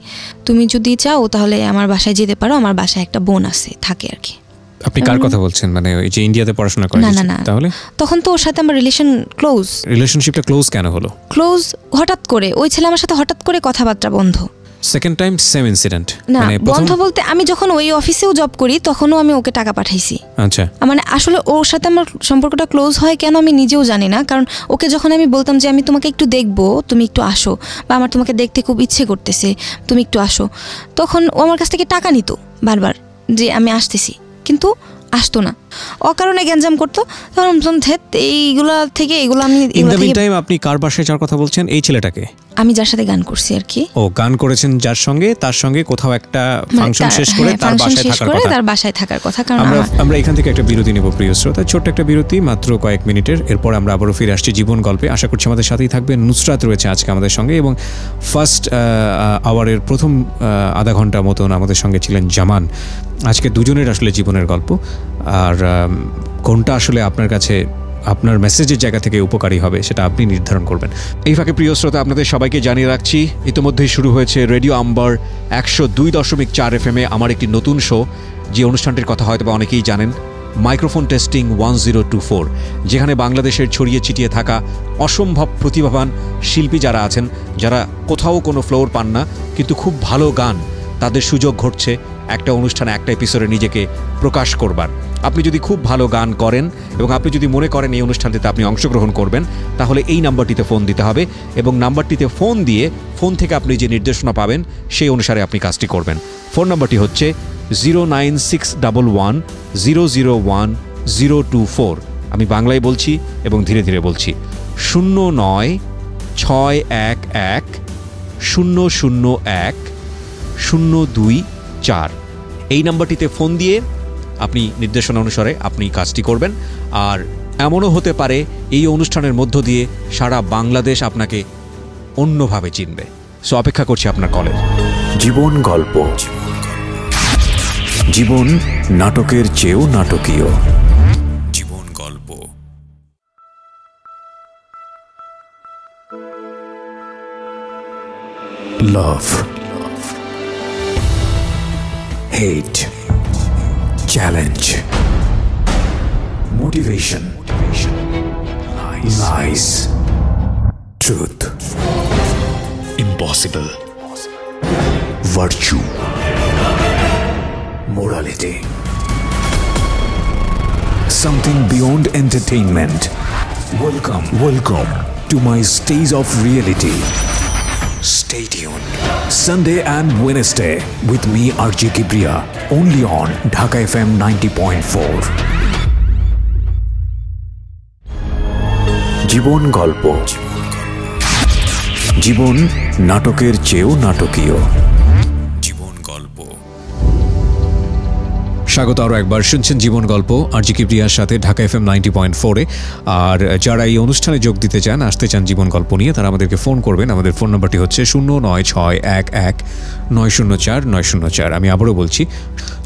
তুমি যদি চাও তাহলে আমার বাসায় যেতে পারো, আমার বাসায় একটা বোন আছে থাকে আর কি। আপনি কার কথা বলছেন? মানে এই যে ইন্ডিয়াতে পড়াশোনা করেন? না না, তাহলে তখন তো ওর সাথে আমার রিলেশনশিপটা ক্লোজ কেন হলো? ক্লোজ হঠাৎ করে, ওই ছেলে আমার সাথে হঠাৎ করে কথাবার্তা বন্ধ। সেকেন্ড টাইম সেম ইনসিডেন্ট, মানে বন্ধ বলতে আমি যখন ওই অফিসেও জব করি তখনও আমি ওকে টাকা পাঠাইছি। আচ্ছা, মানে আসলে ওর সাথে আমার সম্পর্কটা ক্লোজ হয় কেন আমি নিজেও জানি না, কারণ ওকে যখন আমি বলতাম যে আমি তোমাকে একটু দেখবো, তুমি একটু আসো, বা আমার তোমাকে দেখতে খুব ইচ্ছে করতেছে, তুমি একটু আসো, তখন ও আমার কাছ থেকে টাকা নিত বারবার যে আমি আসতেছি, কিন্তু আসতো না, অকারণে গ্যাঞ্জাম করতো। তখন এইগুলা থেকে এগুলো আমি আপনি কার বাসায় যাওয়ার কথা বলছেন? এই ছেলেটাকে, আমি যার সাথে গান করছি আর কি। ও গান করেছেন যার সঙ্গে, তার সঙ্গে কোথাও একটা ফাংশন শেষ করে তার বাসায় থাকার কথা। কারণ আমরা এখান থেকে একটা বিরতি নেব প্রিয় শ্রোতা, ছোট্ট একটা বিরতি মাত্র কয়েক মিনিটের, এরপর আমরা আবারও ফিরে আসছি জীবন গল্পে। আশা করছি আমাদের সাথেই থাকবে, নুসরাত রয়েছে আজকে আমাদের সঙ্গে, এবং ফার্স্ট আওয়ারের প্রথম আধা ঘন্টা মতন আমাদের সঙ্গে ছিলেন জামান। আজকে দুজনের আসলে জীবনের গল্প, আর কোনটা আসলে আপনার কাছে আপনার মেসেজের জায়গা থেকে উপকারী হবে সেটা আপনি নির্ধারণ করবেন। এই ফাঁকে প্রিয় শ্রোতা আপনাদের সবাইকে জানিয়ে রাখছি, ইতিমধ্যেই শুরু হয়েছে রেডিও আম্বার 102.4 FM আমার একটি নতুন শো, যে অনুষ্ঠানটির কথা হয়তো বা অনেকেই জানেন, মাইক্রোফোন টেস্টিং 1024, যেখানে বাংলাদেশের ছড়িয়ে ছিটিয়ে থাকা অসম্ভব প্রতিভাবান শিল্পী যারা আছেন, যারা কোথাও কোনো ফ্লোর পান না কিন্তু খুব ভালো গান, তাদের সুযোগ ঘটছে একটা অনুষ্ঠানে একটা এপিসোডে নিজেকে প্রকাশ করবার। আপনি যদি খুব ভালো গান করেন এবং আপনি যদি মনে করেন এই অনুষ্ঠানটিতে আপনি অংশগ্রহণ করবেন, তাহলে এই নাম্বারটিতে ফোন দিতে হবে, এবং নাম্বারটিতে ফোন দিয়ে ফোন থেকে আপনি যে নির্দেশনা পাবেন সেই অনুসারে আপনি কাজটি করবেন। ফোন নাম্বারটি হচ্ছে 09611001024। আমি বাংলায় বলছি এবং ধীরে ধীরে বলছি, 09611001024। এই নাম্বারটিতে ফোন দিয়ে আপনি নির্দেশনা অনুসারে আপনি কাজটি করবেন। আর এমনও হতে পারে এই অনুষ্ঠানের মধ্য দিয়ে সারা বাংলাদেশ আপনাকে অন্যভাবে চিনবে। সো অপেক্ষা করছি আপনার কলের। জীবন গল্প, জীবন নাটকের চেয়েও নাটকীয়। জীবন গল্প। Love, hate, challenge, motivation, lies, truth, impossible, virtue, morality, something beyond entertainment. Welcome to my stage of reality. Stay tuned Sunday and Wednesday with me, RJ Kebria, only on Dhaka FM 90.4. Jibon Golpo, Jibon Natoker cheo natokiyo. স্বাগত আরও একবার, শুনছেন জীবন গল্প আরজি কিবরিয়ার সাথে Dhaka FM 90.4-এ। আর যারা এই অনুষ্ঠানে যোগ দিতে চান, আসতে চান জীবন গল্প নিয়ে, তারা আমাদেরকে ফোন করবেন। আমাদের ফোন নাম্বারটি হচ্ছে 09611904904। আমি আবারও বলছি,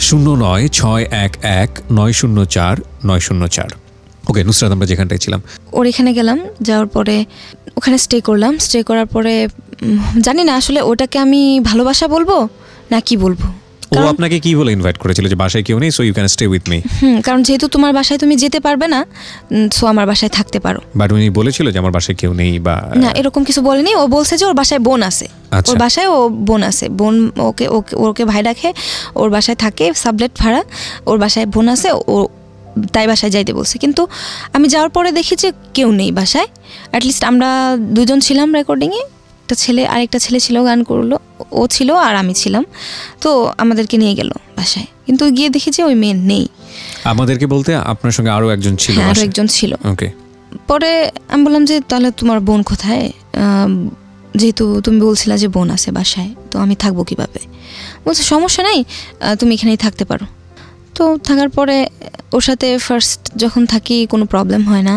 09611904904। ওকে নুসরাত, আমরা যেখানটায় ছিলাম, ওর এখানে গেলাম, যাওয়ার পরে ওখানে স্টে করলাম। স্টে করার পরে জানি না আসলে ওটাকে আমি ভালোবাসা বলবো না কি বলবো। ও আপনাকে কি বলে ইনভাইট করেছিল যে বাসায় কেউ নেই, so you can stay with me? কারণ যেহেতু তোমার বাসায় তুমি যেতে পারবে না, সো আমার বাসায় থাকতে পারো। বাট উনি বলেছিল যে আমার বাসায় কেউ নেই বা না, এরকম কিছু বলেনি। ও বলছে যে ওর বাসায় বোন আছে, ওর বাসায় বোন ওকে ওকে ভাই রাখে, ওর বাসায় থাকে সাবলেট ভাড়া, ওর বাসায় বোন আছে, ও তাই বাসায় যাইতে বলছে। কিন্তু আমি যাওয়ার পরে দেখি যে কেউ নেই বাসায়। অ্যাটলিস্ট আমরা দুজন ছিলাম রেকর্ডিংয়ে, একটা ছেলে আরেকটা ছেলে ছিল, গান করলো, ও ছিল আর আমি ছিলাম। তো আমাদেরকে নিয়ে গেল বাসায়, কিন্তু গিয়ে দেখি যে ওই মেয়ে নেই। আমাদেরকে বলতে আপনার সঙ্গে আরও একজন ছিল? আরও একজন ছিল। ওকে, পরে আমি বললাম যে তাহলে তোমার বোন কোথায়, যেহেতু তুমি বলছিলা যে বোন আছে বাসায়, তো আমি থাকবো কীভাবে? বলছে সমস্যা নাই, তুমি এখানেই থাকতে পারো। তো থাকার পরে ওর সাথে ফার্স্ট যখন থাকি কোনো প্রবলেম হয় না,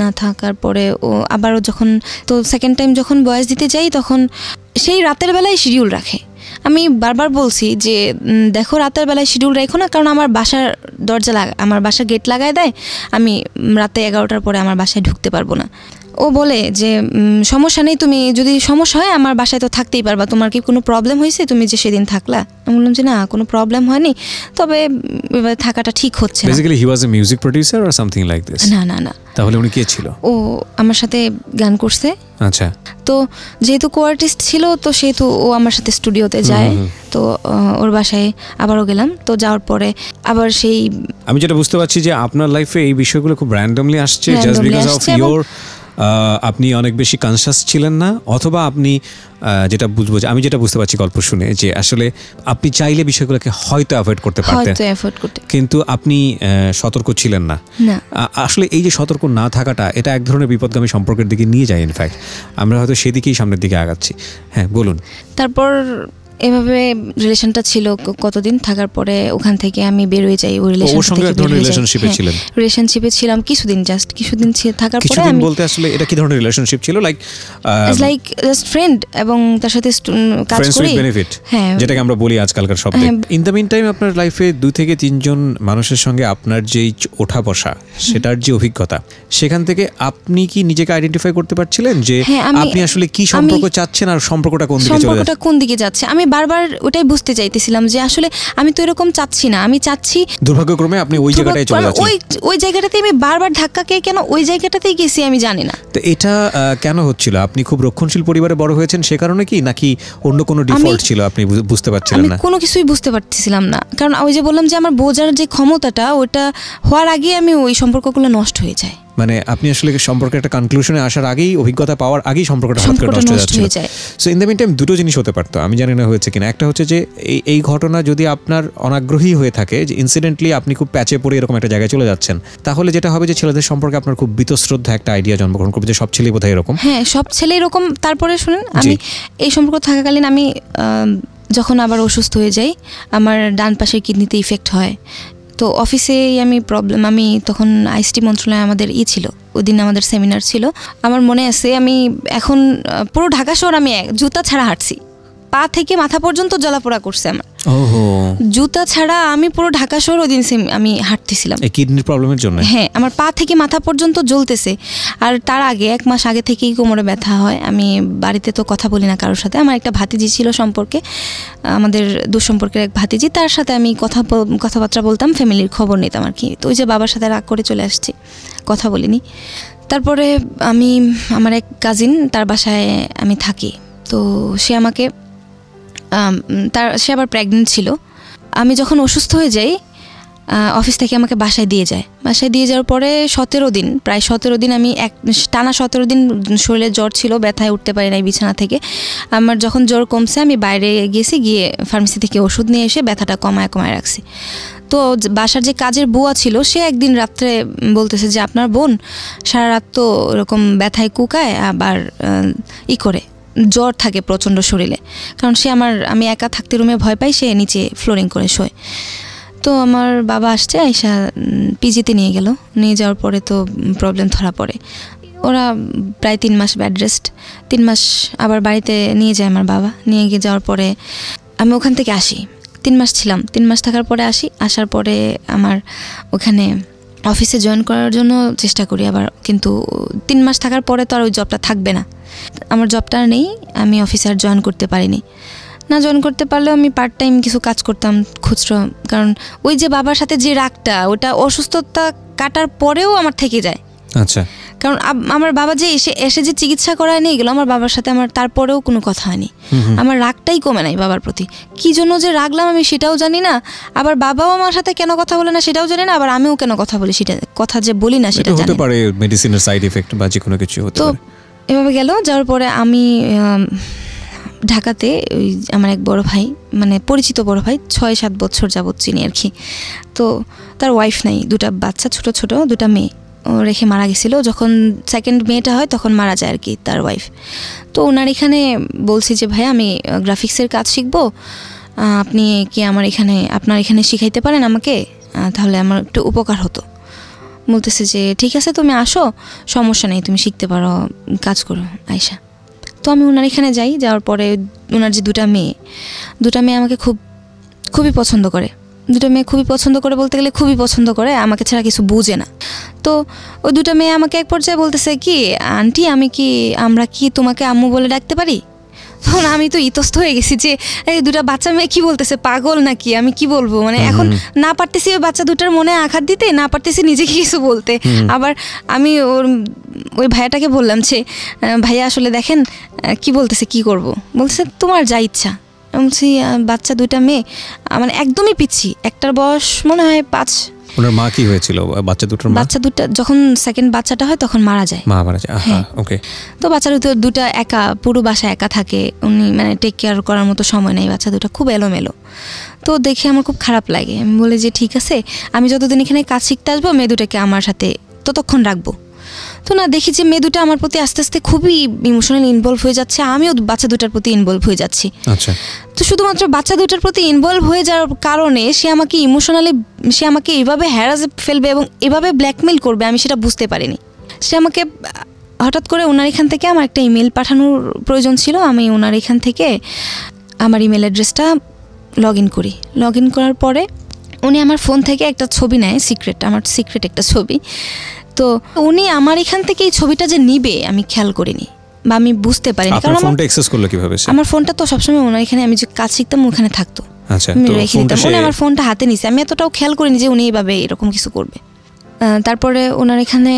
না থাকার পরে ও আবারও যখন, তো সেকেন্ড টাইম যখন বয়স দিতে যাই তখন সেই রাতের বেলায় শিডিউল রাখে। আমি বারবার বলছি যে দেখো রাতের বেলায় শিডিউল রেখো না, কারণ আমার বাসার দরজা আমার বাসার গেট লাগায় দেয়, আমি রাতে 11টার পরে আমার বাসায় ঢুকতে পারবো না। ও বলে যে সমস্যা নেই, তুমি যদি সমস্যা হয় আমার বাসায় তো থাকতেই পারবা, তোমার কি কোনো প্রবলেম হয়েছে তুমি যে সেদিন থাকলা? আমি বললাম যে না, কোনো প্রবলেম হয়নি, তবে থাকাটা ঠিক হচ্ছে না। Basically he was a music producer or something like this. না না না, তাহলে উনি কে ছিল? ও আমার সাথে গান করছে। আচ্ছা, তো যেহেতু কো আর্টিস্ট ছিল তো সেহেতু ও আমার সাথে স্টুডিওতে যায়, তো ওর বাসায় আবারও গেলাম। তো যাওয়ার পরে আবার সেই আমি যেটা বুঝতে পারছি যে আপনার লাইফে এই বিষয়গুলো খুব র্যান্ডমলি আসছে, জাস্ট বিকজ অফ ইওর আপনি অনেক বেশি কনশাস ছিলেন না, অথবা আপনি যেটা বুঝবো যে আমি যেটা বুঝতে পারছি গল্প শুনে যে আসলে আপনি চাইলে বিষয়গুলোকে হয়তো অ্যাভয়েড করতে পারতেন, কিন্তু আপনি সতর্ক ছিলেন না। আসলে এই যে সতর্ক না থাকাটা, এটা এক ধরনের বিপদগামী সম্পর্কের দিকে নিয়ে যায়। ইনফ্যাক্ট আমরা হয়তো সেদিকেই সামনের দিকে আগাচ্ছি। হ্যাঁ বলুন। তারপর এভাবে রিলেশনটা ছিল, কতদিন থাকার পরে ওখান থেকে আমি বের হয়ে যাই। ওই রিলেশনশিপে ছিলাম কিছুদিন, জাস্ট কিছুদিন থাকার পরে আমি বলতে আসলে এটা কি ধরনের রিলেশনশিপ ছিল? লাইক জাস্ট ফ্রেন্ড এবং তার সাথে কাজ করি, হ্যাঁ যেটাকে আমরা বলি আজকালকার শব্দে। ইন দ্য মিন টাইম আপনার লাইফে 2 থেকে 3 জন মানুষের সঙ্গে আপনার যেই ওঠা বসা, সেটার যে অভিজ্ঞতা, সেখান থেকে আপনি কি নিজেকে আইডেন্টিফাই করতে পারছিলেন যে আপনি আসলে কি সম্পর্ক চাচ্ছেন আর সম্পর্কটা কোন দিকে যাচ্ছে? আমি বারবার ওটাই বুঝতে চাইতেছিলাম যে আসলে আমি তো এরকম চাচ্ছি না, আমি চাচ্ছি দুর্ভাগ্যক্রমে আপনি ওই জায়গাটায় চলে যাচ্ছেন। ওই জায়গাটাতে আমি বারবার ধাক্কা খেয়ে কেন ওই জায়গাটাতেই গেছি আমি জানি না। তো এটা কেন হচ্ছিল? আপনি খুব রক্ষণশীল পরিবারে বড় হয়েছেন সে কারণে কি, নাকি অন্য কোনো ডিফল্ট ছিল আপনি বুঝতে পারছিলেন না? আমি কোনো কিছুই বুঝতে পারতেছিলাম না, কারণ ওই যে বললাম যে আমার বোঝার যে ক্ষমতাটা, ওটা হওয়ার আগে আমি ওই সম্পর্কগুলো নষ্ট হয়ে যায়। মানে আপনি আসলে সম্পর্কে একটা কনক্লুশনে আসার আগেই, অভিজ্ঞতা পাওয়ার আগেই সম্পর্কটা হঠাৎ করে নষ্ট হয়ে যায়। So in the meantime দুটো জিনিস হতে পারতো, আমি জানি না হয়েছে কিনা। একটা হচ্ছে যে এই ঘটনা যদি আপনার অনাগ্রহী হয়ে থাকে, যে ইনসিডেন্টলি আপনি খুব প্যাচে পড়ে এরকম একটা জায়গায় চলে যাচ্ছেন, তাহলে যেটা হবে যে ছেলেদের সম্পর্কে আপনার খুব বিতশ্রদ্ধা একটা আইডিয়া জন্মগ্রহণ করবে যে সব ছেলেই বোধহয় এরকম। হ্যাঁ, সব ছেলে এরকম। তারপরে শুনেন, আমি এই সম্পর্ক থাকাকালীন আমি যখন আবার অসুস্থ হয়ে যাই, আমার ডান পাশের কিডনিতে ইফেক্ট হয়। তো অফিসেই আমি প্রবলেম, আমি তখন আইসিটি মন্ত্রণালয়ে আমাদের ছিল, ওই দিন আমাদের সেমিনার ছিল। আমার মনে আছে আমি এখন পুরো ঢাকা শহর আমি জুতা ছাড়া হাঁটছি, পা থেকে মাথা পর্যন্ত জ্বলাপোড়া করছে আমার। জুতা ছাড়া আমি পুরো ঢাকা শহর ওই দিন আমি হাঁটতেছিলাম কিডনির প্রবলেমের জন্য। হ্যাঁ, আমার পা থেকে মাথা পর্যন্ত জ্বলতেছে। আর তার আগে 1 মাস আগে থেকেই কোমরে ব্যথা হয়। আমি বাড়িতে তো কথা বলি না কারোর সাথে। আমার একটা ভাতিজি ছিল সম্পর্কে, আমাদের দুঃসম্পর্কের এক ভাতিজি, তার সাথে আমি কথাবার্তা বলতাম, ফ্যামিলির খবর নিতাম আর কি। তো ওই যে বাবার সাথে রাগ করে চলে আসছি, কথা বলিনি। তারপরে আমি আমার এক কাজিন, তার বাসায় আমি থাকি। তো সে আমাকে সে আবার প্রেগনেন্ট ছিল। আমি যখন অসুস্থ হয়ে যাই, অফিস থেকে আমাকে বাসায় দিয়ে যায়। বাসায় দিয়ে যাওয়ার পরে 17 দিন, প্রায় 17 দিন আমি টানা 17 দিন শরীরে জ্বর ছিল, ব্যথায় উঠতে পারি নাই বিছানা থেকে। আমার যখন জ্বর কমছে আমি বাইরে গেছি, গিয়ে ফার্মেসি থেকে ওষুধ নিয়ে এসে ব্যথাটা কমায় কমায় রাখছি। তো বাসার যে কাজের বুয়া ছিল, সে একদিন রাত্রে বলতেছে যে আপনার বোন সারা রাত তো এরকম ব্যথায় কুকায়, আবার জ্বর থাকে প্রচণ্ড শরীরে। কারণ আমি একা থাকতে রুমে ভয় পাই, সে নিচে ফ্লোরিং করে শোয়। তো আমার বাবা আসছে, আইসা পিজিতে নিয়ে গেল। নিয়ে যাওয়ার পরে তো প্রবলেম ধরা পড়ে। ওরা প্রায় 3 মাস বেড রেস্ট, 3 মাস আবার বাড়িতে নিয়ে যায় আমার বাবা। নিয়ে গিয়ে যাওয়ার পরে আমি ওখান থেকে আসি, 3 মাস ছিলাম। 3 মাস থাকার পরে আসি। আসার পরে আমার ওখানে অফিসে জয়েন করার জন্য চেষ্টা করি আবার, কিন্তু 3 মাস থাকার পরে তো আর ওই জবটা থাকবে না। আমার জবটা নেই, আমি অফিসে আর জয়েন করতে পারিনি। না জয়েন করতে পারলেও আমি পার্ট টাইম কিছু কাজ করতাম খুচরো, কারণ ওই যে বাবার সাথে যে রাগটা, ওটা অসুস্থতা কাটার পরেও আমার থেকে যায়। আচ্ছা, কারণ আমার বাবা যে এসে যে চিকিৎসা করায়নি, এগুলো আমার বাবার সাথে আমার তারপরেও কোনো কথা হয়নি। আমার রাগটাই কমে নাই বাবার প্রতি। কি জন্য যে রাগলাম আমি সেটাও জানি না, আবার বাবাও আমার সাথে কেন কথা বলে না সেটাও জানি না, আবার আমিও কেন কথা বলি সেটা, কথা যে বলি না সেটা জানি। মেডিসিনের সাইড এফেক্ট বা যে কোনো কিছু হতে পারে। এভাবে গেল। যাওয়ার পরে আমি ঢাকাতে ওই আমার এক বড় ভাই, মানে পরিচিত বড় ভাই, 6-7 বছর যাবৎ চিনি আর কি। তো তার ওয়াইফ নাই, 2টা বাচ্চা, ছোটো 2টা মেয়ে রেখে মারা গেছিলো। যখন সেকেন্ড মেয়েটা হয় তখন মারা যায় আর কি তার ওয়াইফ। তো ওনার এখানে বলছি যে ভাই আমি গ্রাফিক্সের কাজ শিখবো, আপনি কি আপনার এখানে শিখাইতে পারেন আমাকে? তাহলে আমার একটু উপকার হতো। বলতেছে যে ঠিক আছে তুমি আসো, সমস্যা নেই, তুমি শিখতে পারো, কাজ করো আয়শা। তো তো আমি ওনার এখানে যাই, যাওয়ার পরে ওনার যে দুটা মেয়ে আমাকে খুবই পছন্দ করে। দুটো মেয়ে খুবই পছন্দ করে বলতে গেলে খুবই পছন্দ করে, আমাকে ছাড়া কিছু বোঝে না। তো ওই দুটো মেয়ে আমাকে এক পর্যায়ে বলতেছে কি, আন্টি আমরা কি তোমাকে আম্মু বলে ডাকতে পারি? তখন আমি তো ইতস্ত হয়ে গেছি যে এই দুটো বাচ্চা মেয়ে কী বলতেছে, পাগল নাকি আমি কি বলবো। মানে এখন না পারতেছি ওই বাচ্চা দুটার মনে আঘাত দিতে, না পারতেছি নিজেকে কিছু বলতে। আবার আমি ওই ভাইয়াটাকে বললাম যে ভাইয়া আসলে দেখেন কি বলতেছে, কি করব। বলতেছে তোমার যা ইচ্ছা। বলছি বাচ্চা দুইটা মেয়ে মানে একদমই পিচ্ছি, একটার বয়স মনে হয় 5। ওনার মা কি হয়েছিল? বাচ্চা দুটো যখন সেকেন্ড বাচ্চাটা হয় তখন মারা যায়। ওকে। তো বাচ্চা দুটো একা, পুরো বাসা একা থাকে, উনি মানে টেক কেয়ার করার মতো সময় নেই, বাচ্চা দুটো খুব এলোমেলো। তো দেখে আমার খুব খারাপ লাগে। আমি বলি যে ঠিক আছে, আমি যতদিন এখানে কাজ শিখতে আসবো মেয়ে দুটোকে আমার সাথে ততক্ষণ রাখবো। তো না দেখি যে মেয়ে দুটো আমার প্রতি আস্তে আস্তে খুবই ইমোশনাল ইনভলভ হয়ে যাচ্ছে, আমিও বাচ্চা দুটার প্রতি ইনভলভ হয়ে যাচ্ছি। আচ্ছা। তো শুধুমাত্র বাচ্চা দুটার প্রতি ইনভলভ হয়ে যাওয়ার কারণে সে আমাকে এইভাবে হ্যারাস ফেলবে এবং এভাবে ব্ল্যাকমেইল করবে, আমি সেটা বুঝতে পারিনি। সে আমাকে হঠাৎ করে ওনার এখান থেকে আমার একটা ইমেল পাঠানোর প্রয়োজন ছিল। আমি ওনার এখান থেকে আমার ইমেল অ্যাড্রেসটা লগ ইন করার পরে উনি আমার ফোন থেকে একটা ছবি নেয়, আমার সিক্রেট একটা ছবি। তো উনি আমার এখান থেকে এই ছবিটা যে নিবে আমি খেয়াল করিনি বা আমি বুঝতে পারিনি, কারণ আমার ফোনটা তো সবসময় ওনার এখানে আমি যে কাজ শিখতাম ওখানে থাকতো, আমি রেখে দিতাম। উনি আমার ফোনটা হাতে নিছে, আমি এতটাও খেয়াল করিনি যে উনি এইভাবে এরকম কিছু করবে। তারপরে ওনার এখানে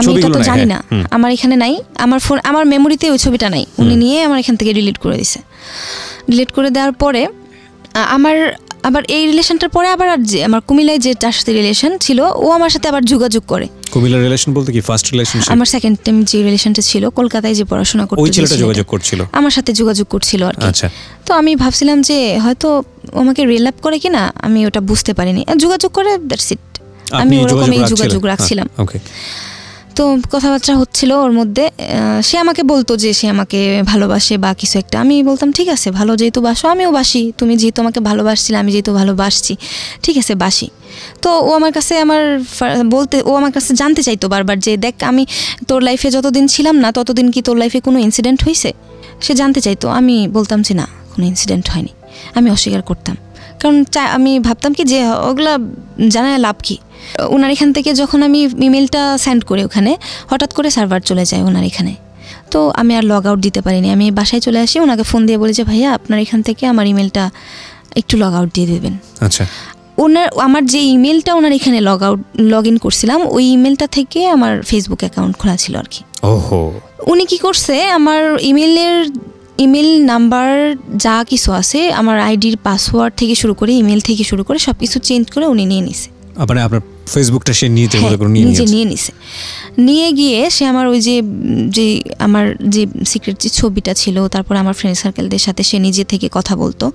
আমি এটা তো জানি না, আমার এখানে নাই, আমার মেমোরিতে ওই ছবিটা নাই, উনি নিয়ে আমার এখান থেকে ডিলিট করে দেওয়ার পরে আমার আবার এই রিলেশনটার পরে আবার আমার কুমিল্লায় যে তার সাথে রিলেশন ছিল ও আমার সাথে আবার যোগাযোগ করে। কুমিল্লার রিলেশন বলতে কি ফার্স্ট রিলেশনশিপ? আমার সেকেন্ড টাইম যে রিলেশনটা ছিল কলকাতায় যে পড়াশোনা করতে, ওই ছেলেটা যোগাযোগ করছিল, আমার সাথে যোগাযোগ করছিল আর কি। আচ্ছা। তো আমি ভাবছিলাম যে হয়তো আমাকে রিলেপ করে কিনা, আমি ওটা বুঝতে পারিনি। যোগাযোগ করে দ্যাটস ইট, আমি ওরকমই যোগাযোগ রাখছিলাম। ওকে। তো কথাবার্তা হচ্ছিল ওর মধ্যে, সে আমাকে বলতো যে সে আমাকে ভালোবাসে বা কিছু একটা। আমি বলতাম ঠিক আছে, ভালো যেহেতু বাসো আমিও বাসি, তুমি যেহেতু আমাকে ভালোবাসছিলে আমি যেহেতু ভালোবাসছি, ঠিক আছে বাসি। তো ও আমার কাছে জানতে চাইতো বারবার যে দেখ আমি তোর লাইফে যতদিন ছিলাম না ততদিন কি তোর লাইফে কোনো ইনসিডেন্ট হয়েছে, সে জানতে চাইতো। আমি বলতাম যে না, কোনো ইনসিডেন্ট হয়নি, আমি অস্বীকার করতাম, কারণ আমি ভাবতাম কি যে ওগুলা জানায় লাভ কি। ওনার এখান থেকে যখন আমি ইমেলটা সেন্ড করি ওখানে হঠাৎ করে সার্ভার চলে যায় ওনার এখানে, তো আমি আর লগ আউট দিতে পারিনি। আমি বাসায় চলে আসি, ওনাকে ফোন দিয়ে বলি যে ভাইয়া আপনার এখান থেকে আমার ইমেলটা একটু লগ আউট দিয়ে দেবেন। আচ্ছা। আমার যে ইমেলটা ওনার এখানে লগ ইন করছিলাম ওই ইমেলটা থেকে আমার ফেসবুক অ্যাকাউন্ট খোলা ছিল আর কি। ওহো। উনি কি করছে, আমার ইমেল নাম্বার যা কিছু আছে, আমার আইডির পাসওয়ার্ড থেকে শুরু করে ইমেল থেকে শুরু করে সব কিছু চেঞ্জ করে উনি নিয়ে নিছে। মানে আপনার ফেসবুকটা সে নিয়ে নিছে। নিয়ে গিয়ে সে আমার ওই যে আমার যে সিক্রেট যে ছবিটা ছিল, তারপরে আমার ফ্রেন্ড সার্কেলদের সাথে সে নিজে থেকে কথা বলতো,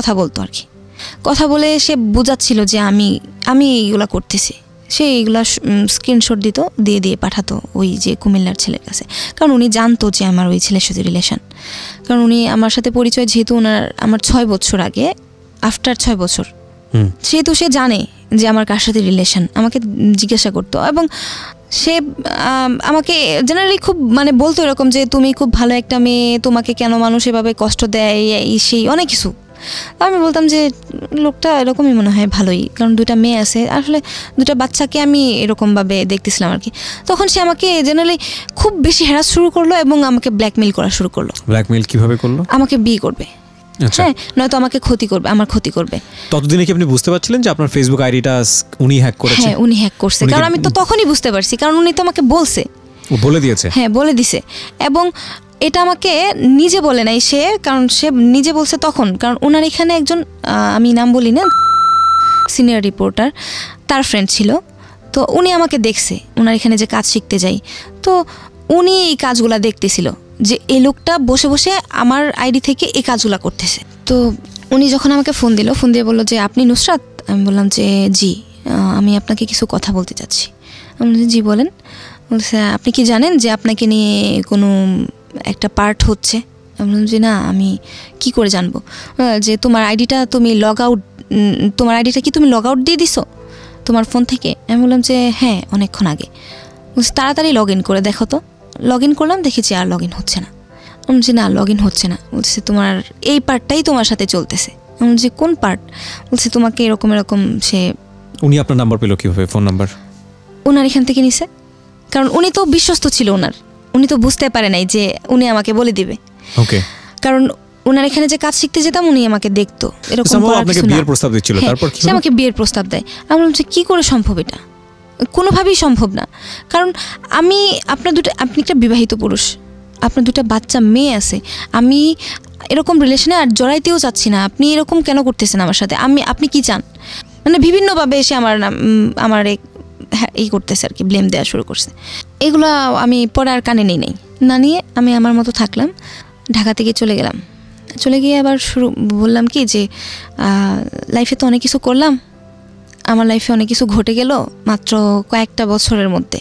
কথা বলতো আর কি। কথা বলে সে বোঝাচ্ছিল যে আমি এইগুলা করতেছি, সে এইগুলা স্ক্রিনশট দিত, দিয়ে পাঠাতো ওই যে কুমিল্লার ছেলের কাছে, কারণ উনি জানতো যে আমার ওই ছেলের সাথে রিলেশন। কারণ উনি আমার সাথে পরিচয় যেহেতু আমার 6 বছর আগে, আফটার 6 বছর, সেহেতু সে জানে যে আমার কার সাথে রিলেশন, আমাকে জিজ্ঞাসা করতো। এবং সে আমাকে জেনারেলি খুব মানে বলতো এরকম যে তুমি খুব ভালো একটা মেয়ে, তোমাকে কেন মানুষ এভাবে কষ্ট দেয়, এই সেই অনেক কিছু। আমি বলতাম যে লোকটা এরকমই মনে হয় ভালোই, কারণ 2টা মেয়ে আছে, আসলে 2টা বাচ্চাকে আমি এরকমভাবে দেখতেছিলাম আর কি। তখন সে আমাকে জেনারেলি খুব বেশি হ্যারাস শুরু করলো এবং আমাকে ব্ল্যাকমেইল করা শুরু করলো। ব্ল্যাকমেইল কিভাবে করলো? আমাকে বিয়ে করবে, হ্যাঁ, নয়তো আমাকে ক্ষতি করবে। ততদিনে কি আপনি বুঝতে পারছিলেন যে আপনার ফেসবুক আইডিটা উনি হ্যাক করেছে? হ্যাঁ, উনি হ্যাক করছে, কারণ আমি তো তখনই বুঝতে পারছি, কারণ উনি তো আমাকে বলছে, বলে দিয়েছে। এবং এটা আমাকে নিজে বলে নাই সে, কারণ সে নিজে বলছে তখন, কারণ ওনার এখানে একজন, আমি নাম বলি না, সিনিয়র রিপোর্টার, তার ফ্রেন্ড ছিল। তো উনি আমাকে দেখছে ওনার এখানে যে কাজ শিখতে যাই, তো উনি এই কাজগুলা দেখতেছিল যে এই লোকটা বসে বসে আমার আইডি থেকে এই কাজগুলো করতেছে। তো উনি যখন আমাকে ফোন দিয়ে বললো যে আপনি নুসরাত? আমি বললাম যে জি, আমি আপনাকে কিছু কথা বলতে চাচ্ছি। আমি বললাম জি বলেন। বলছে আপনি কি জানেন যে আপনাকে নিয়ে কোনো একটা পার্ট হচ্ছে? আমি বললাম যে না, আমি কি করে জানবো? যে তোমার আইডিটা কি তুমি লগ আউট দিয়ে দিছো তোমার ফোন থেকে? আমি বললাম যে হ্যাঁ, অনেকক্ষণ আগে। বলছে তাড়াতাড়ি লগ ইন করে দেখো তো। লগ ইন করলাম, দেখেছি আর লগ ইন হচ্ছে না। আমি বলছি না লগ ইন হচ্ছে না। বলছে তোমার এই পার্টটাই তোমার সাথে চলতেছে। আমি বলছি কোন পার্ট? বলছে তোমাকে এরকম এরকম। সে উনি আপনার নাম্বার পেল কীভাবে? ফোন নাম্বার ওনার এখান থেকে নিছে, কারণ উনি তো বিশ্বস্ত ছিল ওনার, উনি তো বুঝতে পারে নাই যে উনি আমাকে বলে দিবে। ওকে, কারণ ওনার এখানে যে কাজ শিখতে যেতাম উনি আমাকে দেখতো এরকম। আপনাকে বিয়ের প্রস্তাব দিছিল, তারপর কি? আমাকে বিয়ের প্রস্তাব দেয়। আমি বললাম যে কি করে সম্ভব? এটা কোনোভাবেই সম্ভব না, কারণ আমি আপনার দুটো, আপনি একটা বিবাহিত পুরুষ, আপনার দুটো বাচ্চা মেয়ে আছে, আমি এরকম রিলেশনে আর জড়াইতেও চাচ্ছি না। আপনি এরকম কেন করতেছেন আমার সাথে? আপনি কি চান? মানে বিভিন্নভাবে এসে আমার এই করতেছে আর কি, ব্লেম দেওয়া শুরু করছে। এগুলো আমি পরে আর কানে নেই না নিয়ে আমি আমার মতো থাকলাম, ঢাকা থেকে চলে গেলাম। চলে গিয়ে আবার শুরু বললাম কি যে লাইফে তো অনেক কিছু করলাম, আমার লাইফে অনেক কিছু ঘটে গেল মাত্র কয়েকটা বছরের মধ্যে,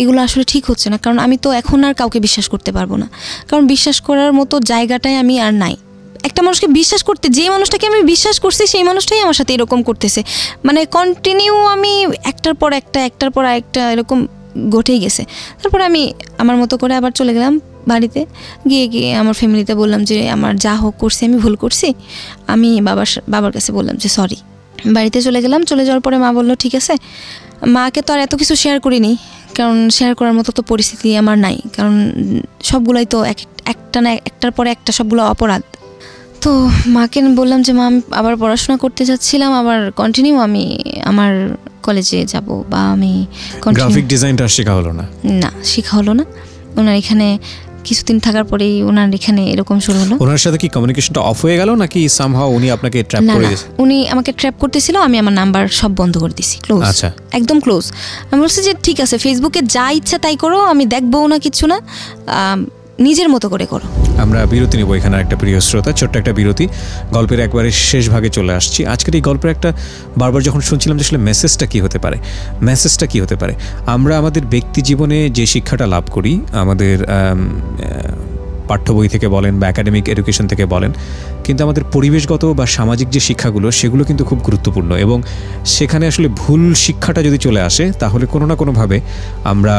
এগুলো আসলে ঠিক হচ্ছে না। কারণ আমি তো এখন আর কাউকে বিশ্বাস করতে পারবো না, কারণ বিশ্বাস করার মতো জায়গাটাই আমি আর নাই। একটা মানুষকে বিশ্বাস করতে, যে মানুষটাকে আমি বিশ্বাস করছি সেই মানুষটাই আমার সাথে এরকম করতেছে, মানে কন্টিনিউ আমি একটার পর একটা এরকম ঘটেই গেছে। তারপর আমি আমার মতো করে আবার চলে গেলাম বাড়িতে। গিয়ে আমার ফ্যামিলিতে বললাম যে আমার যা হোক করছি আমি ভুল করছি, আমি বাবার কাছে বললাম যে সরি। বাড়িতে চলে গেলাম। চলে যাওয়ার পরে মা বললো ঠিক আছে। মাকে তো আর এত কিছু শেয়ার করিনি, কারণ শেয়ার করার মতো তো পরিস্থিতি আমার নাই, কারণ সবগুলাই তো একটার পরে একটা সবগুলো অপরাধ। তো মাকে বললাম যে মা আমি আবার পড়াশোনা করতে যাচ্ছিলাম, আবার কন্টিনিউ আমি আমার কলেজে যাব, বা আমি গ্রাফিক ডিজাইনটা শেখা হলো না। ওনার এখানে কিছুদিন থাকার পরেই ওনার এখানে এরকম শুরু হলো। ওনার সাথে কি কমিউনিকেশনটা অফ হয়ে গেল নাকি সামহাউ উনি আপনাকে ট্র্যাপ করে দিয়েছে? উনি আমাকে ট্র্যাপ করতেছিল, আমি আমার নাম্বার সব বন্ধ করে দিয়েছি, ক্লোজ। আচ্ছা, একদম ক্লোজ। আমি বলছি যে ঠিক আছে, ফেসবুকে যা ইচ্ছা তাই করো, আমি দেখবো না কিছু না, নিজের মতো করে করো। আমরা বিরতি নেব এখানে, একটা প্রিয় শ্রোতা, ছোট্ট একটা বিরতি। গল্পের একবারে শেষ ভাগে চলে আসছি। আজকের এই গল্পের একটা বারবার যখন শুনছিলাম যে আসলে মেসেজটা কী হতে পারে, আমরা আমাদের ব্যক্তি জীবনে যে শিক্ষাটা লাভ করি আমাদের পাঠ্য বই থেকে বলেন বা অ্যাকাডেমিক এডুকেশন থেকে বলেন, কিন্তু আমাদের পরিবেশগত বা সামাজিক যে শিক্ষাগুলো সেগুলো কিন্তু খুব গুরুত্বপূর্ণ, এবং সেখানে আসলে ভুল শিক্ষাটা যদি চলে আসে তাহলে কোনো না কোনোভাবে আমরা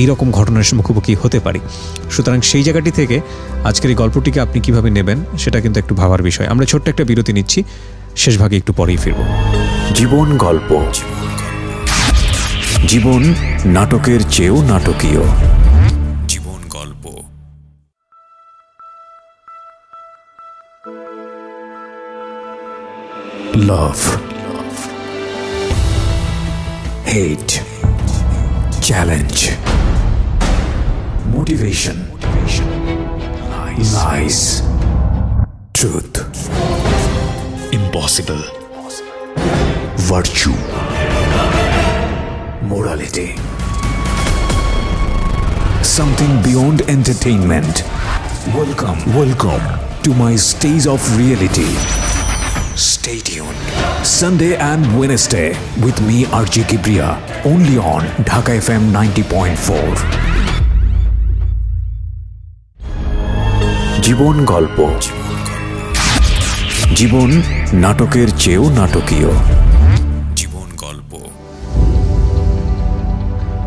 এই রকম ঘটনার মুখোমুখি হতে পারি। সুতরাং সেই জায়গাটি থেকে আজকের এই গল্পটিকে আপনি কীভাবে নেবেন সেটা কিন্তু একটু ভাবার বিষয়। আমরা ছোট্ট একটা বিরতি নিচ্ছি, শেষ ভাগে একটু পরেই ফিরব। জীবন গল্প, জীবন নাটকের চেয়েও নাটকীয়। Love, hate, challenge, motivation, lies, truth, impossible, virtue, morality, something beyond entertainment. Welcome to my stage of reality. Stay tuned Sunday and Wednesday with me RJ Kebria, only on Dhaka FM 90.4. Jibon Golpo, Jibon Natoker cheo natokiyo.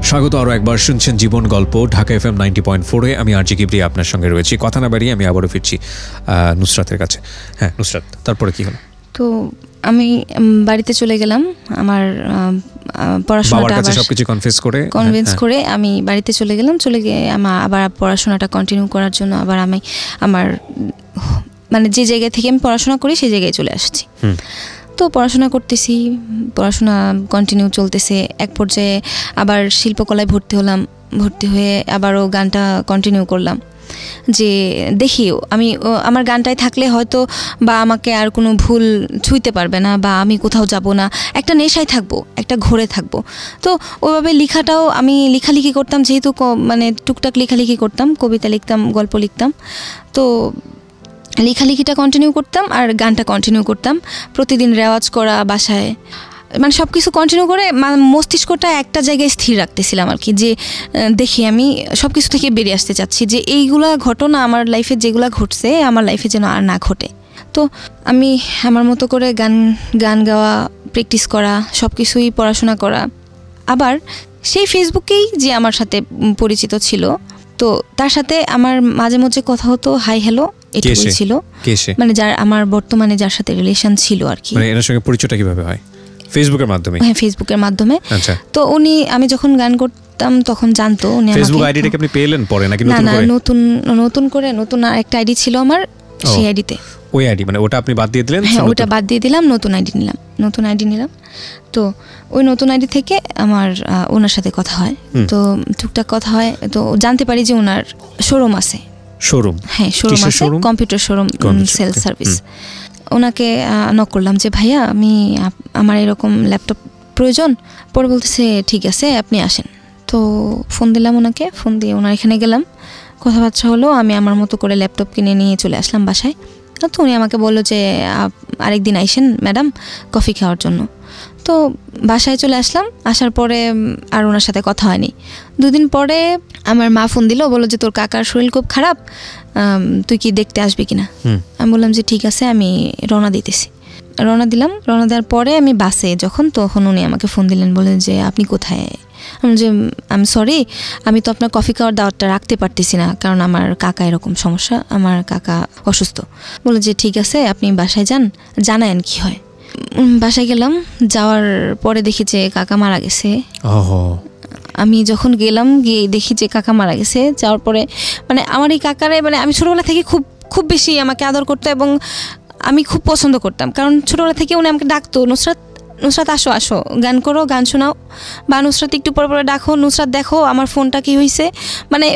স্বাগত আরও একবার, শুনছেন জীবন গল্প Dhaka FM 90.4 এ। আমি আরজি কিবরিয়া আপনার সঙ্গে রয়েছি। কথা না বাড়িয়ে আমি আবারও ফিরছি নুসরাতের কাছে। হ্যাঁ নুসরাত, তারপরে কি হলো? তো আমি বাড়িতে চলে গেলাম, আমার পড়াশোনাটা কনভিন্স করে আমি বাড়িতে চলে গেলাম। চলে গিয়ে আমার আবার পড়াশোনাটা কন্টিনিউ করার জন্য আবার আমি আমার মানে যে জায়গা থেকে আমি পড়াশোনা করি সেই জায়গায় চলে আসছি। তো পড়াশোনা করতেছি, পড়াশোনা কন্টিনিউ চলতেছে। এক পর্যায়ে আবার শিল্পকলায় ভর্তি হলাম, ভর্তি হয়ে আবারও গানটা কন্টিনিউ করলাম, যে দেখিও আমি আমার গানটায় থাকলে হয়তো বা আমাকে আর কোনো ভুল ছুঁইতে পারবে না, বা আমি কোথাও যাব না, একটা নেশায় থাকবো, একটা ঘোরে থাকবো। তো ওইভাবে লেখাটাও আমি লেখালেখি করতাম, যেহেতু মানে টুকটাক লেখালেখি করতাম, কবিতা লিখতাম, গল্প লিখতাম। তো লেখালেখিটা কন্টিনিউ করতাম আর গানটা কন্টিনিউ করতাম, প্রতিদিন রেওয়াজ করা বাসায়, মানে সব কিছু কন্টিনিউ করে মস্তিষ্কটা একটা জায়গায় স্থির রাখতেছিলাম আর কি, যে দেখি আমি সব কিছু থেকে বেরিয়ে আসতে চাচ্ছি, যে এইগুলা ঘটনা আমার লাইফে যেগুলো ঘটছে আমার লাইফে যেন আর না ঘটে। তো আমি আমার মতো করে গান গাওয়া, প্র্যাকটিস করা, সব কিছুই পড়াশোনা করা। আবার সেই ফেসবুকেই যে আমার সাথে পরিচিত ছিল, তো তার সাথে আমার মাঝে মাঝে কথা হতো, হাই হ্যালো, এটাই ছিল। মানে যার আমার বর্তমানে যার সাথে রিলেশন ছিল আর কি। মানে এর সঙ্গে পরিচয়টা কিভাবে হয়? ফেসবুকের মাধ্যমে? হ্যাঁ, ফেসবুকের মাধ্যমে। আচ্ছা। তো উনি, আমি যখন গান করতাম তখন জানতো উনি আমাকে। ফেসবুক আইডিটাকে আপনি পেলেন পরে নাকি নতুন করে? না, নতুন একটা আইডি ছিল আমার, সেই আইডিতে। ওই আইডি মানে ওটা আপনি বাদ দিয়ে দিলেন? হ্যাঁ, ওটা বাদ দিয়ে দিলাম, নতুন আইডি নিলাম। তো ওই নতুন আইডি থেকে আমার ওনার সাথে কথা হয়, তো টুকটাক কথা হয়। তো জানতে পারি যে ওনার শোরুম আছে। শোরুম? হ্যাঁ, শোরুম আছে, কম্পিউটার শোরুম, সেল সার্ভিস। ওনাকে নক করলাম যে ভাইয়া আমি, আমার এরকম ল্যাপটপ প্রয়োজন। পরে বলতেছে ঠিক আছে আপনি আসেন। তো ফোন দিলাম ওনাকে, ফোন দিয়ে ওনার এখানে গেলাম, কথাবার্তা হলো। আমি আমার মতো করে ল্যাপটপ কিনে নিয়ে চলে আসলাম বাসায়। তো উনি আমাকে বললো যে আরেকদিন আইসেন ম্যাডাম কফি খাওয়ার জন্য। তো বাসায় চলে আসলাম, আসার পরে আর ওনার সাথে কথা হয়নি। দুদিন পরে আমার মা ফোন দিল, বললো যে তোর কাকার শরীর খুব খারাপ, তুই কি দেখতে আসবি কিনা। আমি বললাম যে ঠিক আছে আমি রওনা দিতেছি। রওনা দিলাম, রওনা দেওয়ার পরে আমি বাসে যখন, তখন উনি আমাকে ফোন দিলেন, বললেন যে আপনি কোথায়। আমি যে আমি সরি, আমি তো আপনার কফি খাওয়ার দাওয়াতটা রাখতে পারতেছি না, কারণ আমার কাকা এরকম সমস্যা, আমার কাকা অসুস্থ। বললেন যে ঠিক আছে আপনি বাসায় যান, জানায়েন কি হয়। বাসায় গেলাম, যাওয়ার পরে দেখি যে কাকা মারা গেছে। আমি যখন গেলাম, গিয়ে দেখি যে কাকা মারা গেছে। যাওয়ার পরে মানে আমার এই কাকারে, মানে আমি ছোটোবেলা থেকে খুব খুব বেশি আমাকে আদর করতো এবং আমি খুব পছন্দ করতাম, কারণ ছোটোবেলা থেকে উনি আমাকে ডাকতো, নুসরাত আসো আসো, গান করো, গান শোনাও, বা নুসরাত একটু পরে পরে ডাকো, নুসরাত দেখো আমার ফোনটা কী হয়েছে। মানে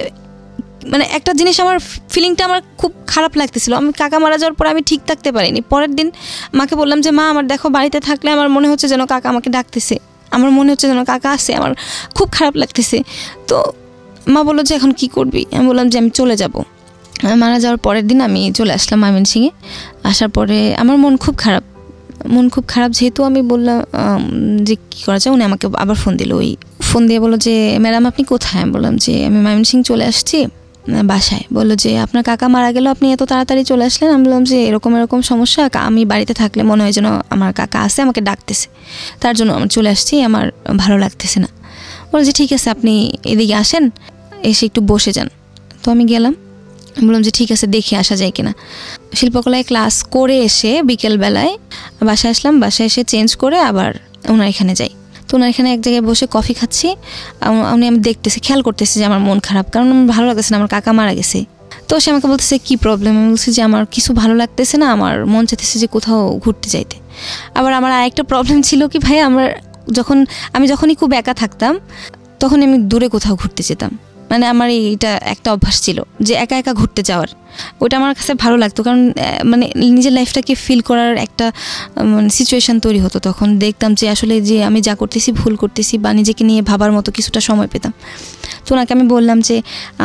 মানে একটা জিনিস, আমার ফিলিংটা আমার খুব খারাপ লাগতেছিল। আমি কাকা মারা যাওয়ার পর আমি ঠিক থাকতে পারিনি। পরের দিন মাকে বললাম যে মা আমার দেখো, বাড়িতে থাকলে আমার মনে হচ্ছে যেন কাকা আমাকে ডাকতেছে, আমার মনে হচ্ছে যেন কাকা আসে, আমার খুব খারাপ লাগতেছে। তো মা বললো যে এখন কি করবি। আমি বললাম যে আমি চলে যাব। মারা যাওয়ার পরের দিন আমি চলে আসলাম ময়মনসিংহে। আসার পরে আমার মন খুব খারাপ যেহেতু, আমি বললাম যে কী করা যায়। উনি আমাকে আবার ফোন দিল, ওই ফোন দিয়ে বললো যে ম্যাডাম আপনি কোথায়। আমি বললাম যে আমি ময়মনসিংহ চলে আসছি বাসায়। বললো যে আপনার কাকা মারা গেল, আপনি এত তাড়াতাড়ি চলে আসলেন। আমি বললাম যে এরকম সমস্যা, আমি বাড়িতে থাকলে মনে হয় যেন আমার কাকা আসে, আমাকে ডাকতেছে, তার জন্য আমি চলে আসছি, আমার ভালো লাগতেছে না। বললো যে ঠিক আছে আপনি এদিকে আসেন, এসে একটু বসে যান। তো আমি গেলাম, বললাম যে ঠিক আছে দেখে আসা যায় কিনা। শিল্পকলায় ক্লাস করে এসে বিকেলবেলায় বাসায় আসলাম, বাসায় এসে চেঞ্জ করে আবার ওনার এখানে যাই। তো ওনার এখানে এক জায়গায় বসে কফি খাচ্ছি, উনি আমি দেখতেছি, খেয়াল করতেছি যে আমার মন খারাপ, কারণ আমার ভালো লাগতেছে না, আমার কাকা মারা গেছে। তো সে আমাকে বলতেছে কী প্রবলেম। আমি বলছি যে আমার কিছু ভালো লাগতেছে না, আমার মন চাইতেছে যে কোথাও ঘুরতে যাইতে। আবার আমার আরেকটা প্রবলেম ছিল কি ভাই, আমার যখনই খুব একা থাকতাম তখন আমি দূরে কোথাও ঘুরতে যেতাম। মানে আমার এইটা একটা অভ্যাস ছিল যে একা একা ঘুরতে যাওয়ার, ওটা আমার কাছে ভালো লাগতো, কারণ মানে নিজের লাইফটাকে ফিল করার একটা মানে সিচুয়েশান তৈরি হতো। তখন দেখতাম যে আসলে যে আমি যা করতেছি ভুল করতেছি, বা নিজেকে নিয়ে ভাবার মতো কিছুটা সময় পেতাম। তো ওনাকে আমি বললাম যে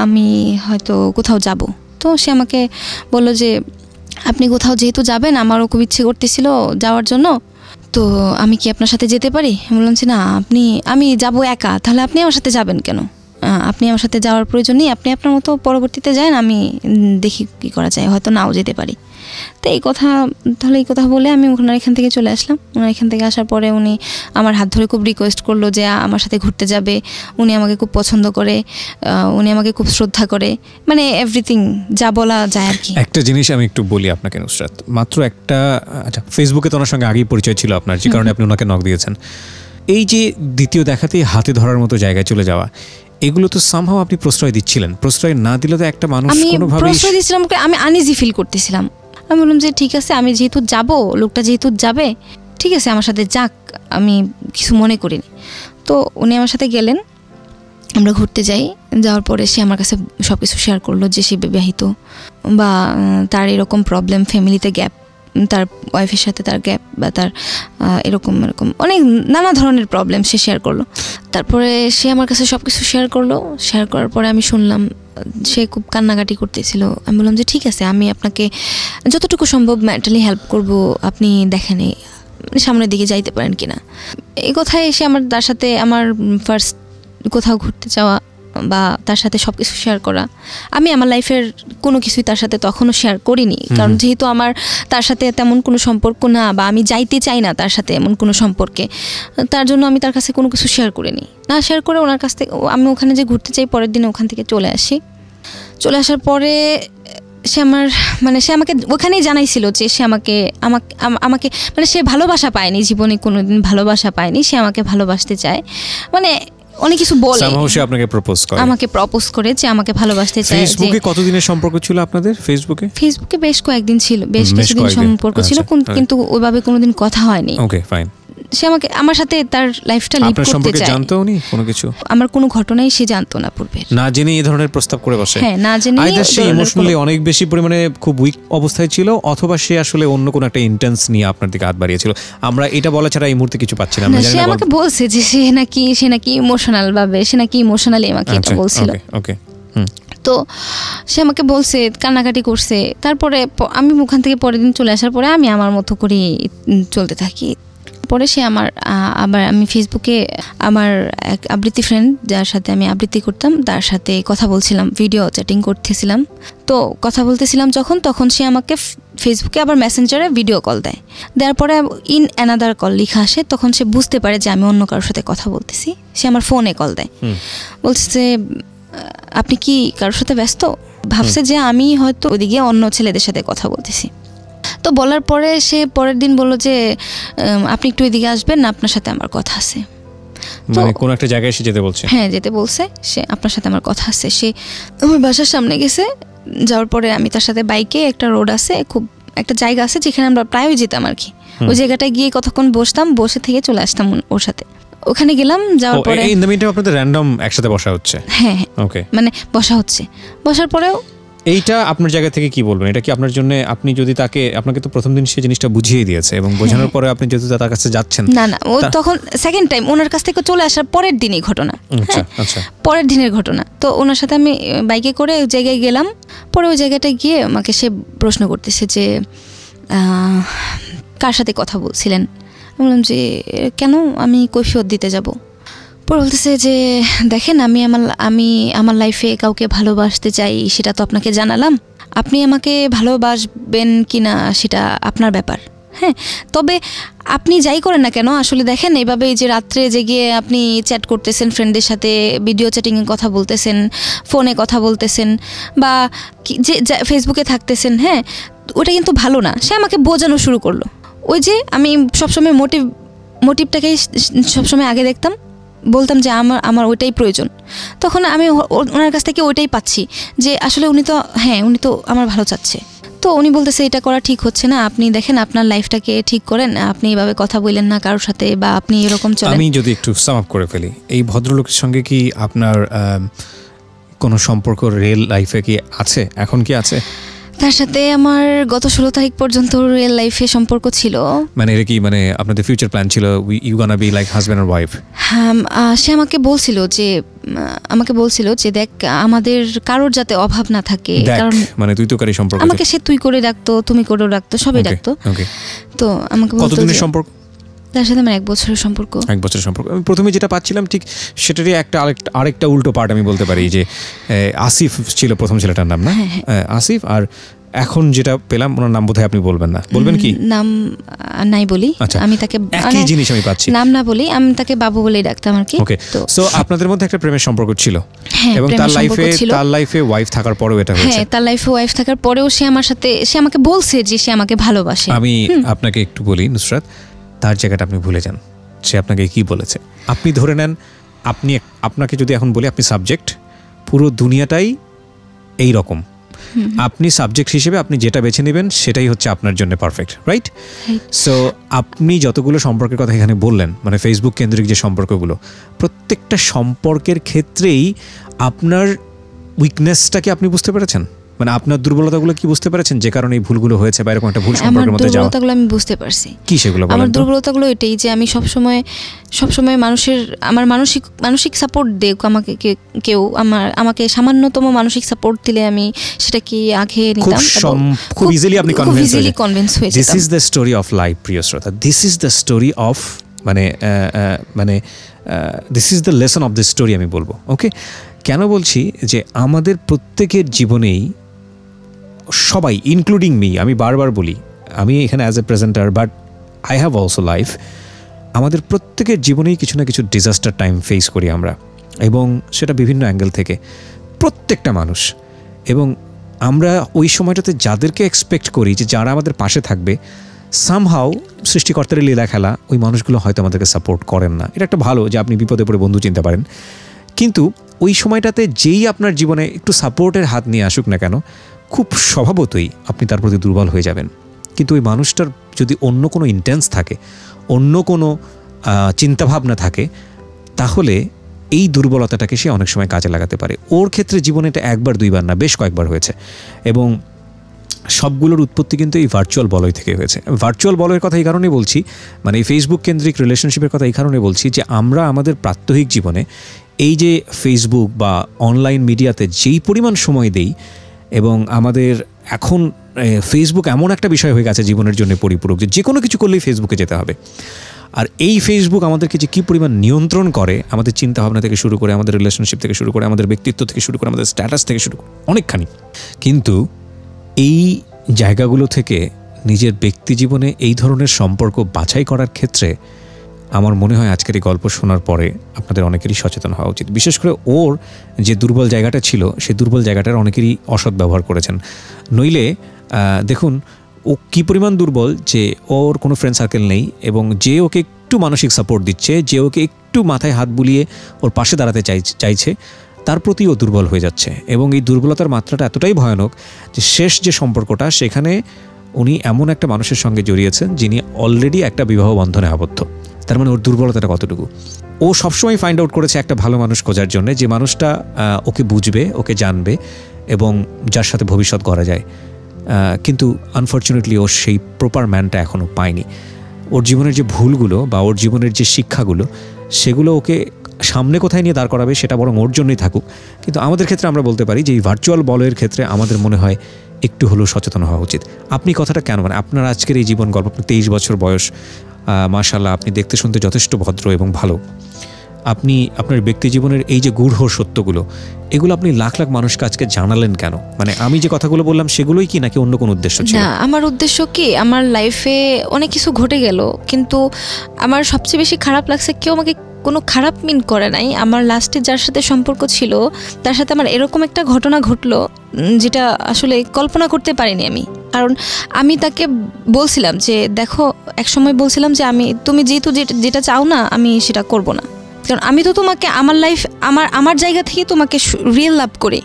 আমি হয়তো কোথাও যাব। তো সে আমাকে বললো যে আপনি কোথাও যেহেতু যাবেন, আমারও খুব ইচ্ছে করতেছিল যাওয়ার জন্য, তো আমি কি আপনার সাথে যেতে পারি। আমি বললাম যে না, আমি যাব একা, তাহলে আপনি আমার সাথে যাবেন কেন, আপনি আমার সাথে যাওয়ার প্রয়োজন নেই, আপনি আপনার মতো পরবর্তীতে যান, আমি দেখি কী করা যায়, হয়তো নাও যেতে পারি। তো এই কথা বলে আমি ওনার এখান থেকে চলে আসলাম। ওনার এখান থেকে আসার পরে উনি আমার হাত ধরে খুব রিকোয়েস্ট করলো যে আমার সাথে ঘুরতে যাবে। উনি আমাকে খুব পছন্দ করে, উনি আমাকে খুব শ্রদ্ধা করে, মানে এভরিথিং যা বলা যায় আর কি। একটা জিনিস আমি একটু বলি আপনাকে নুসরাত, মাত্র একটা, আচ্ছা ফেসবুকে তো ওনার সঙ্গে আগেই পরিচয় ছিল আপনার, যে কারণে আপনি ওনাকে নক দিয়েছেন। এই যে দ্বিতীয় দেখাতেই হাতে ধরার মতো জায়গায় চলে যাওয়া, এগুলো তো সামহাও আপনি প্রশ্রয় দিচ্ছিলেন, প্রশ্রয় না দিলে তো একটা মানুষ কোনোভাবে। প্রশ্রয় দিছিলাম, আমি আনইজি ফিল করতেছিলাম। আমি বললাম যে ঠিক আছে আমি যেহেতু যাব, লোকটা যেহেতু যাবে, ঠিক আছে আমার সাথে যাক, আমি কিছু মনে করিনি। তো উনি আমার সাথে গেলেন, আমরা ঘুরতে যাই। যাওয়ার পরে সে আমার কাছে সব কিছু শেয়ার করলো যে সে বিবাহিত, বা তার এরকম প্রবলেম, ফ্যামিলিতে গ্যাপ, তার ওয়াইফের সাথে তার গ্যাপ, বা তার এরকম অনেক নানা ধরনের প্রবলেম সে শেয়ার করলো। তারপরে সে আমার কাছে সব কিছু শেয়ার করলো। শেয়ার করার পরে আমি শুনলাম সে খুব কান্নাকাটি করতেছিল। আমি বললাম যে ঠিক আছে আমি আপনাকে যতটুকু সম্ভব মেন্টালি হেল্প করব, আপনি দেখেন সামনের দিকে যাইতে পারেন কিনা। এই কথায় সে আমার, তার সাথে আমার ফার্স্ট কোথাও ঘুরতে যাওয়া, বা তার সাথে সব কিছু শেয়ার করা, আমি আমার লাইফের কোনো কিছুই তার সাথে তখনও শেয়ার করিনি, কারণ যেহেতু আমার তার সাথে তেমন কোনো সম্পর্ক না বা আমি যাইতে চাই না তার সাথে এমন কোনো সম্পর্কে, তার জন্য আমি তার কাছে কোনো কিছু শেয়ার করিনি। না শেয়ার করে ওনার কাছ থেকে আমি ওখানে যে ঘুরতে চাই পরের দিনে ওখান থেকে চলে আসি। চলে আসার পরে সে আমার মানে সে আমাকে ওখানেই জানাইছিল যে সে আমাকে আমাকে মানে সে ভালোবাসা পায়নি, জীবনে কোনো দিন ভালোবাসা পায়নি, সে আমাকে ভালোবাসতে চায়, মানে অনেক কিছু বলে আমাকে প্রপোজ করে যে আমাকে ভালোবাসতে চায়। ফেসবুকে কতদিনের সম্পর্ক ছিল আপনাদের? ফেসবুকে বেশ কয়েকদিন ছিল, বেশ কিছুদিন সম্পর্ক ছিল, কিন্তু ওইভাবে কোনোদিন কথা হয়নি। Okay fine. সে আমাকে আমার সাথে তার লাইফটা লিড করতে চায়, জানতো উনি কোনো কিছু, আমার কোনো ঘটনাই সে জানতো না পূর্বে, না জেনে এই ধরনের প্রস্তাব করে বসে। হ্যাঁ, না জেনে আইদার সে ইমোশনালি অনেক বেশি পরিমাণে খুব উইক অবস্থায় ছিল, অথবা সে আসলে অন্য কোনো একটা ইন্টেন্স নিয়ে আপনার দিকে হাত বাড়িয়েছিল। আমরা এটা বলা ছাড়া এই মুহূর্তে কিছু পাচ্ছি না। সে আমাকে বলছে যে সে নাকি ইমোশনাল ভাবে, সে নাকি ইমোশনালি আমাকে এটা বলছিল। ওকে, তো সে আমাকে বলছে, কান্নাকাটি করছে। তারপরে আমি ওখান থেকে পরের দিন চলে আসার পরে আমি আমার মতো করে চলতে থাকি। পরে সে আমার আবার আমি ফেসবুকে আমার এক আবৃত্তি ফ্রেন্ড, যার সাথে আমি আবৃত্তি করতাম, তার সাথে কথা বলছিলাম, ভিডিও চ্যাটিং করতেছিলাম। তো কথা বলতেছিলাম যখন, তখন সে আমাকে ফেসবুকে আবার মেসেঞ্জারে ভিডিও কল দেয়, দেওয়ার পরে ইন অ্যানাদার কল লেখা আসে। তখন সে বুঝতে পারে যে আমি অন্য কারোর সাথে কথা বলতেছি। সে আমার ফোনে কল দেয়, বলছে আপনি কি কারোর সাথে ব্যস্ত? ভাবছে যে আমি হয়তো ওইদিকে অন্য ছেলেদের সাথে কথা বলতেছি। তো বলার পরে সে পরের দিন বলল যে আপনি একটু এদিকে আসবেন না, আপনার সাথে আমার কথা আছে। মানে কোন একটা জায়গায় সে যেতে বলছে? হ্যাঁ, যেতে বলছে, সে আপনার সাথে আমার কথা আছে। সে আমার বাসার সামনে গেছে, যাওয়ার পরে আমি তার সাথে বাইকে, একটা রোড আছে, খুব একটা জায়গা আছে যেখানে আমরা প্রায়ই যেতাম আর কি, ওই জায়গাটায় গিয়ে কতক্ষণ বসতাম, বসে থেকে চলে আসতাম ওর সাথে। ওখানে গেলাম, যাওয়ার পরে ইন দ্য মিন্টাইম আপনাদের র্যান্ডম একসাথে বসা হচ্ছে? হ্যাঁ, ওকে, মানে বসা হচ্ছে। বসার পরেও এইটা আপনার জায়গা থেকে কি বলবেন, এটা কি আপনার জন্য, আপনি যদি তাকে, আপনাকে তো প্রথম দিন সে জিনিসটা বুঝিয়ে দিয়েছে এবং বোঝানোর পরে আপনি যদি তার কাছে যাচ্ছেন? না না, ও তখন সেকেন্ড টাইম ওনার কাছ থেকে চলে আসার পরের দিনই ঘটনা। আচ্ছা আচ্ছা, পরের দিনের ঘটনা। তো ওনার সাথে আমি বাইকে করে ওই জায়গায় গেলাম। পরে ওই জায়গাটায় গিয়ে আমাকে সে প্রশ্ন করতেছে যে কার সাথে কথা বলছিলেন? আমি বললাম যে কেন আমি কৈফিয়ত দিতে যাব? পরে বলতেছে যে দেখেন, আমি আমার লাইফে কাউকে ভালোবাসতে চাই, সেটা তো আপনাকে জানালাম, আপনি আমাকে ভালোবাসবেন কি না সেটা আপনার ব্যাপার। হ্যাঁ, তবে আপনি যাই করেন না কেন, আসলে দেখেন এইভাবে যে রাত্রে জেগে আপনি চ্যাট করতেছেন ফ্রেন্ডদের সাথে, ভিডিও চ্যাটিংয়ে কথা বলতেছেন, ফোনে কথা বলতেছেন, বা যে ফেসবুকে থাকতেছেন, হ্যাঁ ওটা কিন্তু ভালো না। সে আমাকে বোঝানো শুরু করলো। ওই যে আমি সবসময় মোটিভটাকে সবসময় আগে দেখতাম, বলতাম যে আমার ওইটাই প্রয়োজন, তখন আমি ওনার কাছ থেকে ওইটাই পাচ্ছি যে আসলে উনি তো আমার ভালো চাচ্ছে। তো উনি বলতেছে এটা করা ঠিক হচ্ছে না, আপনি দেখেন আপনার লাইফটাকে ঠিক করেন, আপনি এইভাবে কথা বলেন না কারোর সাথে, বা আপনি এরকম চলেন। আমি যদি একটু সাম আপ করে ফেলি, এই ভদ্রলোকের সঙ্গে কি আপনার কোনো সম্পর্ক রিয়েল লাইফে কি আছে, এখন কি আছে? তার সাথে আমার গত 16 তারিখ পর্যন্ত রিয়েল লাইফে সম্পর্ক ছিল। মানে এটা কি, মানে আপনাদের ফিউচার প্ল্যান ছিল, you gonna be like husband or wife? হ্যাঁ, সে আমাকে বলছিল যে দেখ, আমাদের কারোর যাতে অভাব না থাকে, কারণ মানে তুই তো কারি সম্পর্ক, আমাকে সে তুই করে ডাকতো, তুমি করে ডাকতো, সবই ডাকতো। ওকে, তো আমাকে বলতো কতদিনের সম্পর্ক? তার সাথে আমার 1 বছরের সম্পর্ক। 1 বছরের সম্পর্ক। আমি প্রথমে যেটা পাচ্ছিলাম ঠিক সেটারই একটা আরেকটা উল্টো পার্ট আমি বলতে পারি, যে আসিফ ছিল প্রথম ছেলেটার নাম, না আসিফ, আর এখন যেটা পেলাম ওনার নাম বোধহয় আপনি বলবেন না, বলবেন কি? নাম নাই বলি, আমি তাকে একই জিনিস আমি পাচ্ছি, নাম না বলি, আমি তাকে বাবু বলেই ডাকতাম আর কি। ওকে, সো আপনাদের মধ্যে একটা প্রেমের সম্পর্ক ছিল, এবং তার লাইফে ওয়াইফ থাকার পরেও এটা হয়েছে। হ্যাঁ, তার লাইফে ওয়াইফ থাকার পরেও সে আমাকে বলছে যে সে আমাকে ভালোবাসে। আমি আপনাকে একটু বলি নুসরাত, তার জায়গাটা আপনি ভুলে যান, সে আপনাকে কি বলেছে। আপনি ধরে নেন, আপনাকে যদি এখন বলি আপনি সাবজেক্ট, পুরো দুনিয়াটাই এই রকম, আপনি সাবজেক্ট হিসেবে আপনি যেটা বেছে নেবেন সেটাই হচ্ছে আপনার জন্য পারফেক্ট, রাইট? সো আপনি যতগুলো সম্পর্কের কথা এখানে বললেন, মানে ফেসবুক কেন্দ্রিক যে সম্পর্কগুলো, প্রত্যেকটা সম্পর্কের ক্ষেত্রেই আপনার উইকনেসটাকে আপনি বুঝতে পেরেছেন, মানে আপনার দুর্বলতাগুলো কি বুঝতে পেরেছেন, যে কারণে এই ভুলগুলো হয়েছে, বা এরকম একটা ভুল সম্পর্কের মধ্যে যাওয়া? দুর্বলতাগুলো আমি বুঝতে পারছি। কি সেগুলো? আমার দুর্বলতাগুলো এটাই যে আমি সব সময় আমার মানসিক সাপোর্ট দেখ, আমাকে কেউ আমাকে সামান্যতম মানসিক সাপোর্ট দিলে আমি সেটাকে আগে নিতাম, খুব ইজিলি আপনি কনভিন্স হয়ে যেতাম। This is the story of life, প্রিয় শ্রোতা, this is the story of মানে this is the lesson of this story আমি বলবো। ওকে, কেন বলছি যে আমাদের প্রত্যেকের জীবনেই সবাই ইনক্লুডিং মি, আমি বারবার বলি আমি এখানে as a presenter but I have also life, আমাদের প্রত্যেকের জীবনেই কিছু না কিছু ডিজাস্টার টাইম ফেস করি আমরা, এবং সেটা বিভিন্ন অ্যাঙ্গেল থেকে প্রত্যেকটা মানুষ। এবং আমরা ওই সময়টাতে যাদেরকে এক্সপেক্ট করি যে যারা আমাদের পাশে থাকবে, সামহাও সৃষ্টিকর্তার লীলা খেলা ওই মানুষগুলো হয়তো আমাদেরকে সাপোর্ট করেন না। এটা একটা ভালো যে আপনি বিপদে পড়ে বন্ধু চিনতে পারেন, কিন্তু ওই সময়টাতে যেই আপনার জীবনে একটু সাপোর্টের হাত নিয়ে আসুক না কেন, খুব স্বভাবতই আপনি তার প্রতি দুর্বল হয়ে যাবেন। কিন্তু ওই মানুষটার যদি অন্য কোনো ইন্টেন্স থাকে, অন্য কোনো চিন্তাভাবনা থাকে, তাহলে এই দুর্বলতাটাকে সে অনেক সময় কাজে লাগাতে পারে। ওর ক্ষেত্রে জীবনে এটা একবার দুইবার না, বেশ কয়েকবার হয়েছে, এবং সবগুলোর উৎপত্তি কিন্তু এই ভার্চুয়াল বলয় থেকে হয়েছে। ভার্চুয়াল বলয়ের কথা এই কারণে বলছি, মানে এই ফেসবুক কেন্দ্রিক রিলেশনশিপের কথা এই কারণে বলছি যে আমরা আমাদের প্রাত্যহিক জীবনে এই যে ফেসবুক বা অনলাইন মিডিয়াতে যেই পরিমাণ সময় দেই, এবং আমাদের এখন ফেসবুক এমন একটা বিষয় হয়ে গেছে জীবনের জন্য পরিপূরক যে যে কোনো কিছু করলেই ফেসবুকে যেতে হবে। আর এই ফেসবুক আমাদেরকে যে কী পরিমাণ নিয়ন্ত্রণ করে, আমাদের চিন্তাভাবনা থেকে শুরু করে, আমাদের রিলেশনশিপ থেকে শুরু করে, আমাদের ব্যক্তিত্ব থেকে শুরু করে, আমাদের স্ট্যাটাস থেকে শুরু করে অনেকখানি। কিন্তু এই জায়গাগুলো থেকে নিজের ব্যক্তি জীবনে এই ধরনের সম্পর্ক বাছাই করার ক্ষেত্রে আমার মনে হয় আজকের এই গল্প শোনার পরে আপনাদের অনেকেরই সচেতন হওয়া উচিত। বিশেষ করে ওর যে দুর্বল জায়গাটা ছিল, সেই দুর্বল জায়গাটার অনেকেরই অসৎ ব্যবহার করেছেন। নইলে দেখুন ও কী পরিমাণ দুর্বল যে ওর কোনো ফ্রেন্ড সার্কেল নেই, এবং যে ওকে একটু মানসিক সাপোর্ট দিচ্ছে, যে ওকে একটু মাথায় হাত বুলিয়ে ওর পাশে দাঁড়াতে চাইছে, তার প্রতি ও দুর্বল হয়ে যাচ্ছে। এবং এই দুর্বলতার মাত্রাটা এতটাই ভয়ানক যে শেষ যে সম্পর্কটা, সেখানে উনি এমন একটা মানুষের সঙ্গে জড়িয়েছেন যিনি অলরেডি একটা বিবাহ বন্ধনে আবদ্ধ। তার মানে ওর দুর্বলতাটা কতটুকু। ও সবসময় ফাইন্ড আউট করেছে একটা ভালো মানুষ খোঁজার জন্য, যে মানুষটা ওকে বুঝবে, ওকে জানবে, এবং যার সাথে ভবিষ্যৎ করা যায়। কিন্তু আনফর্চুনেটলি ও সেই প্রপার ম্যানটা এখনও পায়নি। ওর জীবনের যে ভুলগুলো বা ওর জীবনের যে শিক্ষাগুলো, সেগুলো ওকে সামনে কোথায় নিয়ে দাঁড় করাবে সেটা বরং ওর জন্যই থাকুক। কিন্তু আমাদের ক্ষেত্রে আমরা বলতে পারি যে এই ভার্চুয়াল বলয়ের ক্ষেত্রে আমাদের মনে হয় একটু হলেও সচেতন হওয়া উচিত। আপনি কথাটা কেন মানে আপনার আজকের এই জীবন গল্প, আপনার 23 বছর বয়স, মাশাআল্লাহ আপনি দেখতে শুনতে যথেষ্ট ভদ্র এবং ভালো। আপনি আপনার ব্যক্তি জীবনের এই যে গূঢ় সত্যগুলো, এগুলো আপনি লাখ লাখ মানুষকে আজকে জানালেন কেন? মানে আমি যে কথাগুলো বললাম সেগুলোই কি, নাকি অন্য কোনো উদ্দেশ্য ছিল? না, আমার উদ্দেশ্য কি, আমার লাইফে অনেক কিছু ঘটে গেল, কিন্তু আমার সবচেয়ে বেশি খারাপ লাগছে কেউ আমাকে কোনো খারাপ মিন করে নাই। আমার লাস্টে যার সাথে সম্পর্ক ছিল, তার সাথে আমার এরকম একটা ঘটনা ঘটলো যেটা আসলে কল্পনা করতে পারিনি আমি। কারণ আমি তাকে বলছিলাম যে দেখো, একসময় বলছিলাম যে তুমি যেহেতু যেটা চাও না, আমি সেটা করব না, কারণ আমি তো তোমাকে আমার লাইফ, আমার জায়গা থেকে তোমাকে রিয়েল লাভ করি,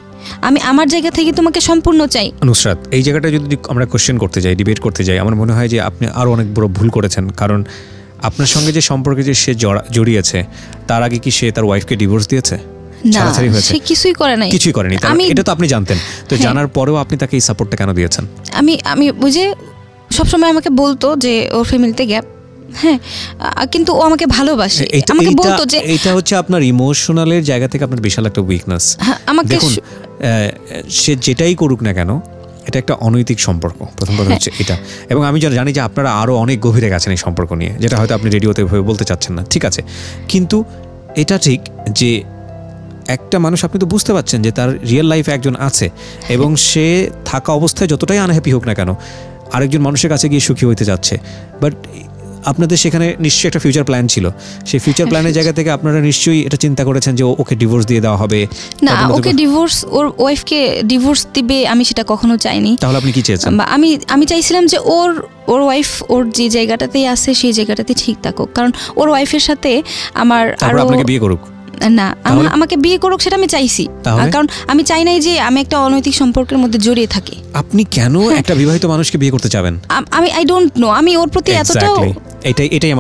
আমি আমার জায়গা থেকে তোমাকে সম্পূর্ণ চাই। নুসরাত, এই জায়গাটা যদি আমরা কোশ্চেন করতে যাই, ডিবেট করতে যাই, আমার মনে হয় যে আপনি আরও অনেক বড় ভুল করেছেন। কারণ আপনার সঙ্গে যে সম্পর্কে যে সে জড়িয়েছে, তার আগে কি সে তার ওয়াইফকে ডিভোর্স দিয়েছে? না, সে কিছুই করে নাই, কিছুই করেনি। এটা তো আপনি জানতেন, তো জানার পরেও আপনি তাকে এই সাপোর্টটা কেন দিয়েছেন? আমি বুঝে সবসময় আমাকে বলতো যে ওর ফ্যামিলিতে গ্যাপ, হ্যাঁ, কিন্তু ও আমাকে ভালোবাসে, আমাকে বলতো যে এটা হচ্ছে আপনার ইমোশনালের জায়গা থেকে আপনার বিশাল একটা উইকনেস। আমাকে সে যেটাই করুক না কেন, এটা একটা অনৈতিক সম্পর্ক, প্রথম কথা হচ্ছে এটা। এবং আমি জানি যে আপনারা আরও অনেক গভীরে গেছেন এই সম্পর্ক নিয়ে, যেটা হয়তো আপনি রেডিওতে ভেবে বলতে চাচ্ছেন না, ঠিক আছে। কিন্তু এটা ঠিক যে একটা মানুষ, আপনি তো বুঝতে পারছেন যে তার রিয়েল লাইফে একজন আছে, এবং সে থাকা অবস্থায় যতটাই আনহ্যাপি হোক না কেন, আরেকজন মানুষের কাছে গিয়ে সুখী হইতে যাচ্ছে। বাট আপনাদের সেখানে নিশ্চয়ই একটা ফিউচার প্ল্যান ছিল, সেই ফিউচার প্ল্যানের জায়গা থেকে আপনারা নিশ্চয়ই এটা চিন্তা করেছেন যে ওকে ডিভোর্স দিয়ে দেওয়া হবে। না, ওকে ডিভোর্স, ওর ওয়াইফকে ডিভোর্স দিবে আমি সেটা কখনো চাইনি। তাহলে আপনি কি চেয়েছেন? আমি চাইছিলাম যে ওর ওয়াইফ ওর যে জায়গাটাতেই আছে সেই জায়গাটাতে ঠিক থাকুক, কারণ ওর ওয়াইফের সাথে আমার আরো, আপনাকে বিয়ে করুক না, আমাকে বিয়ে করুক সেটা আমি চাইছি, কারণ আমি চাই নাই যে আমি একটা অনৈতিক সম্পর্কের মধ্যে জড়িয়ে থাকি। আপনি কেন একটা বিবাহিত মানুষকে বিয়ে করতে যাবেন? আই ডোন্ট নো, আমি ওর প্রতি এতটাও, এটাই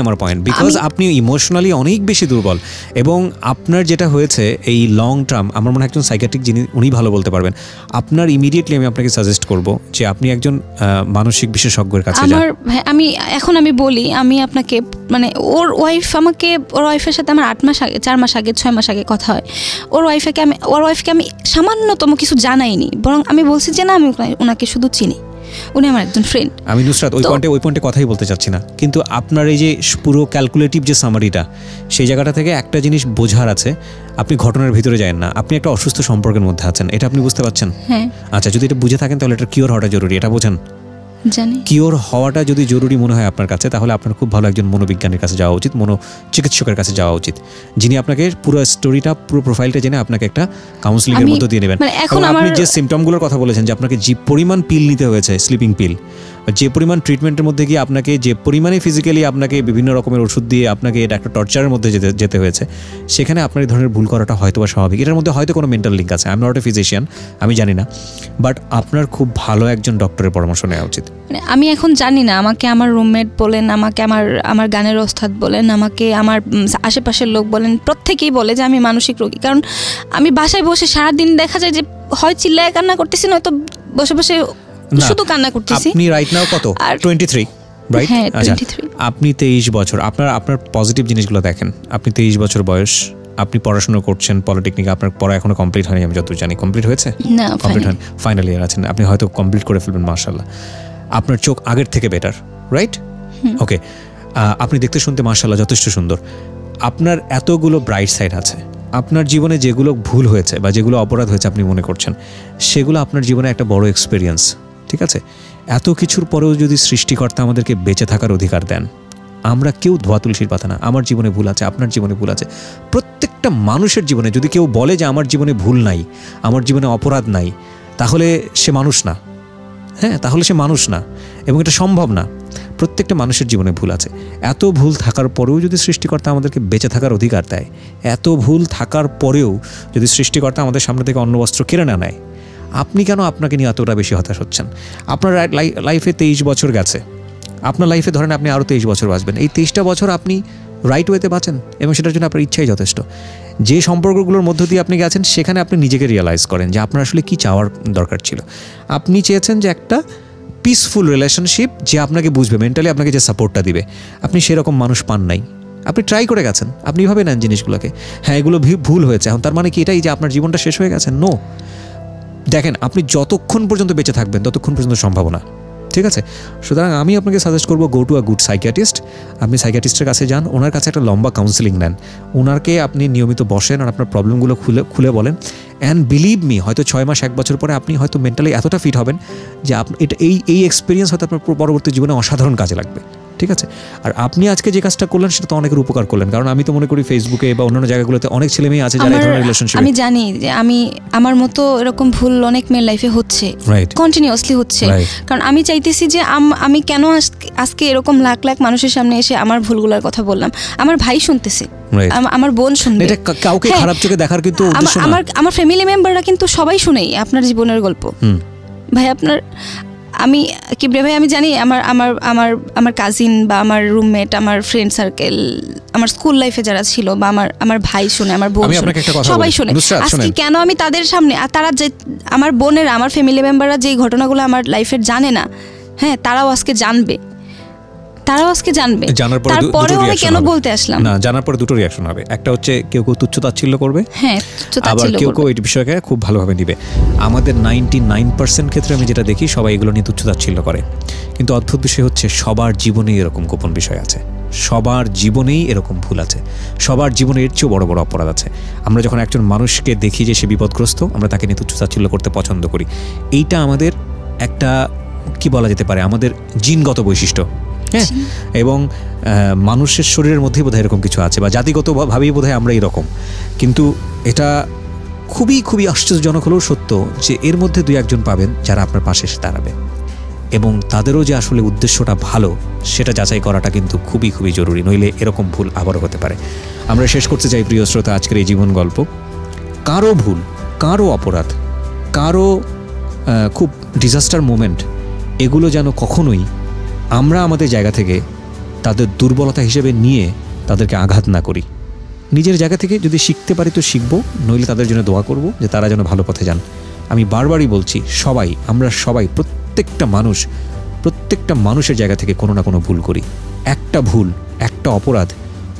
আমার পয়েন্ট, বিকজ আপনি ইমোশনালি অনেক বেশি দুর্বল। এবং আপনার যেটা হয়েছে এই লং টার্ম, আমার মনে হয় একজন সাইকিয়াট্রিক যিনি, উনি ভালো বলতে পারবেন। আপনার ইমিডিয়েটলি আমি আপনাকে সাজেস্ট করব যে আপনি একজন মানসিক বিশেষজ্ঞের কাছে যান। আমি বলি, আমি আপনাকে মানে ওর ওয়াইফ আমাকে, ওর ওয়াইফের সাথে আমার 8 মাস আগে, 4 মাস আগে, 6 মাস আগে কথা হয়। ওর ওয়াইফকে আমি সামান্যতম কিছু জানাইনি, বরং আমি বলছি যে না, আমি ওনাকে শুধু চিনি। উনি আমার একজন ফ্রেন্ড। আমি নুসরাত ওই পয়েন্টে কথাই বলতে চাচ্ছি না, কিন্তু আপনার এই যে পুরো ক্যালকুলেটিভ যে সামারিটা, সেই জায়গাটা থেকে একটা জিনিস বোঝার আছে, আপনি ঘটনার ভিতরে যান না, আপনি একটা অসুস্থ সম্পর্কের মধ্যে আছেন, এটা আপনি বুঝতে পারছেন। হ্যাঁ, আচ্ছা, যদি এটা বুঝে থাকেন তাহলে এটা কিওর হওয়াটা জরুরি, এটা বোঝেন। কিওর হওয়াটা যদি জরুরি মনে হয় আপনার কাছে, তাহলে আপনার খুব ভালো একজন মনোবিজ্ঞানীর কাছে যাওয়া উচিত, মনোচিকিৎসকের কাছে যাওয়া উচিত, যিনি আপনাকে পুরো স্টোরিটা, পুরো প্রোফাইলটা জেনে আপনাকে একটা কাউন্সেলিং এর মধ্যে দিয়ে নেবেন। এখন আপনি যে সিম্পটমগুলোর কথা বলেছেন, যে আপনাকে যে পরিমাণ পিল নিতে হয়েছে, স্লিপিং পিল, যে পরিমাণ ট্রিটমেন্টের মধ্যে গিয়ে আপনাকে, যে পরিমাণে ফিজিক্যালি আপনাকে বিভিন্ন রকমের ওষুধ দিয়ে আপনাকে এটা একটা টর্চারের মধ্যে যেতে হয়েছে, সেখানে আপনার এই ধরনের ভুল করাটা হয়তো বা স্বাভাবিক। এটার মধ্যে হয়তো কোনো মেন্টাল লিঙ্ক আছে, I am not a physician, আমি জানি না, বাট আপনার খুব ভালো একজন ডক্টরের পরামর্শ নেওয়া উচিত। আমি এখন জানি না, আমাকে আমার রুমমেট বলেন, আমাকে আমার গানের ওস্তাদ বলেন, আমাকে আমার আশেপাশের লোক বলেন, প্রত্যেকেই বলে যে আমি মানসিক রোগী। কারণ আমি বাসায় বসে সারাদিন দেখা যায় যে হয় চিল্লায় কান্না করতেছি, নয়তো বসে বসে শুধু কান্না করতেছি। আপনি রাইট নাও কত? 23, রাইট? হ্যাঁ, 23। আপনি 23 বছর, আপনার পজিটিভ জিনিসগুলো দেখেন। আপনি 23 বছর বয়স, আপনি পড়াশোনা করছেন পলিটেকনিক, আপনার পড়া এখনো কমপ্লিট হয়নি, আমি যতটুকু জানি। কমপ্লিট হয়েছে? না, কমপ্লিট হয়নি, ফাইনাল ইয়ার আছেন, আপনি হয়তো কমপ্লিট করে ফেলবেন, মাশাআল্লাহ। আপনার চোখ আগের থেকে বেটার, রাইট? ওকে, আপনি দেখতে শুনতে মাশাআল্লাহ যথেষ্ট সুন্দর। আপনার এতগুলো ব্রাইট সাইড আছে। আপনার জীবনে যেগুলো ভুল হয়েছে বা যেগুলো অপরাধ হয়েছে আপনি মনে করছেন, সেগুলো আপনার জীবনে একটা বড় এক্সপেরিয়েন্স, ঠিক আছে? এত কিছুর পরেও যদি সৃষ্টিকর্তা আমাদেরকে বেঁচে থাকার অধিকার দেন, আমরা কেউ ধোয়া তুলসীর পাতা না। আমার জীবনে ভুল আছে, আপনার জীবনে ভুল আছে, প্রত্যেকটা মানুষের জীবনে। যদি কেউ বলে যে আমার জীবনে ভুল নাই, আমার জীবনে অপরাধ নাই, তাহলে সে মানুষ না। হ্যাঁ, তাহলে সে মানুষ না, এবং এটা সম্ভব না। প্রত্যেকটা মানুষের জীবনে ভুল আছে। এত ভুল থাকার পরেও যদি সৃষ্টিকর্তা আমাদেরকে বেঁচে থাকার অধিকার দেয়, এত ভুল থাকার পরেও যদি সৃষ্টিকর্তা আমাদের সামনে থেকে অন্ন বস্ত্র কেড়ে না নেয়, আপনি কেন আপনাকে নিয়ে এতটা বেশি হতাশ হচ্ছেন? আপনার লাইফে 23 বছর গেছে, আপনার লাইফে ধরেন আপনি আরও 23 বছর বাঁচবেন। এই 23টা বছর আপনি রাইট ওয়েতে বাঁচেন, এবং সেটার জন্য আপনার ইচ্ছাই যথেষ্ট। যে সম্পর্কগুলোর মধ্য দিয়ে আপনি গেছেন, সেখানে আপনি নিজেকে রিয়েলাইজ করেন যে আপনার আসলে কী চাওয়ার দরকার ছিল। আপনি চেয়েছেন যে একটা পিসফুল রিলেশনশিপ, যে আপনাকে বুঝবে, মেন্টালি আপনাকে যে সাপোর্টটা দিবে। আপনি সেরকম মানুষ পান নাই, আপনি ট্রাই করে গেছেন, আপনি এভাবে নেন জিনিসগুলোকে। হ্যাঁ, এগুলো ভুল হয়েছে, এখন তার মানে কি এটাই যে আপনার জীবনটা শেষ হয়ে গেছে? নো। দেখেন, আপনি যতক্ষণ পর্যন্ত বেঁচে থাকবেন ততক্ষণ পর্যন্ত সম্ভাবনা, ঠিক আছে? সুতরাং আমি আপনাকে সাজেস্ট করবো, go to a good psychiatrist. আপনি সাইকিয়াট্রিস্টের কাছে যান, ওনার কাছে একটা লম্বা কাউন্সেলিং নেন, ওনারকে আপনি নিয়মিত বসেন আর আপনার প্রবলেমগুলো খুলে বলেন। অ্যান্ড বিলিভ মি, হয়তো 6 মাস 1 বছর পরে আপনি হয়তো মেন্টালি এতটা ফিট হবেন যে এটা এই এক্সপিরিয়েন্স হয়তো আপনার পরবর্তী জীবনে অসাধারণ কাজে লাগবে, ঠিক আছে? আর আপনি আজকে যে কাজটা করলেন সেটা তো অনেকের উপকার করলেন, কারণ আমি তো মনে করি ফেসবুকে বা অন্যান্য জায়গাগুলোতে অনেক ছেলে মেয়ে আছে যারা এই ধরনের রিলেশনশিপে, আমি জানি যে আমার মতো এরকম ভুল অনেক মেয়ের লাইফে হচ্ছে, কন্টিনিউয়াসলি হচ্ছে। কারণ আমি চাইতেছি যে আমি কেন আজকে এরকম লাখ লাখ মানুষের সামনে এসে আমার ভুলগুলোর কথা বললাম, আমার ভাই শুনতেছে, আমার বোন শুনবে, এটা কাউকে খারাপ চোখে দেখার কিন্তু উদ্দেশ্য না। আমার ফ্যামিলি মেম্বাররা কিন্তু সবাই শুনেই আপনার জীবনের গল্প। ভাই, আপনার আমি কিবরিয়া ভাই, আমি জানি আমার আমার আমার আমার কাজিন বা আমার রুমমেট, আমার ফ্রেন্ড সার্কেল, আমার স্কুল লাইফে যারা ছিল, বা আমার ভাই শুনে, আমার বোন শুনে, সবাই শুনে। আজকে কেন আমি তাদের সামনে, আর তারা যে আমার বোনেরা, আমার ফ্যামিলি মেম্বাররা যেই ঘটনাগুলো আমার লাইফের জানে না, হ্যাঁ, তারাও আজকে জানবে। তারপরে আমি কেন বলতে আসলাম না, জানার পরে দুটো রিয়াকশন হবে। একটা হচ্ছে কেউ কেউ তুচ্ছতাচ্ছিল্য করবে, হ্যাঁ, আবার কেউ কেউ এই বিষয়কে খুব ভালোভাবে নিবে। আমাদের 99% ক্ষেত্রে আমি যেটা দেখি, সবাই এগুলো নিয়ে তুচ্ছতাচ্ছিল্য করে, কিন্তু অদ্ভুত বিষয় হচ্ছে সবার জীবনেই এরকম গোপন বিষয় আছে, সবার জীবনেই এরকম ভুল আছে, সবার জীবনে এর চেয়েও বড় বড় অপরাধ আছে। আমরা যখন একজন মানুষকে দেখি যে সে বিপদগ্রস্ত, আমরা তাকে নিয়ে তুচ্ছতাচ্ছিল্য করতে পছন্দ করি। এইটা আমাদের একটা, কি বলা যেতে পারে, আমাদের জিনগত বৈশিষ্ট্য। হ্যাঁ, এবং মানুষের শরীরের মধ্যেই বোধহয় এরকম কিছু আছে, বা জাতিগতভাবেই বোধহয় আমরা এরকম। কিন্তু এটা খুবই খুবই আশ্চর্যজনক হলেও সত্য যে এর মধ্যে 2-1 জন পাবেন যারা আপনার পাশে এসে দাঁড়াবে, এবং তাদেরও যে আসলে উদ্দেশ্যটা ভালো সেটা যাচাই করাটা কিন্তু খুবই খুবই জরুরি, নইলে এরকম ভুল আবারও হতে পারে। আমরা শেষ করতে চাই প্রিয় শ্রোতা আজকের এই জীবন গল্প। কারো ভুল, কারো অপরাধ, কারো খুব ডিজাস্টার মোমেন্ট, এগুলো যেন কখনোই আমরা আমাদের জায়গা থেকে তাদের দুর্বলতা হিসেবে নিয়ে তাদেরকে আঘাত না করি। নিজের জায়গা থেকে যদি শিখতে পারি তো শিখব, নইলে তাদের জন্য দোয়া করব যে তারা যেন ভালো পথে যান। আমি বারবারই বলছি, সবাই, আমরা সবাই, প্রত্যেকটা মানুষের জায়গা থেকে কোনো না কোনো ভুল করি। একটা ভুল, একটা অপরাধ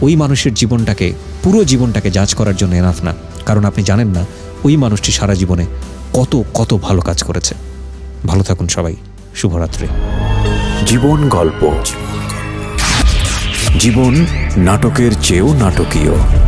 ওই মানুষের জীবনটাকে, পুরো জীবনটাকে জাজ করার জন্য এনাফ না, কারণ আপনি জানেন না ওই মানুষটি সারা জীবনে কত কত ভালো কাজ করেছে। ভালো থাকুন সবাই। শুভরাত্রি। জীবন গল্প, জীবন নাটকের চেয়েও নাটকীয়।